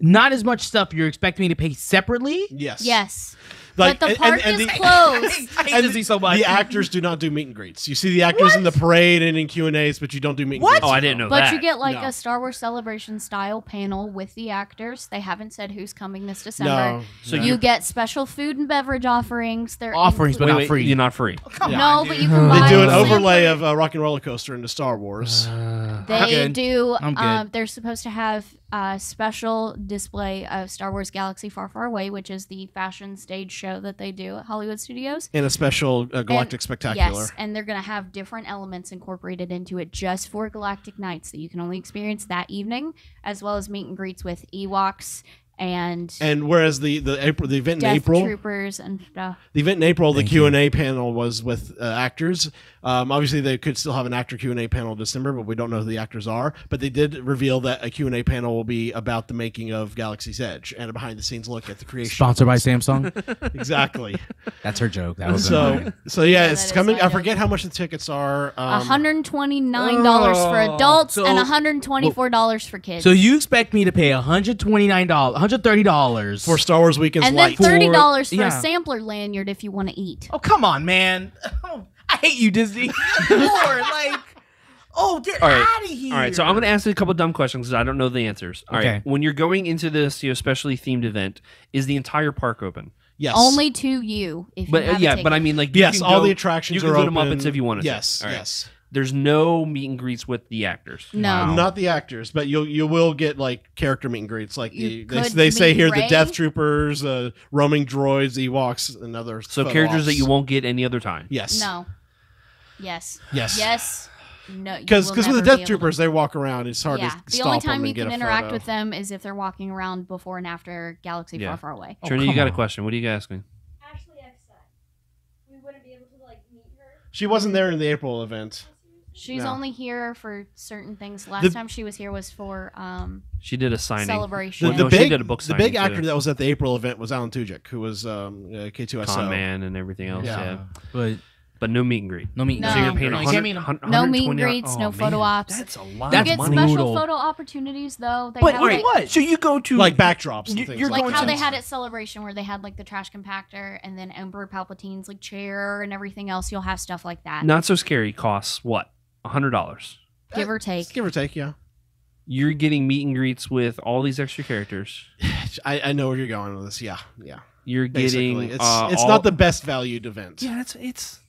not as much stuff you're expecting me to pay separately? Yes. Yes. Like, but the park and, and, and is the, closed. I hate Disney so much. The actors do not do meet and greets. You see the actors what? in the parade and in Q and A's, but you don't do meet and what? greets. Oh, I didn't know but that. But you get like no. a Star Wars Celebration style panel with the actors. They haven't said who's coming this December. No. So no. You get special food and beverage offerings. They're offerings, but not free. You're not free. Oh, come yeah. on, no, dude. But you can buy. They do an overlay of uh, Rock and Roller Coaster into Star Wars. Uh, they do. Um, they're supposed to have a special display of Star Wars Galaxy Far, Far Away, which is the fashion stage show Show that they do at Hollywood Studios, and a special uh, Galactic and, Spectacular. Yes, and they're going to have different elements incorporated into it just for Galactic Nights that you can only experience that evening, as well as meet and greets with Ewoks and and whereas the the April the event in April troopers and stuff. The event in April, Thank the Q and A panel was with uh, actors. Um, obviously, they could still have an actor Q and A panel in December, but we don't know who the actors are. But they did reveal that a Q and A panel will be about the making of Galaxy's Edge and a behind-the-scenes look at the creation. Sponsored by Samsung. Exactly. That's her joke. That was so. Annoying. So yeah, yeah it's coming. I forget how much the tickets are. Um, One hundred twenty-nine dollars oh, for adults so, and one hundred twenty-four dollars well, for kids. So you expect me to pay one hundred twenty-nine dollars? one hundred thirty dollars for Star Wars Weekend's and light. Then thirty dollars for, for yeah. a sampler lanyard if you want to eat. Oh, come on, man. Oh, I hate you, Disney. Lord, like, oh, get right. out of here. All right, so I'm going to ask you a couple dumb questions because I don't know the answers. All okay. right, when you're going into this, you know, specially themed event, is the entire park open? Yes. Only to you. If but you have yeah, a ticket. But I mean, like, yes, all go, the attractions are open. You can put them up if you want to. Yes, all right. yes. There's no meet and greets with the actors. No, wow. not the actors, but you you will get like character meet and greets, like the, they they say here Ray. the Death Troopers, uh, roaming droids, Ewoks, and other so characters offs. that you won't get any other time. Yes. No. Yes. Yes. Yes. No. Because because with the Death Troopers, to... they walk around. It's hard yeah. to. The stop only time them you can interact with them is if they're walking around before and after Galaxy yeah. Far Far Away. Oh, Trinity, you got on. a question? What are you asking? Actually, I've said we wouldn't be able to like meet her. She wasn't there in the April event. She's no. only here for certain things. Last the, time she was here was for um. She did a signing celebration. The, the no, big, she did a book signing. The big actor that was at the April event was Alan Tudyk, who was um, uh, K two S O. Con Man and everything else. Yeah, yeah. but but no meet and greet. No meet. No, so you're paying one hundred, one hundred, one hundred, no meet and greets. Oh, no photo man. ops. That's a lot. You get money. special Brutal. photo opportunities though. They but have, like, what? So you go to like backdrops. And you, things you're like going how to they had at Celebration where they had like the trash compactor and then Emperor Palpatine's like chair and everything else. You'll have stuff like that. Not so scary. Costs what? one hundred dollars. Give or take. Give or take, yeah. You're getting meet and greets with all these extra characters. I, I know where you're going with this, yeah. Yeah. You're Basically. getting... It's, uh, it's all... not the best valued event. Yeah, it's... it's...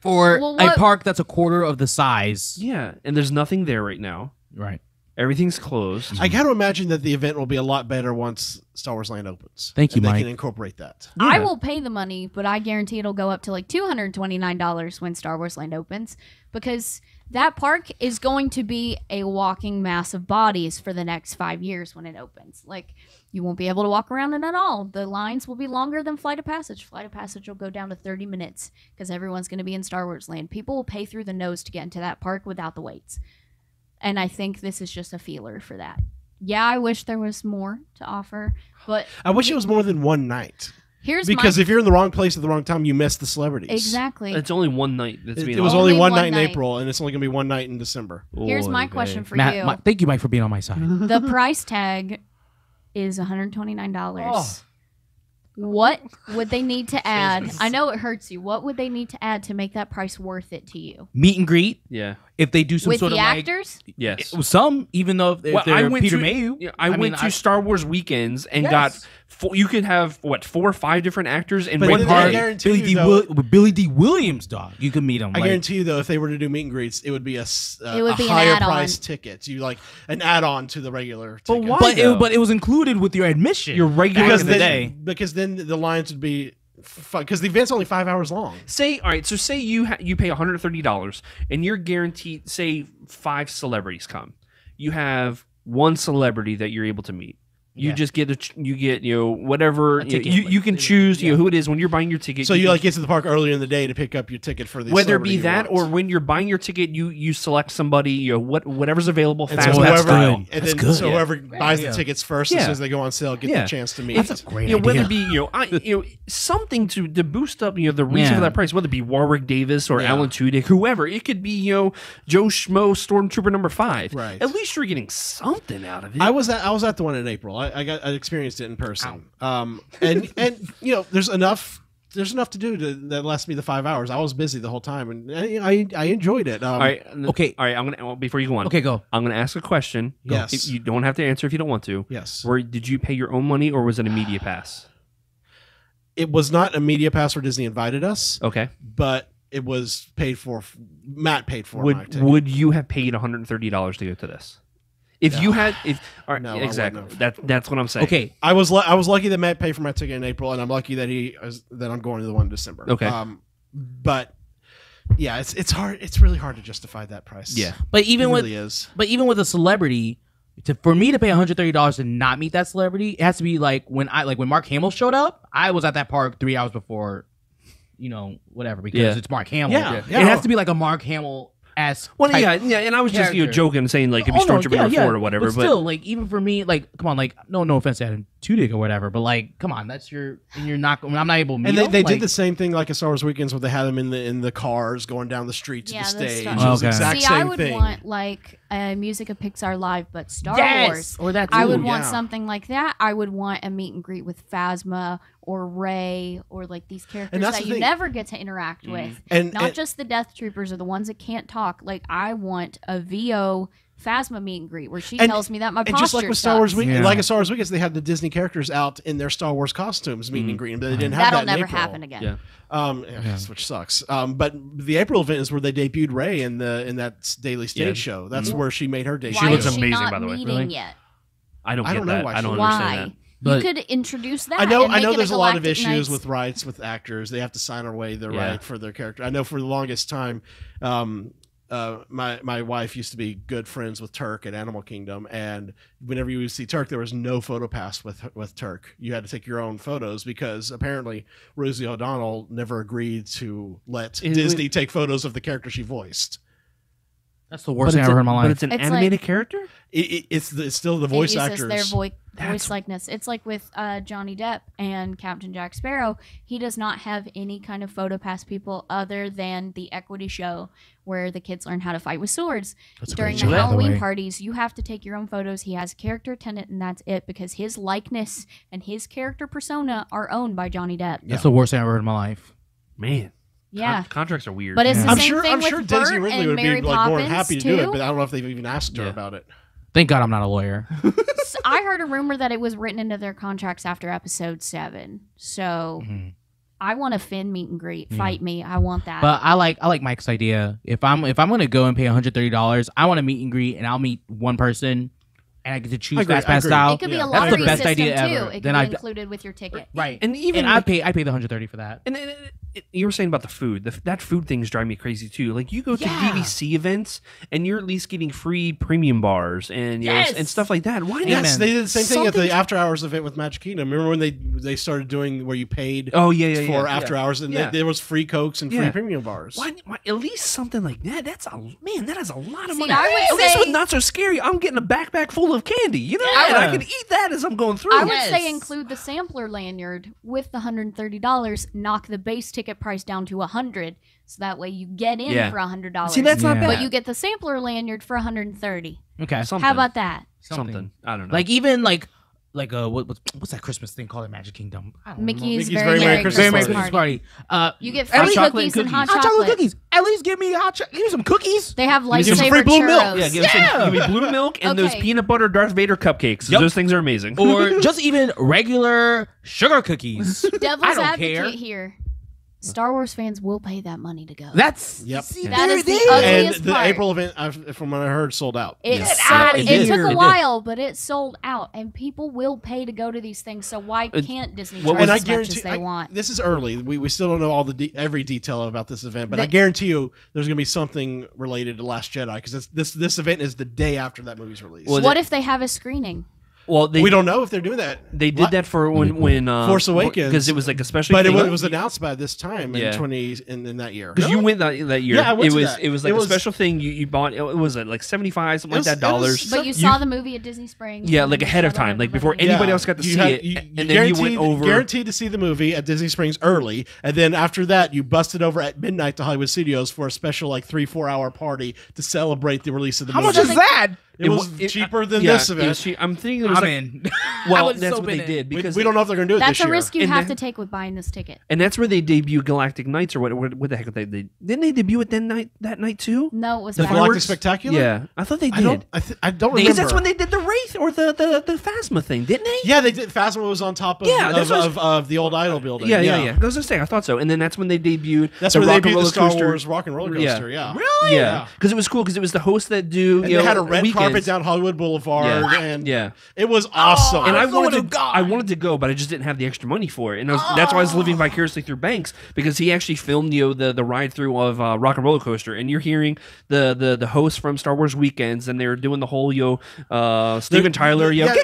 For well, a park that's a quarter of the size. Yeah, and there's nothing there right now. Right. Everything's closed. I got to imagine that the event will be a lot better once Star Wars Land opens. Thank you, Mike. They can incorporate that. Yeah. I will pay the money, but I guarantee it'll go up to like two hundred twenty-nine dollars when Star Wars Land opens because... that park is going to be a walking mass of bodies for the next five years when it opens. Like, you won't be able to walk around it at all. The lines will be longer than Flight of Passage. Flight of Passage will go down to thirty minutes because everyone's going to be in Star Wars Land. People will pay through the nose to get into that park without the waits. And I think this is just a feeler for that. Yeah, I wish there was more to offer, but I wish it was more than one night. Here's because my... if you're in the wrong place at the wrong time, you miss the celebrities. Exactly. It's only one night. That's it, it was only, only one, one night, night in April, and it's only going to be one night in December. Here's Oy my babe. question for Matt, you. My, thank you, Mike, for being on my side. The price tag is one hundred twenty-nine dollars. Oh. What would they need to add? I know it hurts you. What would they need to add to make that price worth it to you? Meet and greet? Yeah. If they do some With sort the of actors? Like, yes. It, some, even though if well, they're I went Peter to, Mayhew. Yeah, I, I went mean, to I, Star Wars Weekends and yes. got, four, you could have, what, four or five different actors in one party. Billy, you, D. Will, Billy D. Williams, dog. You could meet him. I like, guarantee you, though, if they were to do meet and greets, it would be a, uh, it would a be higher price ticket. You like an add-on to the regular ticket. But why? But it, but it was included with your admission. Your regular because in the then, day. Because then the lines would be... because the event's only five hours long. Say, all right, so say you ha you pay one hundred thirty dollars and you're guaranteed, say, five celebrities come. You have one celebrity that you're able to meet. You yeah. just get, a ch you get, you know, whatever. You, you, you can choose, you yeah. know, who it is when you're buying your ticket. So you, you like get to the park earlier in the day to pick up your ticket for the whether it be that or when you're buying your ticket, you you select somebody, you know, what whatever's available. Fast, so whoever, that's good. And then, good. So whoever yeah. buys yeah. the tickets first yeah. as soon as they go on sale, get yeah. the chance to meet. That's a great you know, idea. Whether it be you know, I, you know, something to to boost up you know the reason yeah. for that price, whether it be Warwick Davis or yeah. Alan Tudyk, whoever it could be, you know, Joe Schmo, Stormtrooper number five. Right. At least you're getting something out of it. I was at, I was at the one in April. I, I got I experienced it in person, um, and and you know there's enough there's enough to do to, that lasts me the five hours. I was busy the whole time, and I I enjoyed it. Um, all right, okay, all right. I'm gonna well, before you go on. Okay, go. I'm gonna ask a question. Go. Yes, if you don't have to answer if you don't want to. Yes. Where did you pay your own money, or was it a media pass? It was not a media pass where Disney invited us. Okay, but it was paid for. Matt paid for. Would my ticket. Would you have paid one hundred thirty dollars to go to this? If no. you had, if all right, no, exactly, that that's what I'm saying. Okay, I was I was lucky that Matt paid for my ticket in April, and I'm lucky that he that I'm going to the one in December. Okay, um, but yeah, it's it's hard. It's really hard to justify that price. Yeah, but even it with really is. but even with a celebrity, to, for me to pay one hundred thirty dollars and not meet that celebrity, it has to be like when I like when Mark Hamill showed up, I was at that park three hours before, you know, whatever because yeah. it's Mark Hamill. Yeah, yeah. yeah, it has to be like a Mark Hamill. As well, yeah, yeah, and I was character. just you know, joking, saying like it'd be oh, Stormtrooper no, yeah, yeah. or whatever. But, but still, like even for me, like come on, like no, no offense, Adam Tudyk or whatever, but like, come on, that's your, and you're not, I mean, I'm not able to meet And they, they like, did the same thing like a Star Wars Weekends where they had them in the in the cars going down the street to yeah, the stage. Oh, okay. exact See, same I would thing. want like a uh, Music of Pixar Live, but Star yes! Wars. Or that too, I would yeah. want something like that. I would want a meet and greet with Phasma or Rey or like these characters that the you thing. never get to interact mm-hmm. with. And, Not and, just the Death Troopers or the ones that can't talk. Like I want a V O Phasma meet and greet where she and, tells me that my and posture just like with Star Wars Week, yeah. like a Star Wars Weekends, they had the Disney characters out in their Star Wars costumes meet mm-hmm. and greet, but they didn't have That'll that. That'll never April. happen again. Yeah. Um, yeah. Which sucks. Um, but the April event is where they debuted Rey in the in that Daily Stage yeah. show. That's mm-hmm. where she made her debut. She looks amazing, not by the way. Really? Yet? I don't. Get I don't know that. Why. She I don't understand why? That. But you could introduce that. I know. And make I know. There's a lot of issues nights. with rights with actors. They have to sign away their yeah. right for their character. I know for the longest time. Um, Uh, my my wife used to be good friends with Turk at Animal Kingdom, and whenever you would see Turk, there was no photo pass with with Turk. You had to take your own photos because apparently Rosie O'Donnell never agreed to let Is Disney it, take photos of the character she voiced. That's the worst thing I've ever heard in my life. But it's an it's animated like, character. It, it, it's the, it's still the voice it uses actors. Their voice. Voice likeness. It's like with uh, Johnny Depp and Captain Jack Sparrow. He does not have any kind of photo past people other than the equity show where the kids learn how to fight with swords. That's During the Halloween way. parties, you have to take your own photos. He has a character attendant, and that's it, because his likeness and his character persona are owned by Johnny Depp. That's yeah. the worst thing I've ever heard in my life. Man. Yeah. Con contracts are weird. But it's yeah. the I'm same sure, thing I'm with sure Daisy Ridley would Mary be like, more than happy to too? do it, but I don't know if they've even asked her yeah. about it. Thank God I'm not a lawyer. So I heard a rumor that it was written into their contracts after episode seven. So mm-hmm. I want a Finn meet and greet. Mm-hmm. Fight me. I want that. But I like I like Mike's idea. If I'm if I'm gonna go and pay one hundred thirty dollars, I want a meet and greet, and I'll meet one person, and I get to choose fast pass style. It could be yeah. a lottery That's the best idea too. ever. It could then be I'd, included with your ticket, right? And even and like, I pay I pay the one hundred thirty for that. And it, it, you were saying about the food. The, that food things drive me crazy too. Like you go to yeah. D V C events and you're at least getting free premium bars and yes. you know, and stuff like that. Why? Yes, not? They did the same Something thing at the after hours event with Magic Kingdom. Remember when they they started doing where you paid? Oh yeah, yeah, for yeah, after yeah. hours and yeah. they, there was free cokes and yeah. free premium bars. Why, why? At least something like that. That's a man. That is a lot of See, money. I would at say, least with Not So Scary, I'm getting a backpack full of candy. You know, yeah. and I could eat that as I'm going through. I would yes. say include the sampler lanyard with the one hundred thirty dollars. Knock the base ticket price down to one hundred, so that way you get in yeah. for one hundred dollars. See, that's yeah. not bad. But you get the sampler lanyard for one hundred thirty. Okay, something. How about that? Something. something. I don't know. Like even like like uh what, what's that Christmas thing called at Magic Kingdom? I don't Mickey's, know. Mickey's very, very merry Christmas, Christmas, Christmas party. party. Uh, you get free cookies, cookies and hot chocolate. Hot chocolate cookies. At least give me hot chocolate. Give me some cookies. They have lightsaber churros. Yeah, give, yeah. Some, give me blue milk and okay. those peanut butter Darth Vader cupcakes. Yep. Those things are amazing. Or just even regular sugar cookies. Devil's advocate here. Star Wars fans will pay that money to go. That's yep. See, that is the ugliest and part. The April event, I've, from what I heard, sold out. It, yes. sold, it, it took a it while, did. but it sold out, and people will pay to go to these things. So why can't it, Disney charge well, as much as they I, want? This is early. We we still don't know all the de every detail about this event, but the, I guarantee you, there's going to be something related to Last Jedi because this this event is the day after that movie's release. Well, what they, if they have a screening? Well, they, we don't know if they're doing that. They did what? that for when when uh, Force Awakens because it was like a special. But it, it was announced by this time in yeah. twenty in, in that year because really? you went that, that year. Yeah, I went it to was that. it was like it was, a special thing you, you bought. It was like seventy five something was, like that dollars. But you, you saw the movie at Disney Springs. Yeah, like ahead of time, like before yeah. anybody else got to you see had, it. You, and you then you went over guaranteed to see the movie at Disney Springs early, and then after that you busted over at midnight to Hollywood Studios for a special like three four hour party to celebrate the release of the movie. How much is that? It, it was it, cheaper than yeah, this event. She, I'm thinking it was I'm like, in. Well, was that's so what they in. did. because we, we don't know if they're going to do it this year. That's a risk you and have that, to take with buying this ticket. And that's where they debut Galactic Nights or what? What, what the heck? They, they didn't they debut it that night? That night too? No, it was the Galactic Spectacular. Yeah, I thought they did. I don't, I th I don't remember. Because that's when they did the Wraith or the, the the Phasma thing, didn't they? Yeah, they did. Phasma was on top of yeah, of, was, of, of the old Idol building. Yeah, yeah, yeah. That was the thing. I thought so. And then that's when they debuted. That's when they debuted Star Wars Rock and Roller Coaster. Yeah, really? Yeah, because it was cool because it was the hosts that do. They had a red carpet down Hollywood Boulevard, yeah. and yeah. it was awesome. Oh, and I wanted to, God. I wanted to go, but I just didn't have the extra money for it, and I was, oh. that's why I was living vicariously through Banks because he actually filmed you know, the the ride through of uh, Rock and Roller Coaster, and you're hearing the the the hosts from Star Wars Weekends, and they were doing the whole yo, know, uh, Steven Tyler, yo. Yeah.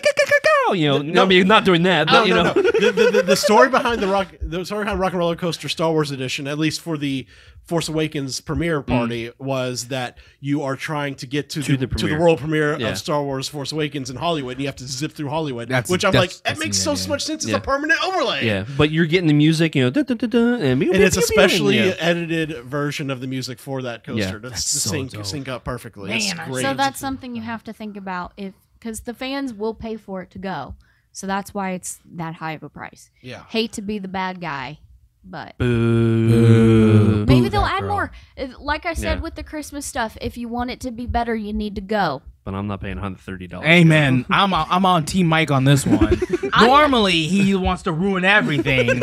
no, you know, the, no, I mean, not doing that. But, no, you know. No, no. the, the, the story behind the rock, the story behind Rock and Roller Coaster Star Wars edition, at least for the Force Awakens premiere party, mm. was that you are trying to get to, to the, the to the world premiere yeah. of Star Wars Force Awakens in Hollywood, and you have to zip through Hollywood, that's, which I'm like, that makes so yeah. much sense. It's yeah. a permanent overlay. Yeah, but you're getting the music, you know, da, da, da, da, and, and it's a specially yeah. edited version of the music for that coaster yeah. to so sync, sync up perfectly. Man, so that's something you have to think about if. Because the fans will pay for it to go. So that's why it's that high of a price. Yeah. Hate to be the bad guy, but Boo. maybe Boo they'll add girl. more. Like I said yeah. with the Christmas stuff, if you want it to be better, you need to go. But I'm not paying one hundred thirty dollars. Amen. I'm a, I'm on Team Mike on this one. Normally, he wants to ruin everything.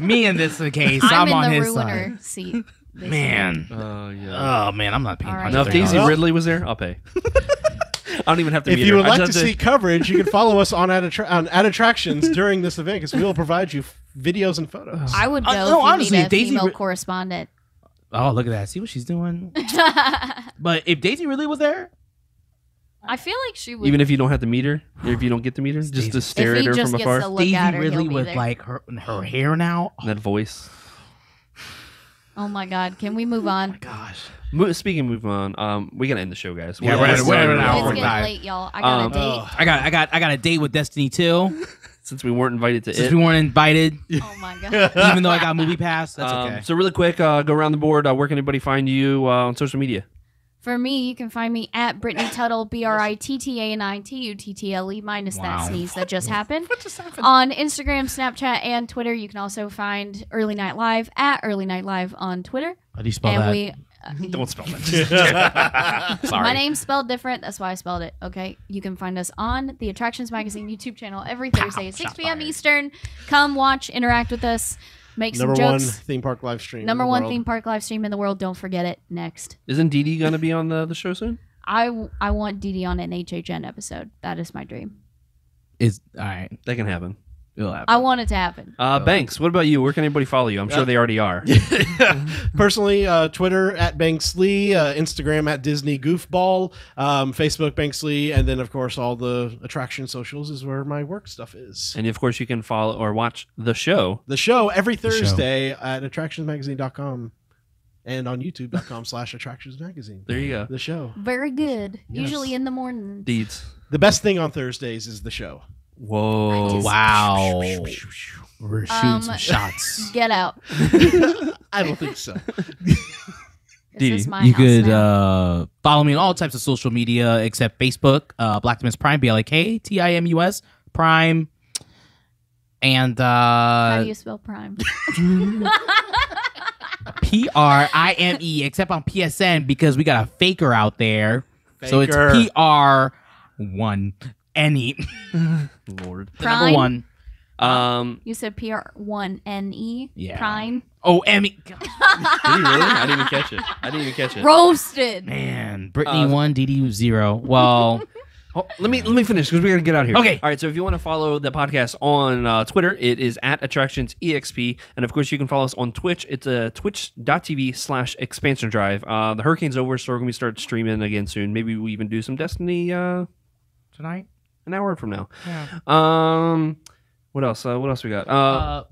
Me in this case, I'm, I'm on his side. I'm in the ruiner seat. Man. Uh, yeah. Oh, man, I'm not paying right. one hundred thirty dollars. Now, if Daisy Ridley was there, I'll pay. I don't even have to be If you would like to see coverage, you can follow us on at, attra on at Attractions during this event because we will provide you videos and photos. I would go uh, no, if you honestly, need a Daisy female correspondent. Oh, look at that. See what she's doing? But if Daisy really was there? I feel like she would. Even if you don't have to meet her? Or if you don't get to meet her? Just to stare at her from afar? Daisy Ridley with like her, her hair now? Oh. That voice. Oh my God! Can we move on? Oh my gosh! Mo speaking, of move on. Um, we gotta end the show, guys. Yeah, we're, we're, we're, we're now. It's getting late, y'all. I got um, a date. Oh. I got, I got, I got a date with Destiny two. Since we weren't invited to Since it. Since we weren't invited. Oh my God! Even though I got movie pass, that's um, okay. So really quick, uh, go around the board. Uh, where can anybody find you uh, on social media? For me, you can find me at Brittany Tuttle, B R I T T A N I T U T T L E, minus wow. that sneeze that just happened. What just happened? On Instagram, Snapchat, and Twitter, you can also find Early Night Live at Early Night Live on Twitter. How do you spell and that? We, uh, Don't spell that. Sorry. My name's spelled different. That's why I spelled it. Okay. You can find us on the Attractions Magazine YouTube channel every Thursday Pow, at six P M Eastern. Come watch, interact with us. Make Number some jokes. one theme park live stream. Number one world. theme park live stream in the world. Don't forget it. Next. Isn't Dee Dee going to be on the, the show soon? I, I want Dee Dee on an H H N episode. That is my dream. Is all right. That can happen. It'll happen. I want it to happen. Uh, oh. Banks, what about you? Where can anybody follow you? I'm yeah. sure they already are. yeah. Personally, uh, Twitter at Banks Lee, uh, Instagram at Disney Goofball, um, Facebook Banks Lee, and then of course all the attraction socials is where my work stuff is. And of course you can follow or watch the show. The show every Thursday show. at Attractions Magazine dot com. And on YouTube.com slash Attractions Magazine. There you go. The show. Very good. Yes. Usually in the morning. Deeds. The best thing on Thursdays is the show. Whoa. Just, wow. We're shooting um, some shots. Get out. I don't think so. This is my you house could uh, follow me on all types of social media except Facebook, uh, Blacktimus Prime, B L A K T I M U S, Prime. And uh, how do you spell Prime? P R I M E, except on P S N because we got a faker out there. Faker. So it's P R one. Any. Lord. Prime? Number one. Um, you said P R one N E? Yeah. Prime? Oh, Emmy. Did you really? I didn't even catch it. I didn't even catch it. Roasted. Man. Brittany uh, one, D D zero. Well... Oh, let me let me finish because we're gonna get out of here. Okay. All right. So if you want to follow the podcast on uh, Twitter, it is at Attractions E X P, and of course you can follow us on Twitch. It's a uh, twitch dot T V slash Expansion Drive. Uh, the hurricane's over, so we're gonna start streaming again soon. Maybe we even do some Destiny uh, tonight, an hour from now. Yeah. Um, what else? Uh, what else we got? Uh. uh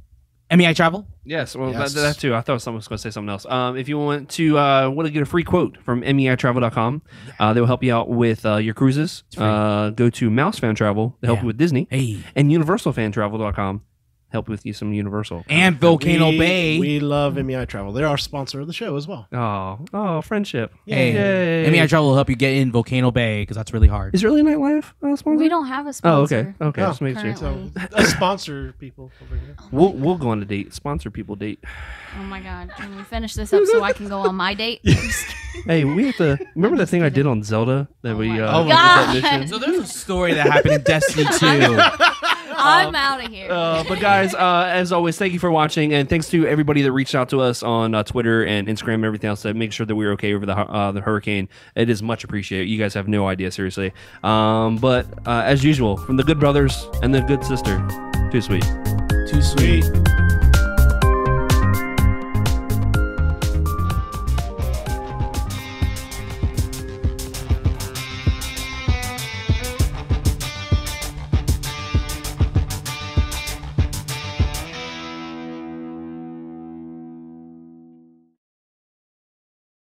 M E I Travel? Yes, well, yes. That, that too. I thought someone was going to say something else. Um, if you want to uh, want to get a free quote from M E I Travel dot com, yeah. uh, they will help you out with uh, your cruises. Uh, go to Mousefantravel. They help yeah. you with Disney. Hey. And Universal Fan Travel dot com. Help with you some Universal. And Volcano we, Bay. We love M E I Travel. They're our sponsor of the show as well. Oh, oh friendship. Yay. Hey. Yay. M E I Travel will help you get in Volcano Bay because that's really hard. Is Early Night Live a sponsor? We don't have a sponsor. Oh, okay. Okay. Oh, just make sure. So, sponsor people over here. Oh we'll, we'll go on a date. Sponsor people date. Oh, my God. Can we finish this up so I can go on my date? Hey, we have to... Remember that thing I did on Zelda? That oh we... Uh, oh, my God. So there's a story that happened in Destiny two. I'm uh, out of here. Uh, but guys, uh, as always, thank you for watching, and thanks to everybody that reached out to us on uh, Twitter and Instagram and everything else to make sure that we were okay over the uh, the hurricane. It is much appreciated. You guys have no idea, seriously. Um, but uh, as usual, from the good brothers and the good sister, too sweet, too sweet.